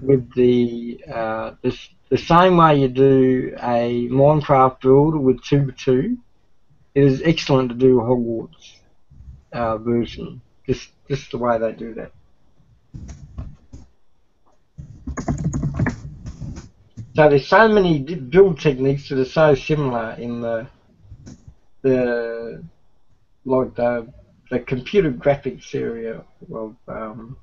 with the uh, the the same way you do a Minecraft build with two by two. It is excellent to do a Hogwarts uh, version, just just the way they do that. So there's so many build techniques that are so similar in the the like the the computer graphics area of um,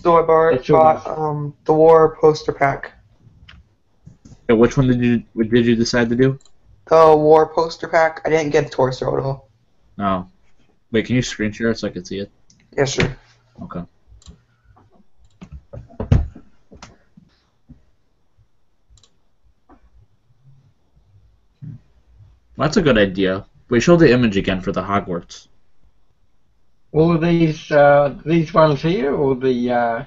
so I borrowed bought um, the war poster pack. Yeah, which one did you what did you decide to do? The war poster pack. I didn't get the torso at all. No. Wait, can you screen share it so I can see it? Yeah, sure. Okay. Well, that's a good idea. Wait, show the image again for the Hogwarts. All of these, uh, these ones here, or the uh,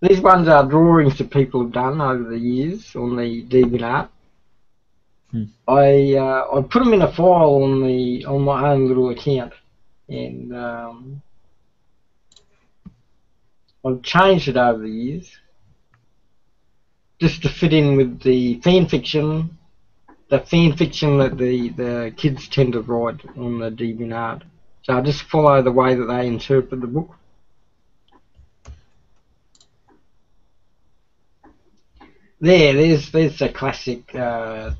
these ones are drawings that people have done over the years on the DeviantArt. Hmm. I uh, I put them in a file on the on my own little account, and um, I've changed it over the years just to fit in with the fan fiction. The fan fiction that the, the kids tend to write on the DeviantArt. So I just follow the way that they interpret the book. There, there's there's a classic uh,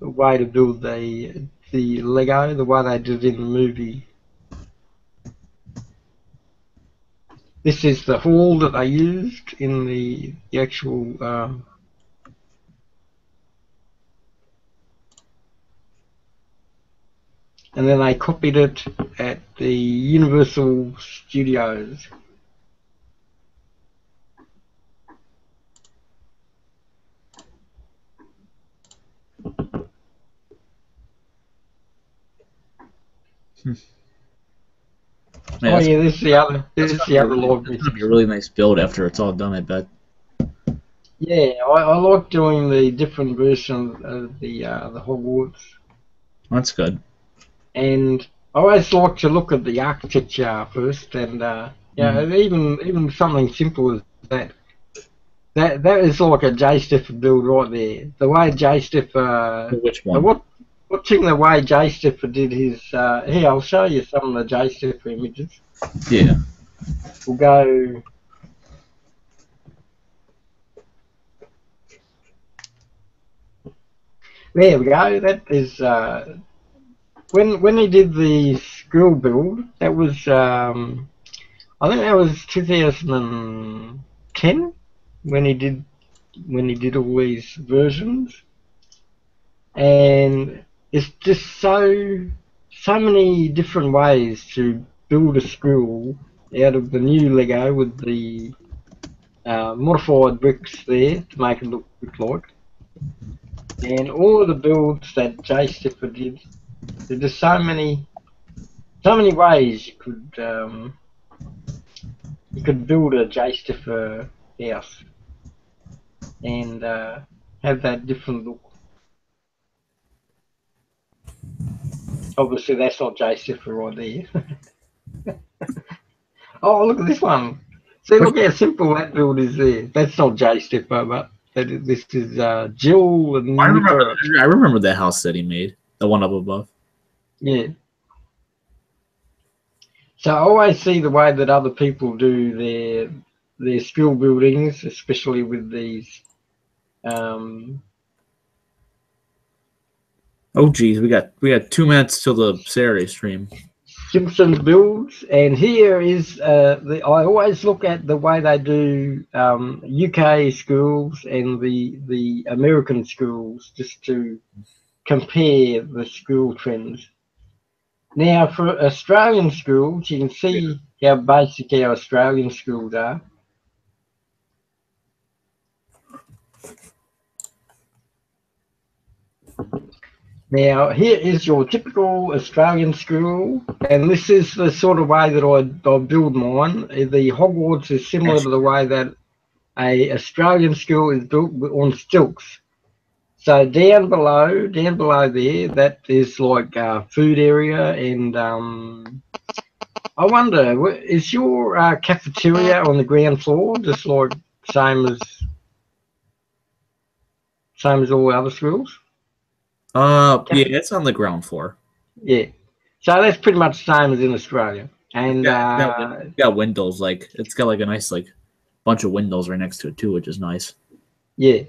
way to build the the Lego, the way they did it in the movie. This is the hall that they used in the, the actual. Um, And then they copied it at the Universal Studios. Hmm. Man, oh yeah, this is the other. This is the other library. It's gonna be a really nice build after it's all done, I bet. Yeah, I, I like doing the different version of the uh, the Hogwarts. That's good. And I always like to look at the architecture first, and uh, you know, mm. even even something simple as that. That that is like a Jay Stefford build right there. The way Jay Stefford, uh, which one? What watching the way Jay Stefford did his. Uh, here, I'll show you some of the Jay Stefford images. Yeah. We'll go. There we go. That is. Uh, When when he did the school build, that was um, I think that was two thousand ten when he did when he did all these versions, and it's just so so many different ways to build a school out of the new Lego with the uh, modified bricks there to make it look, look like, and all of the builds that Jay Stefford did. There's so many, so many ways you could um, you could build a Jay Stefford house and uh, have that different look. Obviously, that's not Jay Stefford right there. Oh, look at this one. See, look how simple that build is there. That's not Jay Stefford, but that is, this is uh, Jill. And I, remember, I remember the house that he made, the one up above. Yeah. So I always see the way that other people do their their skill buildings, especially with these. Um... Oh geez, we got we got two minutes till the Saturday stream. Simpson builds, and here is uh, the. I always look at the way they do um, U K schools and the the American schools just to compare the school trends. Now, for Australian schools, you can see how basic our Australian schools are. Now, here is your typical Australian school, and this is the sort of way that I, I build mine. The Hogwarts is similar to the way that an Australian school is built on stilts. So down below, down below there, that is like uh, food area, and um, I wonder, is your uh, cafeteria on the ground floor just like same as same as all other schools? Uh, yeah, it's on the ground floor. Yeah, so that's pretty much the same as in Australia, and yeah, uh, it's got windows. Like it's got like a nice like bunch of windows right next to it too, which is nice. Yeah.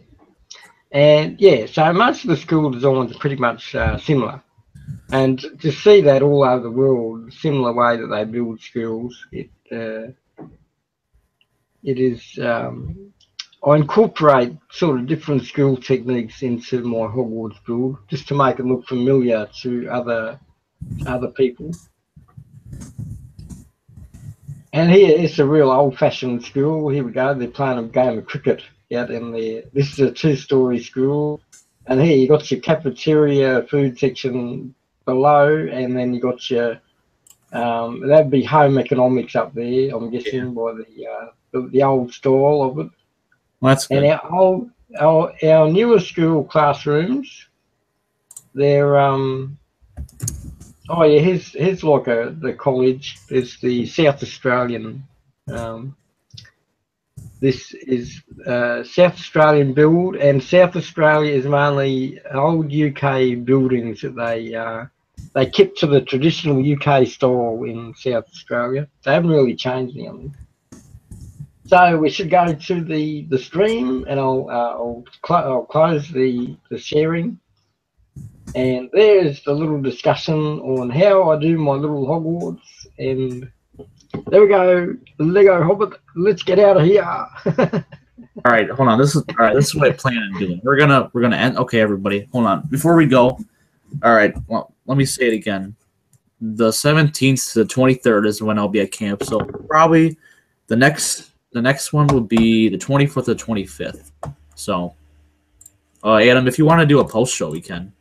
And yeah, so most of the school designs are pretty much uh, similar. And to see that all over the world, the similar way that they build schools, it uh, it is, um, I incorporate sort of different school techniques into my Hogwarts build just to make it look familiar to other, other people. And here is a real old-fashioned school. Here we go, they're playing a game of cricket out in there. This is a two-storey school, and here you got your cafeteria food section below, and then you got your um, that'd be home economics up there. I'm guessing yeah. by the, uh, the the old style of it. Well, that's good. And our old our, our newer school classrooms, they're um oh yeah, here's here's like a the college. There's the South Australian. Um, This is uh, South Australian build, and South Australia is mainly old U K buildings that they uh, they kept to the traditional U K style in South Australia. They haven't really changed anything. So we should go to the the stream, and I'll uh, I'll, cl I'll close the the sharing. And there's the little discussion on how I do my little Hogwarts and. There we go, Lego Hobbit. Let's get out of here. All right, hold on. This is all right. This is what I plan on doing. We're gonna we're gonna end. Okay, everybody, hold on. Before we go, all right. Well, let me say it again. The seventeenth to the twenty-third is when I'll be at camp. So probably the next the next one will be the twenty-fourth or twenty-fifth. So, uh, Adam, if you want to do a post show, we can.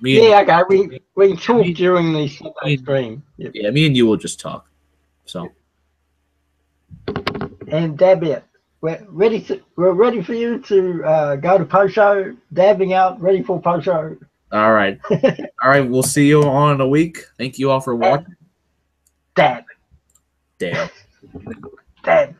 Me yeah, and, okay. We we can talk me, during the Sunday stream. Yep. Yeah, me and you will just talk. So and dab it. We're ready. To, we're ready for you to uh, go to post show. Dabbing out, ready for post show. All right, all right. We'll see you on in a week. Thank you all for watching. Dab. Dab. Dab.